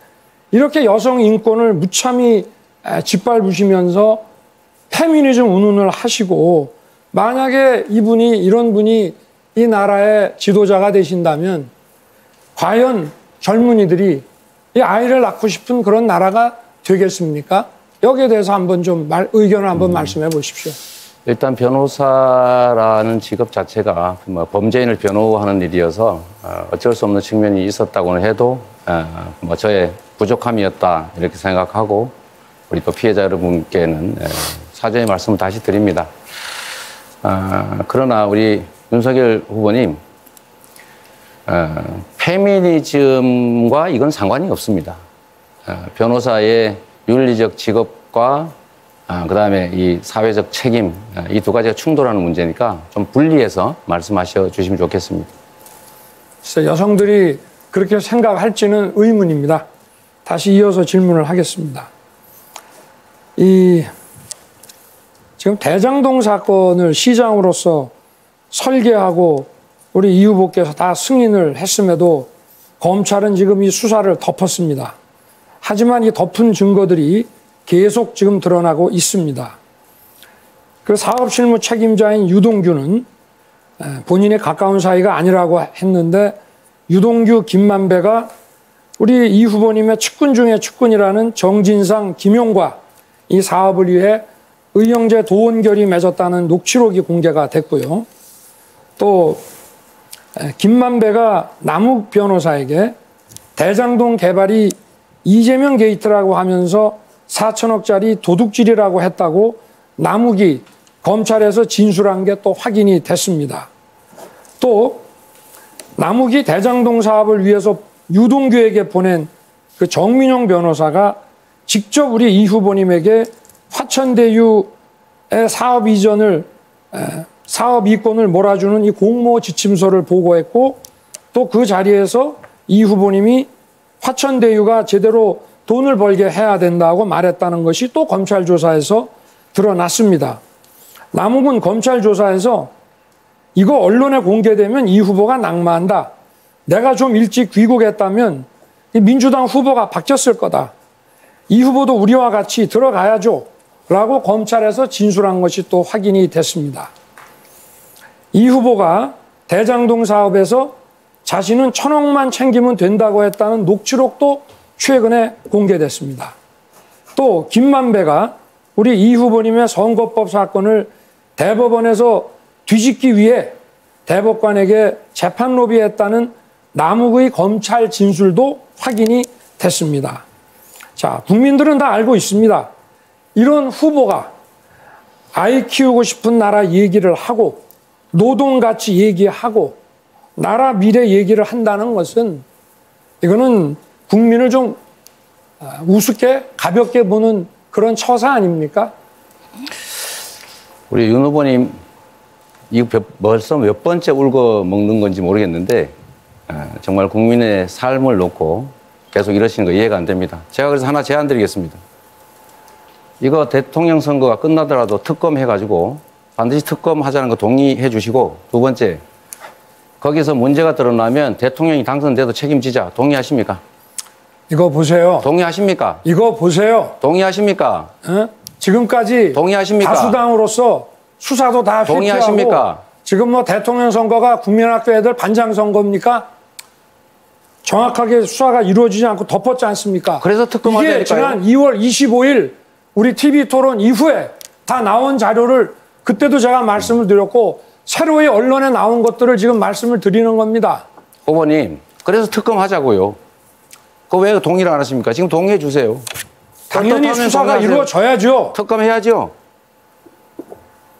이렇게 여성 인권을 무참히 짓밟으시면서 페미니즘 운운을 하시고, 만약에 이런 분이 이 나라의 지도자가 되신다면 과연 젊은이들이 이 아이를 낳고 싶은 그런 나라가 되겠습니까? 여기에 대해서 한번 좀 의견을 한번 말씀해 보십시오. 일단 변호사라는 직업 자체가 범죄인을 변호하는 일이어서 어쩔 수 없는 측면이 있었다고는 해도 저의 부족함이었다 이렇게 생각하고, 우리 또 피해자 여러분께는 사죄의 말씀을 다시 드립니다. 그러나 우리 윤석열 후보님, 페미니즘과 이건 상관이 없습니다. 변호사의 윤리적 직업과 그다음에 이 사회적 책임, 이 두 가지가 충돌하는 문제니까 좀 분리해서 말씀하셔 주시면 좋겠습니다. 여성들이 그렇게 생각할지는 의문입니다. 다시 이어서 질문을 하겠습니다. 지금 대장동 사건을 시장으로서 설계하고 우리 이 후보께서 다 승인을 했음에도 검찰은 지금 이 수사를 덮었습니다. 하지만 이 덮은 증거들이 계속 지금 드러나고 있습니다. 그 사업실무 책임자인 유동규는 본인의 가까운 사이가 아니라고 했는데, 유동규, 김만배가 우리 이 후보님의 측근 중에 측근이라는 정진상, 김용과 이 사업을 위해 의형제 도원결이 맺었다는 녹취록이 공개가 됐고요. 또 김만배가 남욱 변호사에게 대장동 개발이 이재명 게이트라고 하면서 4천억짜리 도둑질이라고 했다고 남욱이 검찰에서 진술한 게 또 확인이 됐습니다. 또 남욱이 대장동 사업을 위해서 유동규에게 보낸 그 정민용 변호사가 직접 우리 이 후보님에게 화천대유의 사업 이권을 몰아주는 이 공모 지침서를 보고했고, 또 그 자리에서 이 후보님이 화천대유가 제대로 돈을 벌게 해야 된다고 말했다는 것이 또 검찰 조사에서 드러났습니다. 남욱은 검찰 조사에서 이거 언론에 공개되면 이 후보가 낙마한다. 내가 좀 일찍 귀국했다면 민주당 후보가 바뀌었을 거다. 이 후보도 우리와 같이 들어가야죠. 라고 검찰에서 진술한 것이 또 확인이 됐습니다. 이 후보가 대장동 사업에서 자신은 1,000억만 챙기면 된다고 했다는 녹취록도 최근에 공개됐습니다. 또 김만배가 우리 이 후보님의 선거법 사건을 대법원에서 뒤집기 위해 대법관에게 재판 로비했다는 남욱의 검찰 진술도 확인이 됐습니다. 자, 국민들은 다 알고 있습니다. 이런 후보가 아이 키우고 싶은 나라 얘기를 하고 노동같이 얘기하고 나라 미래 얘기를 한다는 것은 이거는 국민을 좀 우습게 가볍게 보는 그런 처사 아닙니까? 우리 윤 후보님 이거 벌써 몇 번째 울고 먹는 건지 모르겠는데 정말 국민의 삶을 놓고 계속 이러시는 거 이해가 안 됩니다. 제가 그래서 하나 제안 드리겠습니다. 이거 대통령 선거가 끝나더라도 특검 해가지고 반드시 특검 하자는 거 동의해 주시고, 두 번째 거기서 문제가 드러나면 대통령이 당선돼도 책임지자. 동의하십니까? 이거 보세요. 동의하십니까? 이거 보세요. 동의하십니까? 응? 지금까지 동의하십니까? 다수당으로서 수사도 다 동의하십니까? 지금 뭐 대통령 선거가 국민학교 애들 반장 선거입니까? 정확하게 수사가 이루어지지 않고 덮었지 않습니까? 그래서 특검하자니까요. 이게 지난 2월 25일 우리 TV 토론 이후에 다 나온 자료를 그때도 제가 말씀을 드렸고 새로이 언론에 나온 것들을 지금 말씀을 드리는 겁니다. 후보님, 그래서 특검하자고요. 그거 왜 동의를 안 하십니까? 지금 동의해 주세요. 당연히 수사가 이루어져야죠. 특검해야죠.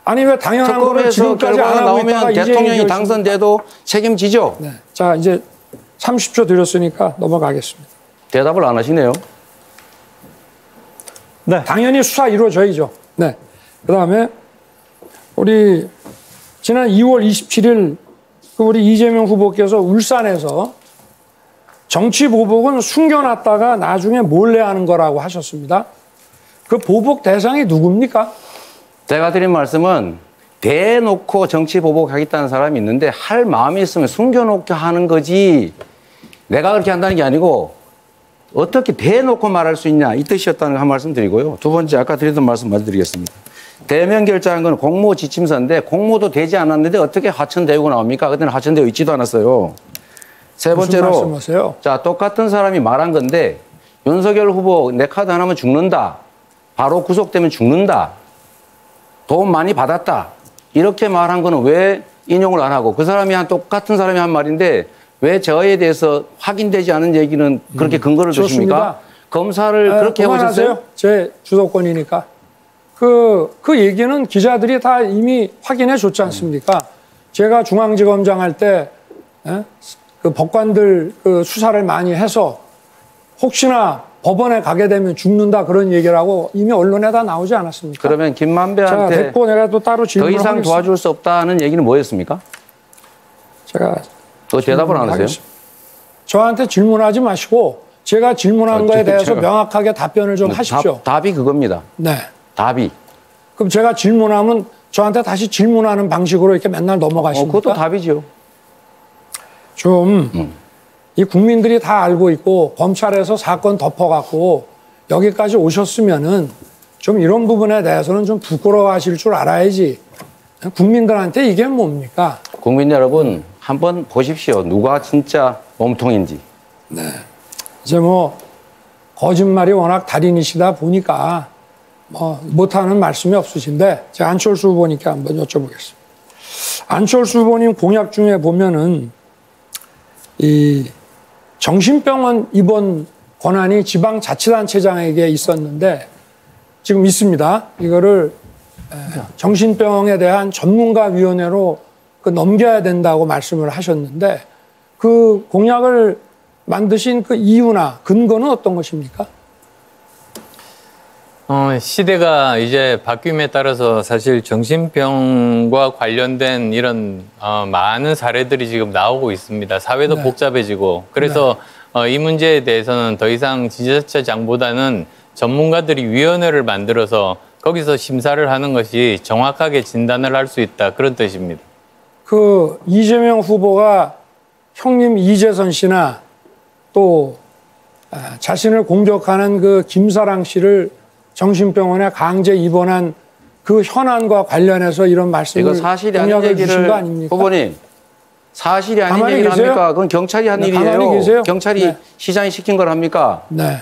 아니 왜 당연한 거를 지금까지 안 하고 있다가 이제 대통령이 당선돼도 책임지죠. 네. 자, 이제 30초 드렸으니까 넘어가겠습니다. 대답을 안 하시네요. 네. 당연히 수사 이루어져야죠. 네. 그다음에 우리 지난 2월 27일 우리 이재명 후보께서 울산에서 정치 보복은 숨겨놨다가 나중에 몰래 하는 거라고 하셨습니다. 그 보복 대상이 누굽니까? 제가 드린 말씀은 대놓고 정치 보복하겠다는 사람이 있는데 할 마음이 있으면 숨겨놓게 하는 거지, 내가 그렇게 한다는 게 아니고 어떻게 대놓고 말할 수 있냐, 이 뜻이었다는 한 말씀 드리고요. 두 번째, 아까 드렸던 말씀 먼저 드리겠습니다. 대면 결제한 건 공모 지침서인데 공모도 되지 않았는데 어떻게 화천대유가 나옵니까? 그때는 화천대유 있지도 않았어요. 세 번째로, 자, 똑같은 사람이 말한 건데 윤석열 후보 내 카드 하나면 죽는다, 바로 구속되면 죽는다, 돈 많이 받았다, 이렇게 말한 거는 왜 인용을 안 하고, 그 사람이 한 똑같은 사람이 한 말인데 왜 저에 대해서 확인되지 않은 얘기는 그렇게 근거를 주십니까? 검사를 그렇게 해보셨어요? 하세요. 제 주도권이니까. 그 얘기는 기자들이 다 이미 확인해 줬지 않습니까? 제가 중앙지검장 할 때 그 법관들 그 수사를 많이 해서 혹시나 법원에 가게 되면 죽는다 그런 얘기를 하고 이미 언론에 다 나오지 않았습니까? 그러면 김만배한테 됐고 내가 또 따로 질문을 더 이상 하겠습니다. 도와줄 수 없다는 얘기는 뭐였습니까? 제가 또 대답을 안 하세요? 저한테 질문하지 마시고 제가 질문한 거에 대해서 제가 명확하게 답변을 좀 하십시오. 답이 그겁니다. 네. 답이. 그럼 제가 질문하면 저한테 다시 질문하는 방식으로 이렇게 맨날 넘어가십니까? 그것도 답이죠. 좀 이 국민들이 다 알고 있고 검찰에서 사건 덮어갖고 여기까지 오셨으면은 좀 이런 부분에 대해서는 좀 부끄러워하실 줄 알아야지. 국민들한테 이게 뭡니까? 국민 여러분 한번 보십시오. 누가 진짜 몸통인지. 네. 이제 뭐 거짓말이 워낙 달인이시다 보니까 뭐 못하는 말씀이 없으신데 제가 안철수 후보님께 한번 여쭤보겠습니다. 안철수 후보님 공약 중에 보면은 이 정신병원 입원 권한이 지방자치단체장에게 있었는데 지금 있습니다. 이거를 정신병에 대한 전문가위원회로 넘겨야 된다고 말씀을 하셨는데 그 공약을 만드신 그 이유나 근거는 어떤 것입니까? 시대가 이제 바뀜에 따라서 사실 정신병과 관련된 이런 많은 사례들이 지금 나오고 있습니다. 사회도 복잡해지고. 그래서 이 문제에 대해서는 더 이상 지자체장보다는 전문가들이 위원회를 만들어서 거기서 심사를 하는 것이 정확하게 진단을 할 수 있다, 그런 뜻입니다. 그 이재명 후보가 형님 이재선 씨나 또 자신을 공격하는 그 김사랑 씨를 정신병원에 강제 입원한 그 현안과 관련해서 이런 말씀을 이거 사실이 아닌 얘기를 후보님 사실이 아닌 얘기를 계세요? 합니까? 그건 경찰이 한 일이에요. 계세요? 경찰이 시장이 시킨 걸 합니까? 네.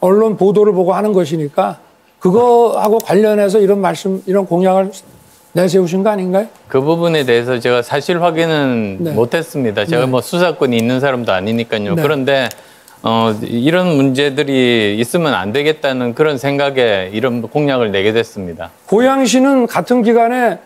언론 보도를 보고 하는 것이니까 그거하고 관련해서 이런 말씀, 이런 공약을 내세우신 거 아닌가요? 그 부분에 대해서 제가 사실 확인은 네. 못했습니다. 제가 네. 뭐 수사권이 있는 사람도 아니니까요. 네. 그런데 이런 문제들이 있으면 안 되겠다는 그런 생각에 이런 공약을 내게 됐습니다. 고양시는 같은 기간에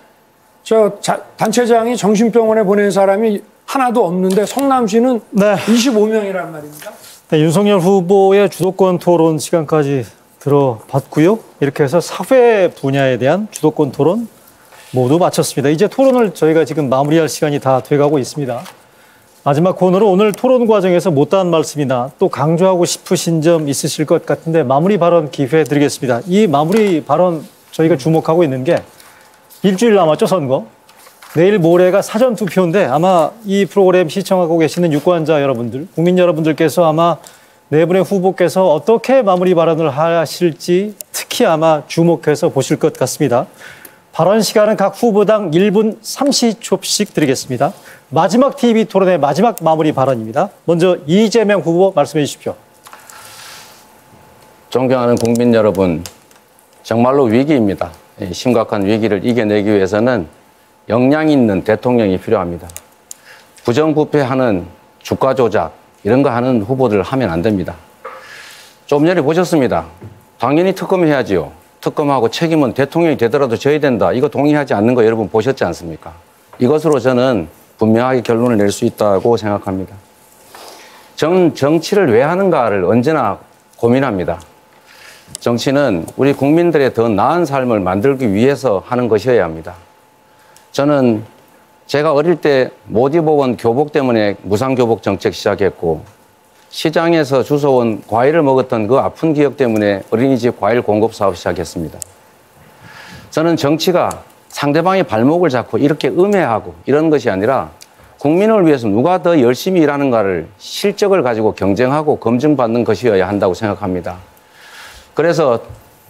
단체장이 정신병원에 보낸 사람이 하나도 없는데 성남시는 네. 25명이란 말입니다. 네, 윤석열 후보의 주도권 토론 시간까지 들어봤고요. 이렇게 해서 사회 분야에 대한 주도권 토론 모두 마쳤습니다. 이제 토론을 저희가 지금 마무리할 시간이 다 돼가고 있습니다. 마지막 코너로 오늘 토론 과정에서 못다한 말씀이나 또 강조하고 싶으신 점 있으실 것 같은데 마무리 발언 기회 드리겠습니다. 이 마무리 발언 저희가 주목하고 있는 게 일주일 남았죠, 선거. 내일 모레가 사전투표인데 아마 이 프로그램 시청하고 계시는 유권자 여러분들, 국민 여러분들께서 아마 네 분의 후보께서 어떻게 마무리 발언을 하실지 특히 아마 주목해서 보실 것 같습니다. 발언 시간은 각 후보당 1분 30초씩 드리겠습니다. 마지막 TV 토론의 마지막 마무리 발언입니다. 먼저 이재명 후보 말씀해 주십시오. 존경하는 국민 여러분, 정말로 위기입니다. 심각한 위기를 이겨내기 위해서는 역량 있는 대통령이 필요합니다. 부정부패하는 주가 조작 이런 거 하는 후보들 하면 안 됩니다. 좀 전에 보셨습니다. 당연히 특검해야지요. 특검하고 책임은 대통령이 되더라도 져야 된다. 이거 동의하지 않는 거 여러분 보셨지 않습니까? 이것으로 저는 분명하게 결론을 낼 수 있다고 생각합니다. 저는 정치를 왜 하는가를 언제나 고민합니다. 정치는 우리 국민들의 더 나은 삶을 만들기 위해서 하는 것이어야 합니다. 저는 제가 어릴 때 못 입어온 교복 때문에 무상교복 정책 시작했고 시장에서 주워온 과일을 먹었던 그 아픈 기억 때문에 어린이집 과일 공급 사업 시작했습니다. 저는 정치가 상대방의 발목을 잡고 이렇게 음해하고 이런 것이 아니라 국민을 위해서 누가 더 열심히 일하는가를 실적을 가지고 경쟁하고 검증받는 것이어야 한다고 생각합니다. 그래서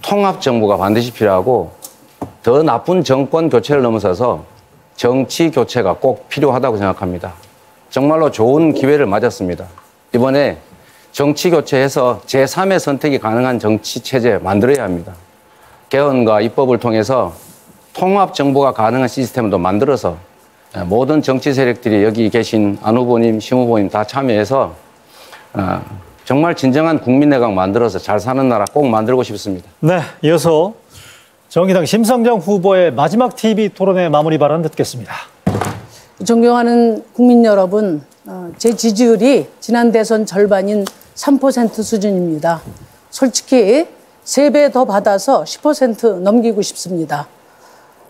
통합정부가 반드시 필요하고 더 나쁜 정권 교체를 넘어서서 정치 교체가 꼭 필요하다고 생각합니다. 정말로 좋은 기회를 맞았습니다. 이번에 정치 교체해서 제3의 선택이 가능한 정치 체제 만들어야 합니다. 개헌과 입법을 통해서 통합 정부가 가능한 시스템도 만들어서 모든 정치 세력들이 여기 계신 안 후보님, 심 후보님 다 참여해서 정말 진정한 국민내각 만들어서 잘 사는 나라 꼭 만들고 싶습니다. 네, 이어서 정의당 심상정 후보의 마지막 TV 토론의 마무리 발언 듣겠습니다. 존경하는 국민 여러분, 제 지지율이 지난 대선 절반인 3% 수준입니다. 솔직히 3배 더 받아서 10% 넘기고 싶습니다.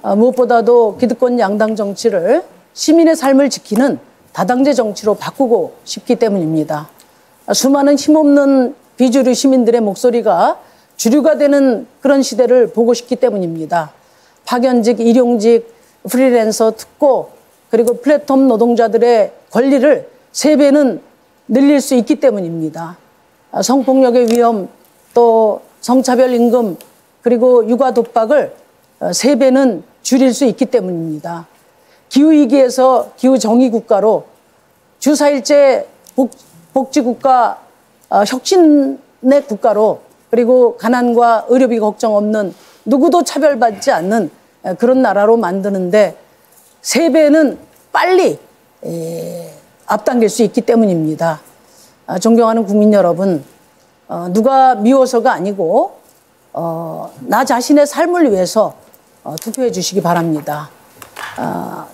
무엇보다도 기득권 양당 정치를 시민의 삶을 지키는 다당제 정치로 바꾸고 싶기 때문입니다. 수많은 힘없는 비주류 시민들의 목소리가 주류가 되는 그런 시대를 보고 싶기 때문입니다. 파견직, 일용직, 프리랜서, 특고 그리고 플랫폼 노동자들의 권리를 3배는 늘릴 수 있기 때문입니다. 성폭력의 위험, 또 성차별 임금, 그리고 육아 독박을 3배는 줄일 수 있기 때문입니다. 기후위기에서 기후정의국가로 주 4일제 복지국가, 혁신의 국가로 그리고 가난과 의료비 걱정 없는 누구도 차별받지 않는 그런 나라로 만드는데 3배는 빨리 앞당길 수 있기 때문입니다. 존경하는 국민 여러분, 누가 미워서가 아니고 나 자신의 삶을 위해서 투표해 주시기 바랍니다.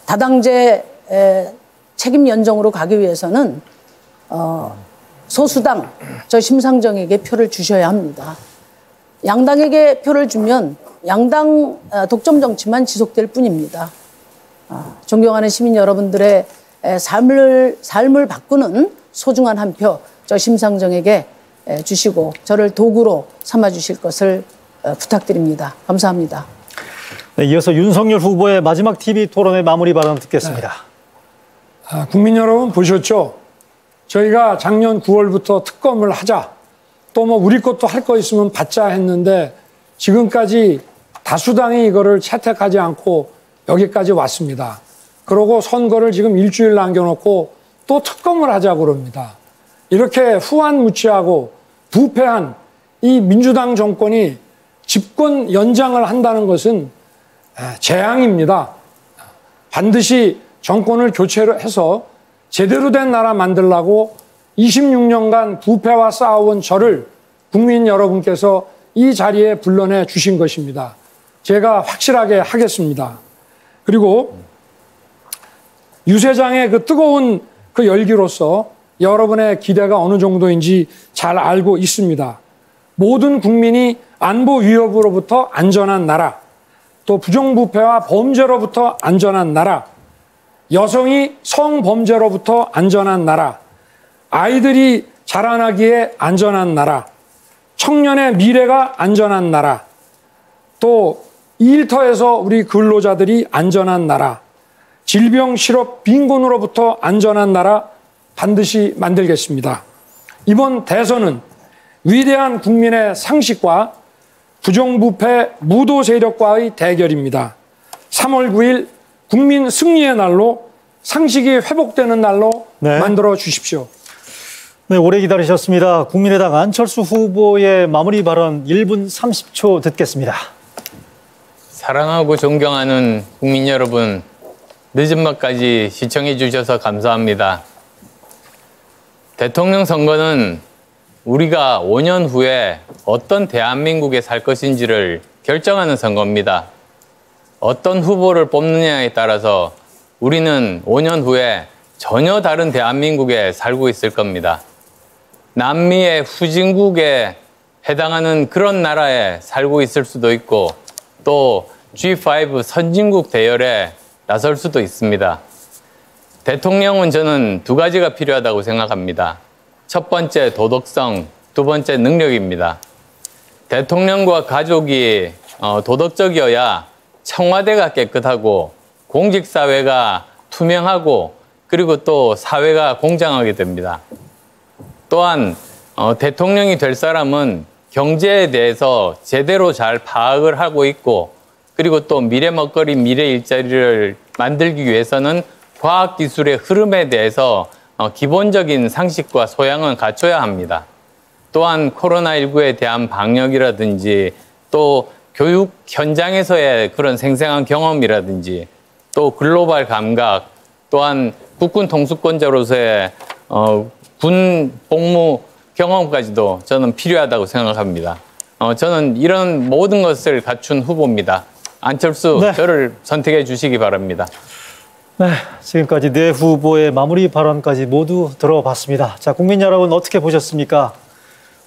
다당제 책임 연정으로 가기 위해서는 소수당, 저 심상정에게 표를 주셔야 합니다. 양당에게 표를 주면 양당 독점 정치만 지속될 뿐입니다. 존경하는 시민 여러분들의 삶을 바꾸는 소중한 한 표, 저 심상정에게 주시고 저를 도구로 삼아주실 것을 부탁드립니다. 감사합니다. 네, 이어서 윤석열 후보의 마지막 TV 토론의 마무리 발언 듣겠습니다. 네. 국민 여러분 보셨죠? 저희가 작년 9월부터 특검을 하자, 또 뭐 우리 것도 할 거 있으면 받자 했는데 지금까지 다수당이 이거를 채택하지 않고 여기까지 왔습니다. 그러고 선거를 지금 일주일 남겨놓고 또 특검을 하자고 그럽니다. 이렇게 후한무치하고 부패한 이 민주당 정권이 집권 연장을 한다는 것은 재앙입니다. 반드시 정권을 교체해서 제대로 된 나라 만들라고 26년간 부패와 싸워온 저를 국민 여러분께서 이 자리에 불러내 주신 것입니다. 제가 확실하게 하겠습니다. 그리고 유세장의 그 뜨거운 그 열기로서 여러분의 기대가 어느 정도인지 잘 알고 있습니다. 모든 국민이 안보 위협으로부터 안전한 나라, 또 부정부패와 범죄로부터 안전한 나라, 여성이 성범죄로부터 안전한 나라, 아이들이 자라나기에 안전한 나라, 청년의 미래가 안전한 나라, 또 일터에서 우리 근로자들이 안전한 나라, 질병, 실업, 빈곤으로부터 안전한 나라 반드시 만들겠습니다. 이번 대선은 위대한 국민의 상식과 부정부패 무도 세력과의 대결입니다. 3월 9일 국민 승리의 날로, 상식이 회복되는 날로 만들어 주십시오. 네, 오래 기다리셨습니다. 국민의당 안철수 후보의 마무리 발언 1분 30초 듣겠습니다. 사랑하고 존경하는 국민 여러분, 늦은 밤까지 시청해 주셔서 감사합니다. 대통령 선거는 우리가 5년 후에 어떤 대한민국에 살 것인지를 결정하는 선거입니다. 어떤 후보를 뽑느냐에 따라서 우리는 5년 후에 전혀 다른 대한민국에 살고 있을 겁니다. 남미의 후진국에 해당하는 그런 나라에 살고 있을 수도 있고, 또 G5 선진국 대열에 나설 수도 있습니다. 대통령은 저는 두 가지가 필요하다고 생각합니다. 첫 번째 도덕성, 두 번째 능력입니다. 대통령과 가족이 도덕적이어야 청와대가 깨끗하고 공직사회가 투명하고, 그리고 또 사회가 공정하게 됩니다. 또한 대통령이 될 사람은 경제에 대해서 제대로 잘 파악을 하고 있고, 그리고 또 미래 먹거리, 미래 일자리를 만들기 위해서는 과학기술의 흐름에 대해서 기본적인 상식과 소양은 갖춰야 합니다. 또한 코로나19에 대한 방역이라든지, 또 교육 현장에서의 그런 생생한 경험이라든지, 또 글로벌 감각, 또한 국군 통수권자로서의 군 복무 경험까지도 저는 필요하다고 생각합니다. 저는 이런 모든 것을 갖춘 후보입니다. 안철수, 저를 선택해 주시기 바랍니다. 네, 지금까지 네 후보의 마무리 발언까지 모두 들어봤습니다. 자, 국민 여러분 어떻게 보셨습니까?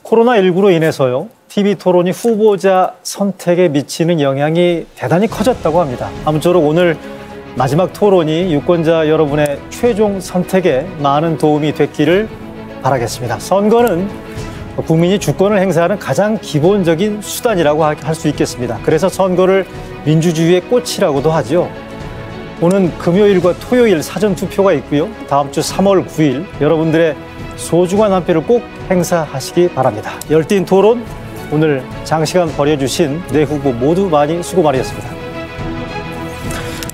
코로나19로 인해서요, TV 토론이 후보자 선택에 미치는 영향이 대단히 커졌다고 합니다. 아무쪼록 오늘 마지막 토론이 유권자 여러분의 최종 선택에 많은 도움이 됐기를 바라겠습니다. 선거는 국민이 주권을 행사하는 가장 기본적인 수단이라고 할 수 있겠습니다. 그래서 선거를 민주주의의 꽃이라고도 하죠. 오는 금요일과 토요일 사전투표가 있고요. 다음 주 3월 9일 여러분들의 소중한 한 표를 꼭 행사하시기 바랍니다. 열띤 토론, 오늘 장시간 벌여주신 네 후보 모두 많이 수고 많으셨습니다.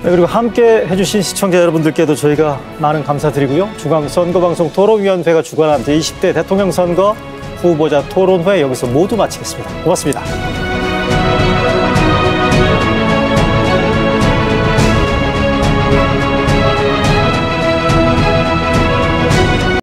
네, 그리고 함께 해주신 시청자 여러분들께도 저희가 많은 감사드리고요. 중앙선거방송토론위원회가 주관한 제20대 대통령 선거 후보자 토론회, 여기서 모두 마치겠습니다. 고맙습니다.